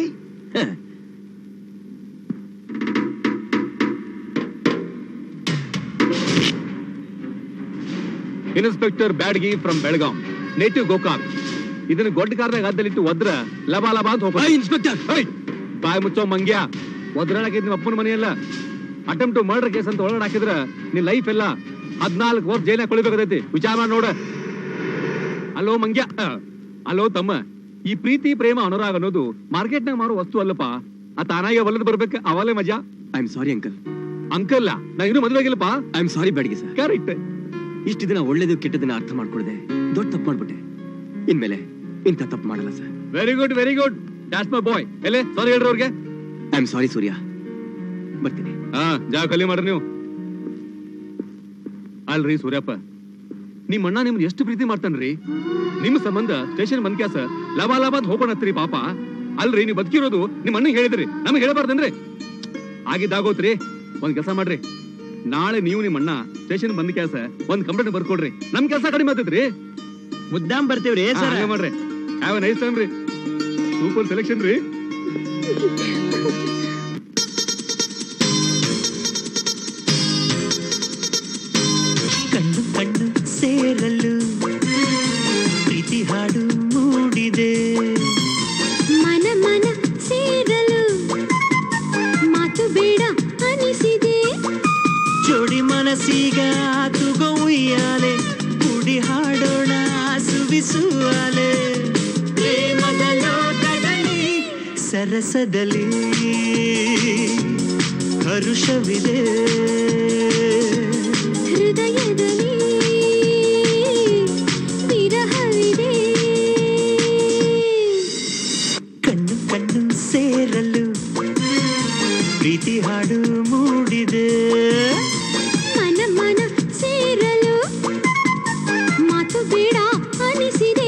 inspector Byadgi from Belgaum, native Gokak. ಇದನ್ನು ಗೊಡ್ಡ ಕಾರ್ನಾಗ ಅದ್ದಲ್ಲಿಟ್ಟು ಒದ್ರ ಲಬಾ ಲಬಾ ಅಂತ ಹೋಗ. ಇನ್ಸ್ಪೆಕ್ಟರ್, ಬಾಯಿ ಮುಚ್ಚೋ ಮಂಗ್ಯ, ಒದ್ರಾಡಾಕಿದ್ ನಿಮ್ಮ ಅಪ್ಪನ ಮನೆಯಲ್ಲ. ಅಟೆಂಪ್ಟ್ ಟು ಮರ್ಡರ್ ಕೇಸ್ ಅಂತ ಒಳಗಡೆ ಹಾಕಿದ್ರ ನಿನ್ ಲೈಫ್ ಎಲ್ಲ ಹದಿನಾಲ್ಕು ವರ್ಷ ಜೈಲ ಕೊಳಿಬೇಕಾಗೈತಿ. ವಿಚಾರ ಮಾಡಿ ನೋಡ. ಅಲೋ ಮಂಗ್ಯ, ಅಲೋ ತಮ್ಮ, ಈ ಪ್ರೀತಿ ಪ್ರೇಮ ಅನುರಾಗ ಅನ್ನೋದು ಮಾರ್ಕೆಟ್ನಾಗ ಮಾರೋ ವಸ್ತು ಅಲ್ಲಪ್ಪ. ಆ ತಾನಾಗೆ ಒಲ್ಲದ್ ಬರ್ಬೇಕು, ಅವಲೇ ಮಜಾ. I am sorry uncle. Uncle ನಾ ಇನ್ನೂ ಮದುವೆ ಆಗಿಲ್ಲಪ್ಪ. ಐ ಆಮ್ ಸಾರಿ ಬೆಡಗಿ ಸರ್. ಕರೆಕ್ಟ್. ಇಷ್ಟು ದಿನ ಒಳ್ಳೇದು ಕೆಟ್ಟದನ್ನ ಅರ್ಥ ಮಾಡ್ಕೊಡದೆ ದೊಡ್ಡ ತಪ್ಪು ಮಾಡ್ಬಿಟ್ಟೆ. ಇನ್ಮೇಲೆ ಇಂಥ ತಪ್ಪು ಮಾಡಲ್ಲ sir. Very good, very good. That's my boy. ಎಲ್ಲೇ ಸಾರಿ ಹೇಳ್ರಿ ಅವ್ರಿಗೆ. I am sorry Surya. ಬರ್ತೀನಿ. ಹಾ, ಜಾಗ ಖಾಲಿ ಮಾಡ್ರಿ ನೀವು. ಅಲ್ರಿ ಸೂರ್ಯಪ್ಪ, ನಿಮ್ಮ ಅಣ್ಣ ನಿಮ್ಗೆ ಎಷ್ಟು ಪ್ರೀತಿ ಮಾಡ್ತಾನ್ರಿ. ನಿಮ್ಮ ಸಂಬಂಧ ಸ್ಟೇಷನ್ ಬಂದ್ ಕ್ಯಾಸ ಲಬಾ ಲಬಾದ್ ಹೋಗೋಣ ಹತ್ರಿ ಪಾಪ. ಅಲ್ರಿ ನೀವು ಬದುಕಿರೋದು ನಿಮ್ಮ ಅಣ್ಣ ಹೇಳಿದ್ರಿ, ನಮ್ಗೆ ಹೇಳಬಾರ್ದನ್ರಿ. ಆಗಿದ್ದಾಗೋತ್ರಿ, ಒಂದ್ ಕೆಲಸ ಮಾಡ್ರಿ, ನಾಳೆ ನೀವು ನಿಮ್ಮ ಅಣ್ಣ ಸ್ಟೇಷನ್ ಬಂದ್ ಕ್ಯಾಸ ಒಂದ್ ಕಂಪ್ಲೇಂಟ್ ಬರ್ಕೊಡ್ರಿ. ನಮ್ ಕೆಲಸ ಕಡಿಮೆ ಆಗ್ತೈತ್ರಿ. ಮುದ್ದಾಮ್ ಬರ್ತೇವ್ರಿ ಮಾಡ್ರಿ. ಹ್ಯಾವ್ ಎ ನೈಸ್ ಟೈಮ್ ರೀ. ಸೂಪರ್ ಸೆಲೆಕ್ಷನ್ ರೀ. ಸೇರಲು ಪ್ರೀತಿ ಹಾಡು ಮೂಡಿದೆ, ಮನ ಮನ ಸೇರಲು ಮಾತು ಬೇಡ ಅನಿಸಿದೆ. ಜೋಡಿ ಮನಸ್ಸೀಗ ತುಗೋ ಉಯ್ಯಾಲೆ, ಕುಡಿ ಹಾಡೋಣ ಸುವಿಸುವಾಲೆ. ಪ್ರೇಮದ ಲೋಕದಲ್ಲಿ ಸರಸದಲ್ಲಿ ಹರುಷವಿದೆ, ಹೃದಯದಲ್ಲಿ ಪ್ರೀತಿ ಹಾಡು ಮೂಡಿದೆ, ಮನ ಮನ ಸೇರಲು ಮಾತು ಬೇಡ ಅನಿಸಿದೆ.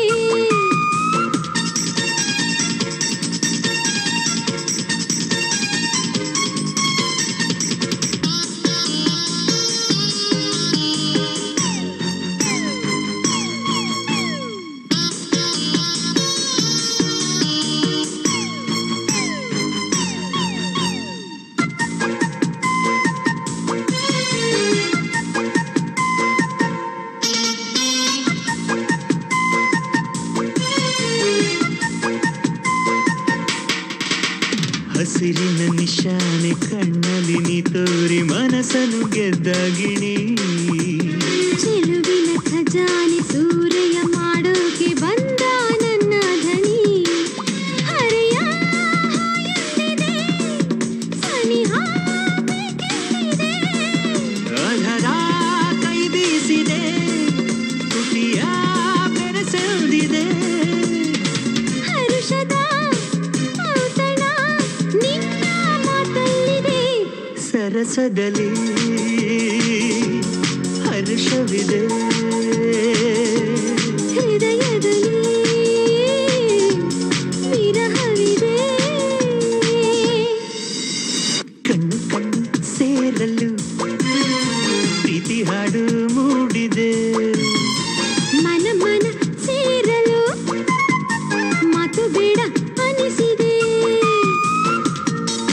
ಸಿರಿನ ನಿಶಾನೆ ಕಣ್ಣಲ್ಲಿ ನೀ ತೋರಿ ಮನಸನು ಗೆದ್ದಾಗಿಣಿ. ಚೆಲುವಿನ ಖಜಾನೆ ಸೂರ್ಯ ಮಾಡೋಕೆ ಬಂದ ನನ್ನ ಧನಿ. ಹರೆಯ ಹಾಯಂದಿದೆ ಸನಿಹ ಬೇಕೆಂದಿದೆ, ಅಧರ ಕೈ ಬೀಸಿದೆ ಕುಟಿಯ ಬೆರೆಸೆದಿದೆ. ಹರುಷದ ಸರಸದಲ್ಲಿ ಹರ್ಷವಿದೆ, ಹೃದಯದಲ್ಲಿ ವಿರಹವಿದೆ. ಕಣ್ಣು ಕಣ್ಣು ಸೇರಲು ಪ್ರೀತಿ ಹಾಡು ಮೂಡಿದೆ, ಮನ ಮನ ಸೇರಲು ಮಾತು ಬೇಡ ಅನಿಸಿದೆ. ಸೇರಲು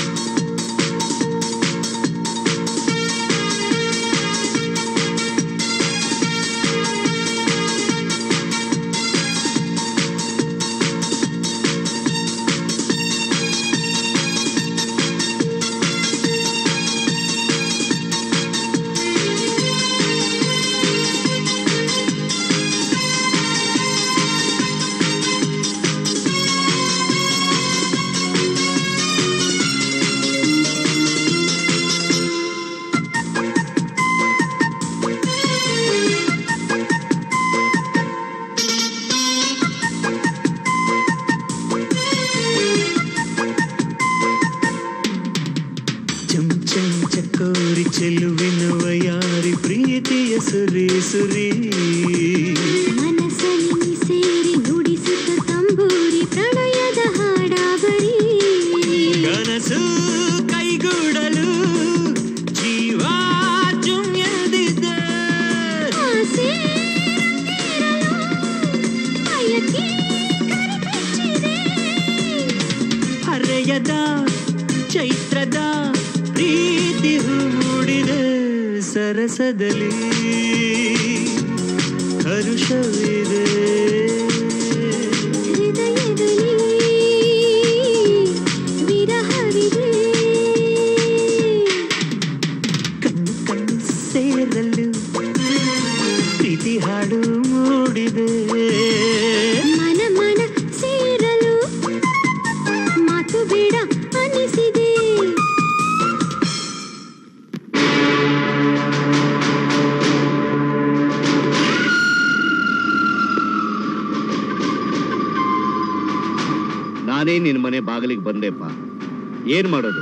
ಏನ್ ಮಾಡೋದು?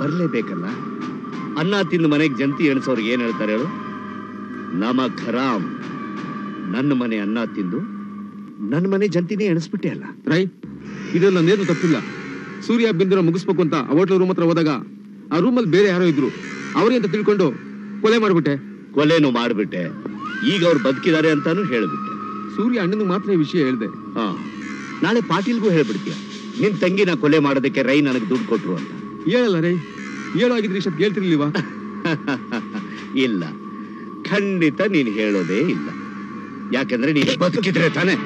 ಬರಲೇಬೇಕಲ್ಲ. ಅನ್ನ ತಿಂದು ಮನೆಗೆ ಜಂತಿ ಎಣಿಸೋರಿಗೆ ಏನ್ ಹೇಳ್ತಾರೆ ಹೇಳು? ನಮ್ಮ ಖರಾಮ್. ನನ್ನ ಮನೆ ಅನ್ನ ತಿಂದು ನನ್ನ ಮನೆ ಜಂತಿನೇ ಎಣಿಸ್ಬಿಟ್ಟೆ ಅಲ್ಲ ರೈ. ಇದು ನನ್ನೇನು ತಪ್ಪಿಲ್ಲ. ಸೂರ್ಯ ಬಿಂದುನ ಮುಗಿಸ್ಬೇಕು ಅಂತ ಆ ಹೋಟ್ಲ ರೂಮ್ ಹತ್ರ ಹೋದಾಗ ಆ ರೂಮಲ್ಲಿ ಬೇರೆ ಯಾರೋ ಇದ್ರು, ಅವ್ರೇ ಅಂತ ತಿಳ್ಕೊಂಡು ಕೊಲೆ ಮಾಡ್ಬಿಟ್ಟೆ. ಕೊಲೆನೂ ಮಾಡ್ಬಿಟ್ಟೆ, ಈಗ ಅವ್ರು ಬದುಕಿದ್ದಾರೆ ಅಂತಾನು ಹೇಳ್ಬಿಟ್ಟೆ. ಸೂರ್ಯ ಅಣ್ಣನ ಮಾತ್ರ ಈ ವಿಷಯ ಹೇಳ್ದೆ. ಹಾ, ನಾಳೆ ಪಾಟೀಲ್ಗೂ ಹೇಳ್ಬಿಡ್ತೀಯ ನಿನ್ ತಂಗಿನ ಕೊಲೆ ಮಾಡೋದಕ್ಕೆ ರೈ ನನಗೆ ದುಡ್ಡು ಕೊಟ್ರು ಅಂತ ಹೇಳಲ್ಲ ರೈ? ಹೇಳೋಗಿದ್ರೆ ಇಷ್ಟ ಕೇಳ್ತಿರ್ಲಿಲ್ವ? ಇಲ್ಲ, ಖಂಡಿತ ನೀನ್ ಹೇಳೋದೇ ಇಲ್ಲ. ಯಾಕಂದ್ರೆ ನೀನ್ ಬದುಕಿದ್ರೆ ತಾನೆ.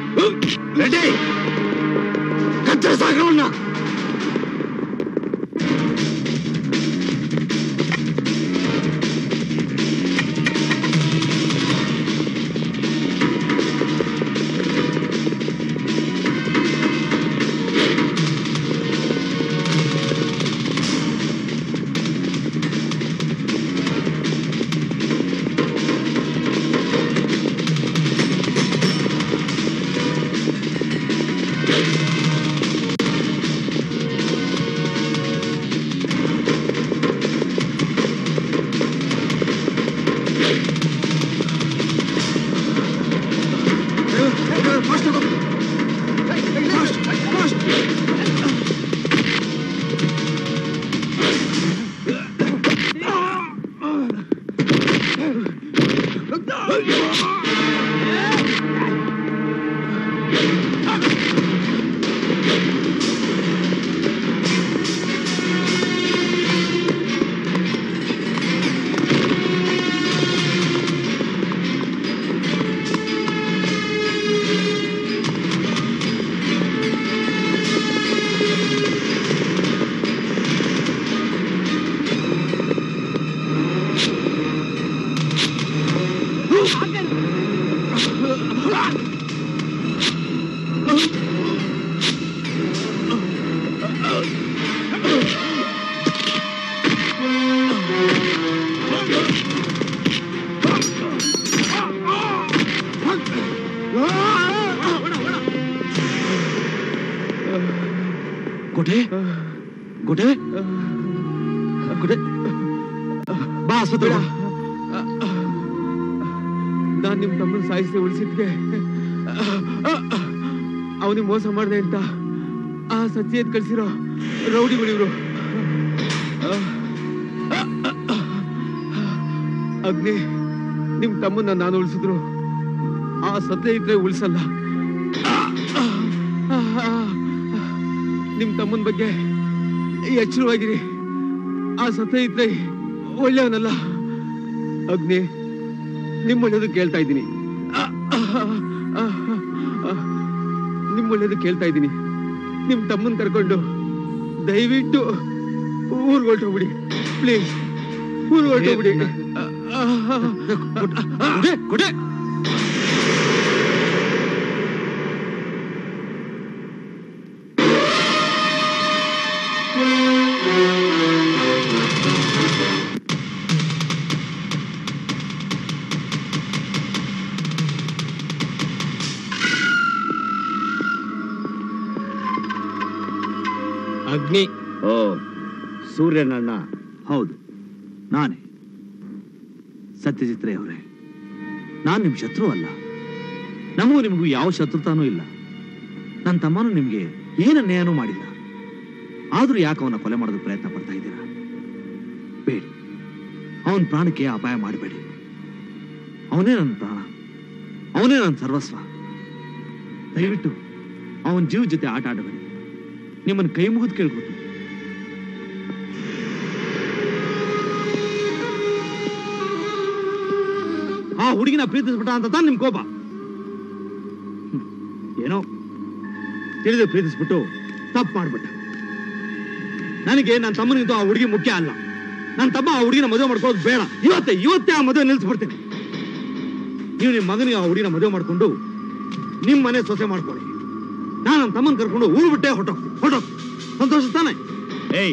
ಅವನಿಗೆ ಮೋಸ ಮಾಡಿದೆ ಅಂತ ಆ ಸತ್ಯದ ಕಳಿಸಿರೋ ರೌಡಿಗಳಿವ್ರು. ಅಗ್ನಿ, ನಿಮ್ ತಮ್ಮನ್ನ ನಾನು ಉಳಿಸಿದ್ರು, ಆ ಸತ್ಯ ಇದ್ರೆ ಉಳಿಸಲ್ಲ. ನಿಮ್ ತಮ್ಮನ ಬಗ್ಗೆ ಎಚ್ಚರವಾಗಿರಿ, ಆ ಸತ್ಯ ಇದ್ರೆ ಒಳ್ಳೆಯವನಲ್ಲ. ಅಗ್ನಿ, ನಿಮ್ಮ ಒಳ್ಳೇದು ಕೇಳ್ತಾ ಇದ್ದೀನಿ, ನಿಮ್ ಒಳ್ಳೇದು ಕೇಳ್ತಾ ಇದ್ದೀನಿ. ನಿಮ್ ತಮ್ಮನ್ ಕರ್ಕೊಂಡು ದಯವಿಟ್ಟು ಊರ್ಗೆ ಹೊರಟೋಗ್ಬಿಡಿ ಪ್ಲೀಸ್, ಊರ್ಗೆ ಹೊರಟೋಗ್ಬಿಡಿ. ಸೂರ್ಯನಣ್ಣ? ಹೌದು, ನಾನೇ. ಸತ್ಯಜಿತ್ ರೇ ಅವರೇ, ನಾನು ನಿಮ್ ಶತ್ರು ಅಲ್ಲ. ನಮಗೂ ನಿಮಗೂ ಯಾವ ಶತ್ರುತಾನೂ ಇಲ್ಲ. ನನ್ನ ತಮ್ಮನೂ ನಿಮ್ಗೆ ಏನ ಅನ್ಯಾಯನೂ ಮಾಡಿಲ್ಲ. ಆದ್ರೂ ಯಾಕೆ ಅವನ ಕೊಲೆ ಮಾಡೋದಕ್ಕೆ ಪ್ರಯತ್ನ ಪಡ್ತಾ ಇದ್ದೀರಾ? ಬೇಡಿ, ಅವನ ಪ್ರಾಣಕ್ಕೆ ಅಪಾಯ ಮಾಡಬೇಡಿ. ಅವನೇ ನನ್ನ ಪ್ರಾಣ, ಅವನೇ ನನ್ನ ಸರ್ವಸ್ವ. ದಯವಿಟ್ಟು ಅವನ ಜೀವ ಜೊತೆ ಆಟ ಆಡಬೇಡಿ. ನಿಮ್ಮನ್ನು ಕೈ ಮುಗಿದು ಕೇಳ್ಬೋದು. ಆ ಹುಡುಗಿನ ಪ್ರೀತಿಸ್ಬಿಟ್ಟ ಅಂತ ತಾನು ನಿಮ್ ಕೋಪ? ಏನೋ ತಿಳಿದು ಪ್ರೀತಿಸ್ಬಿಟ್ಟು ತಪ್ಪು ಮಾಡ್ಬಿಟ್ಟ. ನನಗೆ ನನ್ನ ತಮ್ಮನಿಂದ ಆ ಹುಡುಗಿ ಮುಖ್ಯ ಅಲ್ಲ. ನನ್ನ ತಮ್ಮ ಆ ಹುಡುಗಿನ ಮದುವೆ ಮಾಡ್ಕೊಳ್ಳೋದು ಬೇಡ. ಇವತ್ತೇ ಇವತ್ತೇ ಆ ಮದುವೆ ನಿಲ್ಸ್ಬಿಡ್ತೀನಿ. ನೀವು ನಿಮ್ಮ ಮಗನಿಗೆ ಆ ಹುಡುಗಿನ ಮದುವೆ ಮಾಡಿಕೊಂಡು ನಿಮ್ಮ ಮನೆ ಸೊಸೆ ಮಾಡ್ಕೊಳ್ಳಿ. ನಾನು ನನ್ನ ತಮ್ಮನ ಕರ್ಕೊಂಡು ಊರು ಬಿಟ್ಟೆ ಹೊಟ್ಟೋ ಹೊಟ್ಟೋ ಸಂತೋಷ ತಾನೆ? ಏಯ್,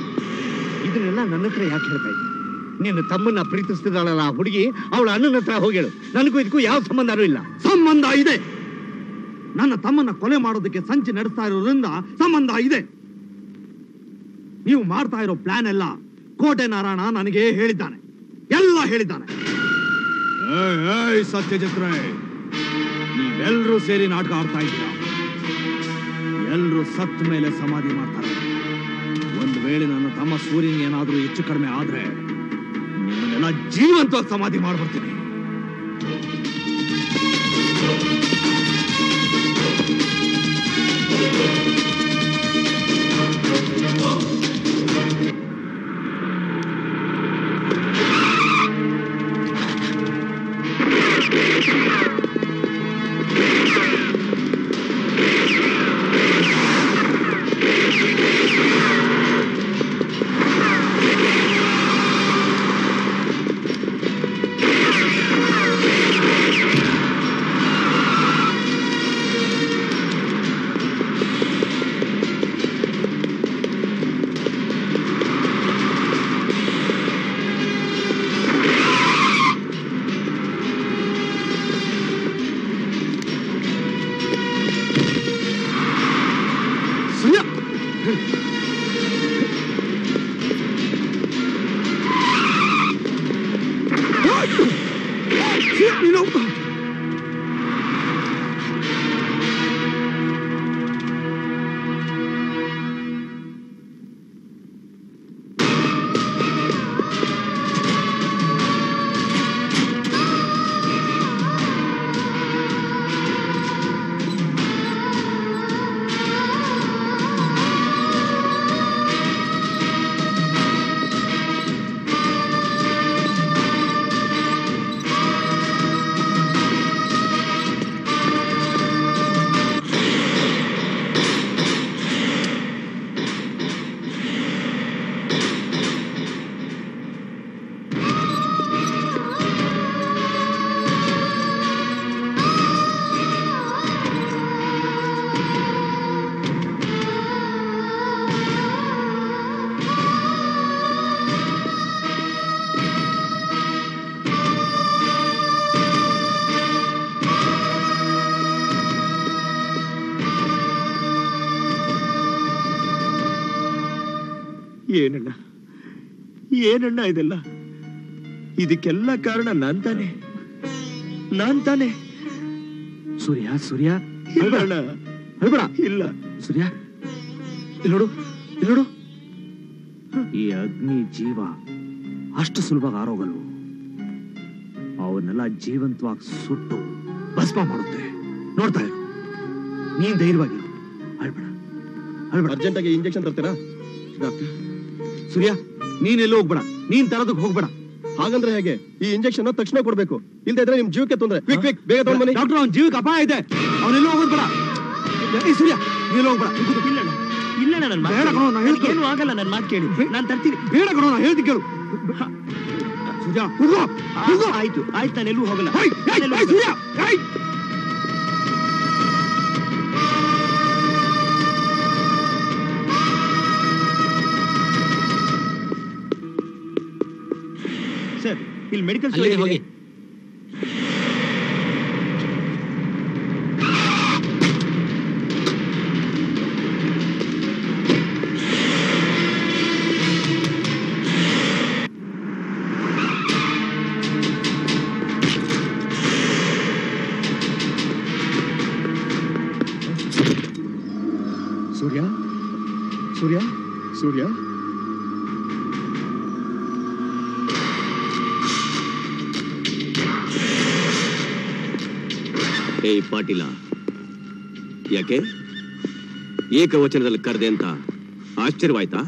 ಇದನ್ನೆಲ್ಲ ನನ್ನ ಹತ್ರ ಯಾಕೆ ಹೇಳ್ತಾ ಇದ್ದೀನಿ? ನಿನ್ನ ತಮ್ಮನ್ನ ಪ್ರೀತಿಸ್ತಿದ್ದಾಳಲ್ಲ ಆ ಹುಡುಗಿ, ಅವಳ ಅಣ್ಣನ ಹತ್ರ ಹೋಗೇಳು. ನನಗೂ ಇದಕ್ಕೂ ಯಾವ ಸಂಬಂಧನೂ ಇಲ್ಲ. ಸಂಬಂಧ ಇದೆ. ನನ್ನ ತಮ್ಮನ್ನ ಕೊಲೆ ಮಾಡೋದಕ್ಕೆ ಸಂಚು ನಡೆಸ್ತಾ ಇರೋದ್ರಿಂದ ಸಂಬಂಧ ಇದೆ. ನೀವು ಮಾಡ್ತಾ ಇರೋ ಪ್ಲಾನ್ ಎಲ್ಲ ಕೋಟೆ ನಾರಾಯಣ ನನಗೆ ಹೇಳಿದ್ದಾನೆ, ಎಲ್ಲ ಹೇಳಿದ್ದಾನೆ. ಸತ್ಯ ಚಿತ್ರ, ನೀವೆಲ್ಲರೂ ಸೇರಿ ನಾಟಕ ಆಡ್ತಾ ಇದ್ದೀರಾ. ಎಲ್ಲರೂ ಸತ್ ಮೇಲೆ ಸಮಾಧಿ ಮಾಡ್ತಾರೆ. ಒಂದು ವೇಳೆ ನನ್ನ ತಮ್ಮ ಸೂರ್ಯನಿಗೆ ಏನಾದರೂ ಹೆಚ್ಚು ಕಡಿಮೆ ಆದ್ರೆ ನಿಮ್ಮನ್ನೆಲ್ಲ ಜೀವಂತವಾಗಿ ಸಮಾಧಿ ಮಾಡ್ಬಿಡ್ತೀನಿ. ಏನಣ್ಣ ಏನಣ್ಣ ಇದೆಲ್ಲ? ಇದಕ್ಕೆಲ್ಲ ಕಾರಣ ನಾನ್ ತಾನೆ, ನಾನ್ ತಾನೆ. ಸೂರ್ಯ ಸೂರ್ಯ ಇಲ್ಲ ಸೂರ್ಯ, ನೋಡು ನೋಡು, ಈ ಅಗ್ನಿ ಜೀವ ಅಷ್ಟು ಸುಲಭ ಆರೋಗಲ್ವ. ಅವನ್ನೆಲ್ಲ ಜೀವಂತವಾಗಿ ಸುಟ್ಟು ಭಸ್ಮ ಮಾಡುತ್ತೆ. ನೋಡ್ತಾ ಇರು, ನೀನ್ ಧೈರ್ಯವಾಗಿರು, ಅಳ್ಬೇಡ ಅಳ್ಬೇಡ. ಅರ್ಜೆಂಟ್ ಆಗಿ ಇಂಜೆಕ್ಷನ್ ತರ್ತೀರಾ ಡಾಕ್ಟರ್? ಸೂರ್ಯ, ನೀನೆಲ್ಲೂ ಹೋಗ್ಬೇಡ, ನೀನ್ ತರದಕ್ಕೆ ಹೋಗ್ಬೇಡ. ಹಾಗಂದ್ರೆ ಹೇಗೆ? ಈ ಇಂಜೆಕ್ಷನ್ ತಕ್ಷಣ ಕೊಡ್ಬೇಕು, ಇಲ್ಲದೆ ಇದ್ರೆ ನಿಮ್ ಜೀವಕ್ಕೆ ತೊಂದರೆ. ಕ್ವಿಕ್ ಕ್ವಿಕ್ ಬೇಗ ತಗೊಂಡು ಬನ್ನಿ ಡಾಕ್ಟರ್, ಅವ್ನ ಜೀವಕ್ಕೆ ಅಪಾಯ ಇದೆ, ಅವನೆಲ್ಲೂ ಹೋಗ್ಬೇಡ. ಸೂರ್ಯ, ನೀನು ಹೋಗ್ಬೇಡ. ಇಲ್ಲ ಇಲ್ಲ, ನನ್ನ ಮಾತು ಬೇಡ ಕಣೋ, ನಾನು ಹೇಳ್ತೀನಿ. ಏನು ಆಗಲ್ಲ, ನನ್ನ ಮಾತು ಕೇಳಿ, ನಾನು ತರ್ತೀನಿ. ಬೇಡ ಕಣೋ, ನಾನು ಹೇಳ್ತೀನಿ ಕೇಳು. ಸೂರ್ಯ ಹೋಗೋ ಹೋಗೋ, ಆಯ್ತು ಆಯ್ತು, ನಾನೆಲ್ಲೂ ಹೋಗಲ್ಲ. ಸೂರ್ಯ ಇಲ್ಲಿ ಮೆಡಿಕಲ್ ಸ್ಟೋರ್ ಇದೆ, ಹೋಗಿ. ಸೂರ್ಯ ಸೂರ್ಯ ಸೂರ್ಯ ಪಾಟೀಲ, ಯಾಕೆ ಏಕವಚನದಲ್ಲಿ ಕರೆದೆ ಅಂತ ಆಶ್ಚರ್ಯವಾಯ್ತಾ?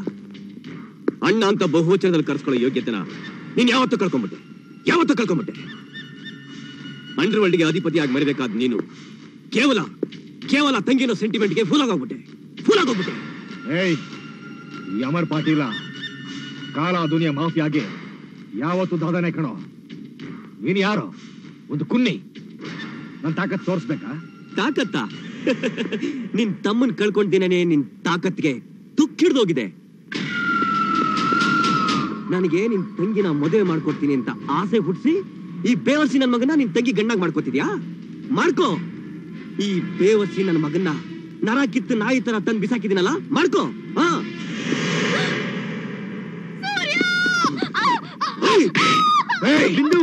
ಅಣ್ಣ ಅಂತ ಬಹುವಚನದಲ್ಲಿ ಕರೆಸ್ಕೊಳ್ಳೋ ಯೋಗ್ಯತೆನ ನೀನ್ ಯಾವತ್ತೂ ಕಳ್ಕೊಂಬಿಟ್ಟೆ, ಯಾವತ್ತೂ ಕಳ್ಕೊಂಬಿಟ್ಟೆ. ಅಂಡರ್ ವರ್ಲ್ಡ್ಗೆ ಅಧಿಪತಿಯಾಗಿ ಮರಿಬೇಕಾದ್ ನೀನು ಕೇವಲ ಕೇವಲ ತಂಗಿನೋ ಸೆಂಟಿಮೆಂಟ್ಗೆ ಫೂಲಾಗೋಗ್ಬಿಟ್ಟೆ, ಫೂಲಾಗೋಗ್ಬಿಟ್ಟೆ. ಏಯ್ ಅಮರ್ ಪಾಟೀಲ, ಕಾಲ ದುನಿಯಾ ಮಾಫಿಯಾಗೆ ಯಾವತ್ತು ದಾದನೆ ಕಣೋ. ನೀನು ಯಾರೋ ಒಂದು ಕುನ್ನಿ, ನನ್ ತಾಕತ್ ತೋರಿಸ್ಬೇಕಾ? ತಾಕತ್ತ? ನಿನ್ ತಮ್ಮನ್ ಕಳ್ಕೊಂಡಿದ್ದೇನೆ, ನಿನ್ ತಾಕತ್ಗೆ ತುಕ್ಕಿಡ್ದೋಗಿದೆ. ನನಗೆ ನಿನ್ ತಂಗಿನ ಮದುವೆ ಮಾಡ್ಕೊಡ್ತೀನಿ ಅಂತ ಆಸೆ ಹುಟ್ಟಿಸಿ ಈ ಬೇವರ್ಸಿ ನನ್ ಮಗನ ನಿನ್ ತಂಗಿ ಗಂಡಾಗ್ ಮಾಡ್ಕೊತಿದ್ಯಾ? ಮಾಡ್ಕೋ. ಈ ಬೇವರ್ಸಿ ನನ್ ಮಗನ್ನ ನರ ಕಿತ್ತು ನಾಯಿ ತರ ತಂದು ಬಿಸಾಕಿದಿನಲ್ಲ, ಮಾಡ್ಕೋ. ಹ பிந்து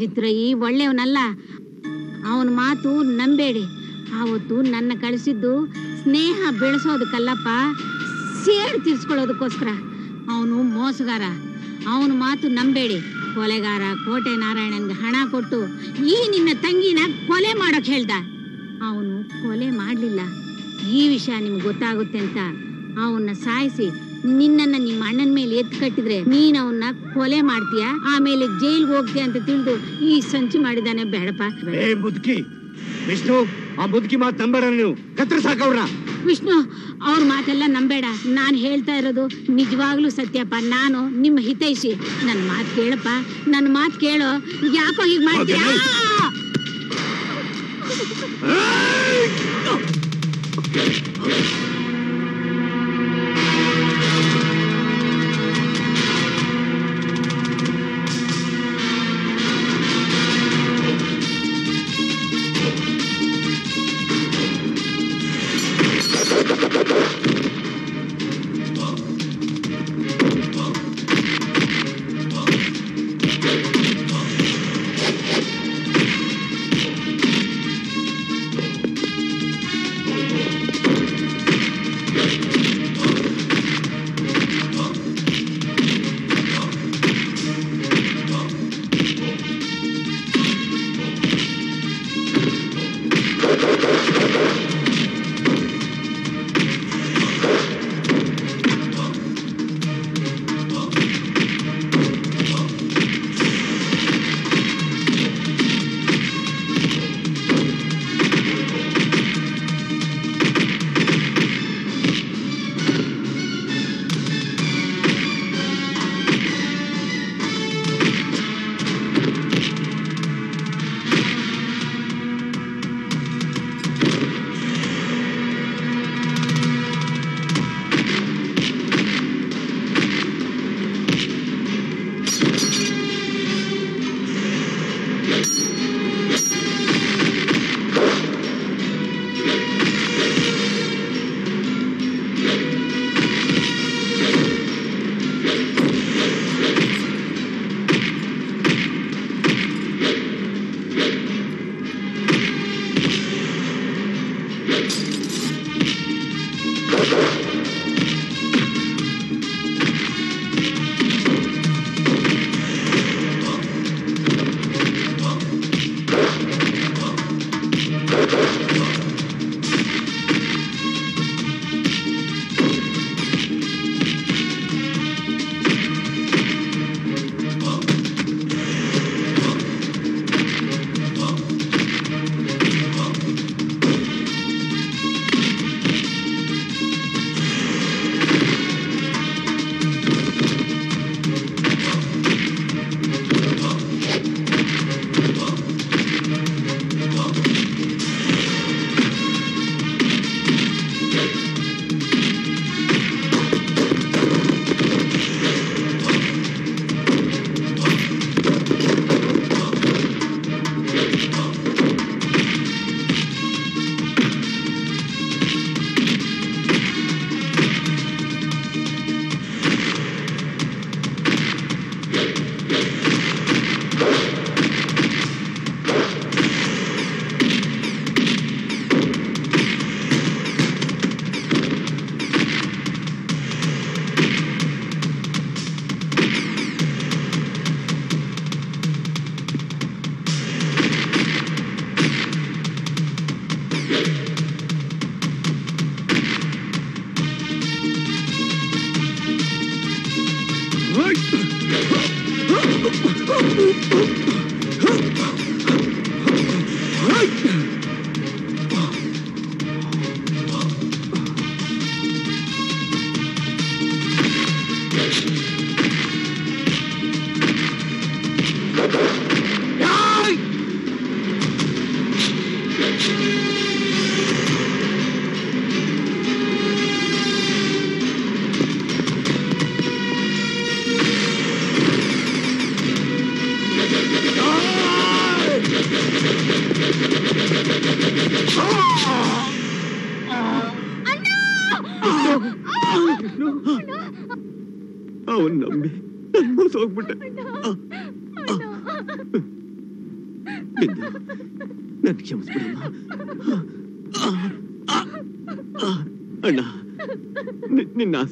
ಜಿತ್ರ ಈ ಒಳ್ಳೆಯವನಲ್ಲ, ಅವನ ಮಾತು ನಂಬೇಡಿ. ಆವತ್ತು ನನ್ನ ಕಳಿಸಿದ್ದು ಸ್ನೇಹ ಬೆಳೆಸೋದಕ್ಕಲ್ಲಪ್ಪ, ಸೇಡ್ ತೀರ್ಸ್ಕೊಳ್ಳೋದಕ್ಕೋಸ್ಕರ. ಅವನು ಮೋಸಗಾರ, ಅವನ ಮಾತು ನಂಬೇಡಿ. ಕೊಲೆಗಾರ ಕೋಟೆ ನಾರಾಯಣನ್ಗೆ ಹಣ ಕೊಟ್ಟು ಈ ನಿನ್ನ ತಂಗಿನ ಕೊಲೆ ಮಾಡೋಕೆ ಹೇಳ್ದ. ಅವನು ಕೊಲೆ ಮಾಡಲಿಲ್ಲ. ಈ ವಿಷಯ ನಿಮ್ಗೆ ಗೊತ್ತಾಗುತ್ತೆ ಅಂತ ಅವನ್ನ ಸಾಯಿಸಿ ನಿನ್ನ ನಿಮ್ಮ ಅಣ್ಣನ ಮೇಲೆ ಎತ್ತು ಕಟ್ಟಿದ್ರೆ ನೀನ್ ಅವನ್ನ ಕೊಲೆ ಮಾಡ್ತೀಯ, ಆಮೇಲೆ ಜೈಲ್ಗೆ ಹೋಗ್ತೀಯ ಅಂತ ತಿಳಿದು ಈ ಸಂಚು ಮಾಡಿದಾನೆ. ಬೇಡಪ್ಪ ಮುದುಕಿ. ವಿಷ್ಣು, ಆ ಮುದುಕಿ ಮಾತು ನಂಬೇಡ, ನೀವು ಕತ್ರ ಸಾಕವ್ರ. ವಿಷ್ಣು, ಅವ್ರ ಮಾತೆಲ್ಲ ನಂಬೇಡ. ನಾನು ಹೇಳ್ತಾ ಇರೋದು ನಿಜವಾಗ್ಲೂ ಸತ್ಯಪ್ಪ. ನಾನು ನಿಮ್ಮ ಹಿತೈಷಿ. ನನ್ನ ಮಾತು ಕೇಳಪ್ಪ, ನನ್ನ ಮಾತು ಕೇಳೋ. ಯಾಕೋ ಹೀಗೆ ಮಾಡ್ತೀಯ?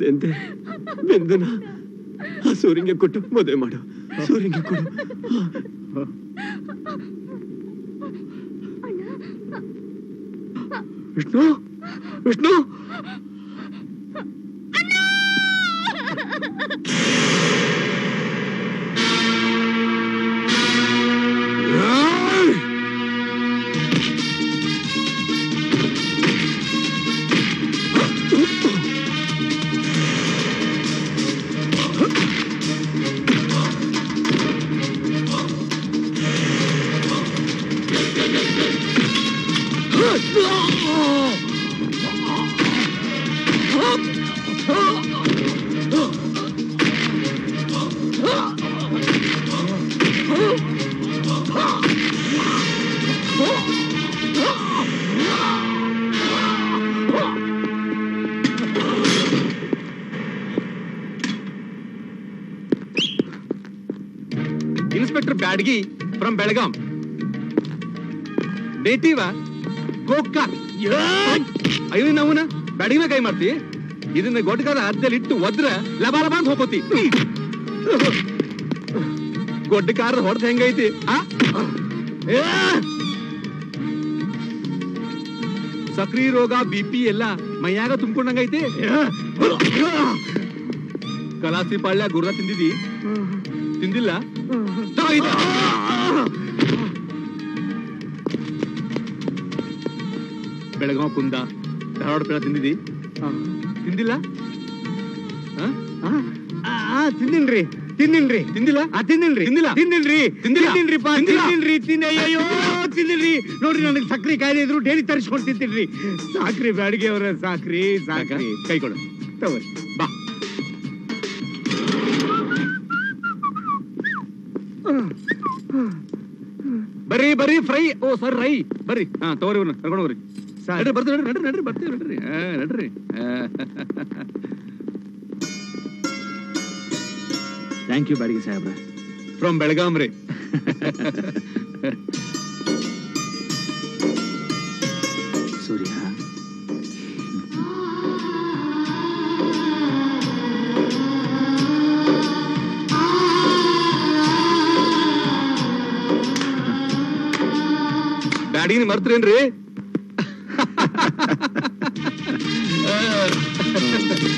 ಎಂತೆ ಬೆಂದನ ಆ ಸೂರ್ಯಂಗೆ ಕೊಟ್ಟು ಮದುವೆ ಮಾಡು ಸೂರ್ಯಂಗೆ ಕೊಡು Vishnu Vishnu From Belgaum. Native Gokak. Yeah. Are you now na? Batting me kai marti. Idin ne Gokak da adde littu vadra labaraband hopoti. Gokakar da hort hengai thi. Ah? Yeah. Sakri roga B P ella maiyaga tumko nangai thi. Kalasi palya gurda tindi di. Tindilla. Belgaum kunda, Dharwad peda tindidi. Tindilla? Ah, ah, ah, tindinri, tindinri, tindilla, ah, tindinri, tindilla, tindinri, tindilla, tindinri pa, tindinri, tindayyo, tindinri. Nori nanak sakri kaile idru daily tarishkon tindinri. Sakri badge aur sakri, sakri. Kai kodu. Tavur. Ba. Barry, Barry, fry. Oh, sir, fry. Barry. Ah, towari one. Argon one. Sir. Neder, neder, neder, neder, neder, neder. Ah, neder. Thank you, Bergi sahab. From Belgaum, re. Surya. Daddy, you are dead.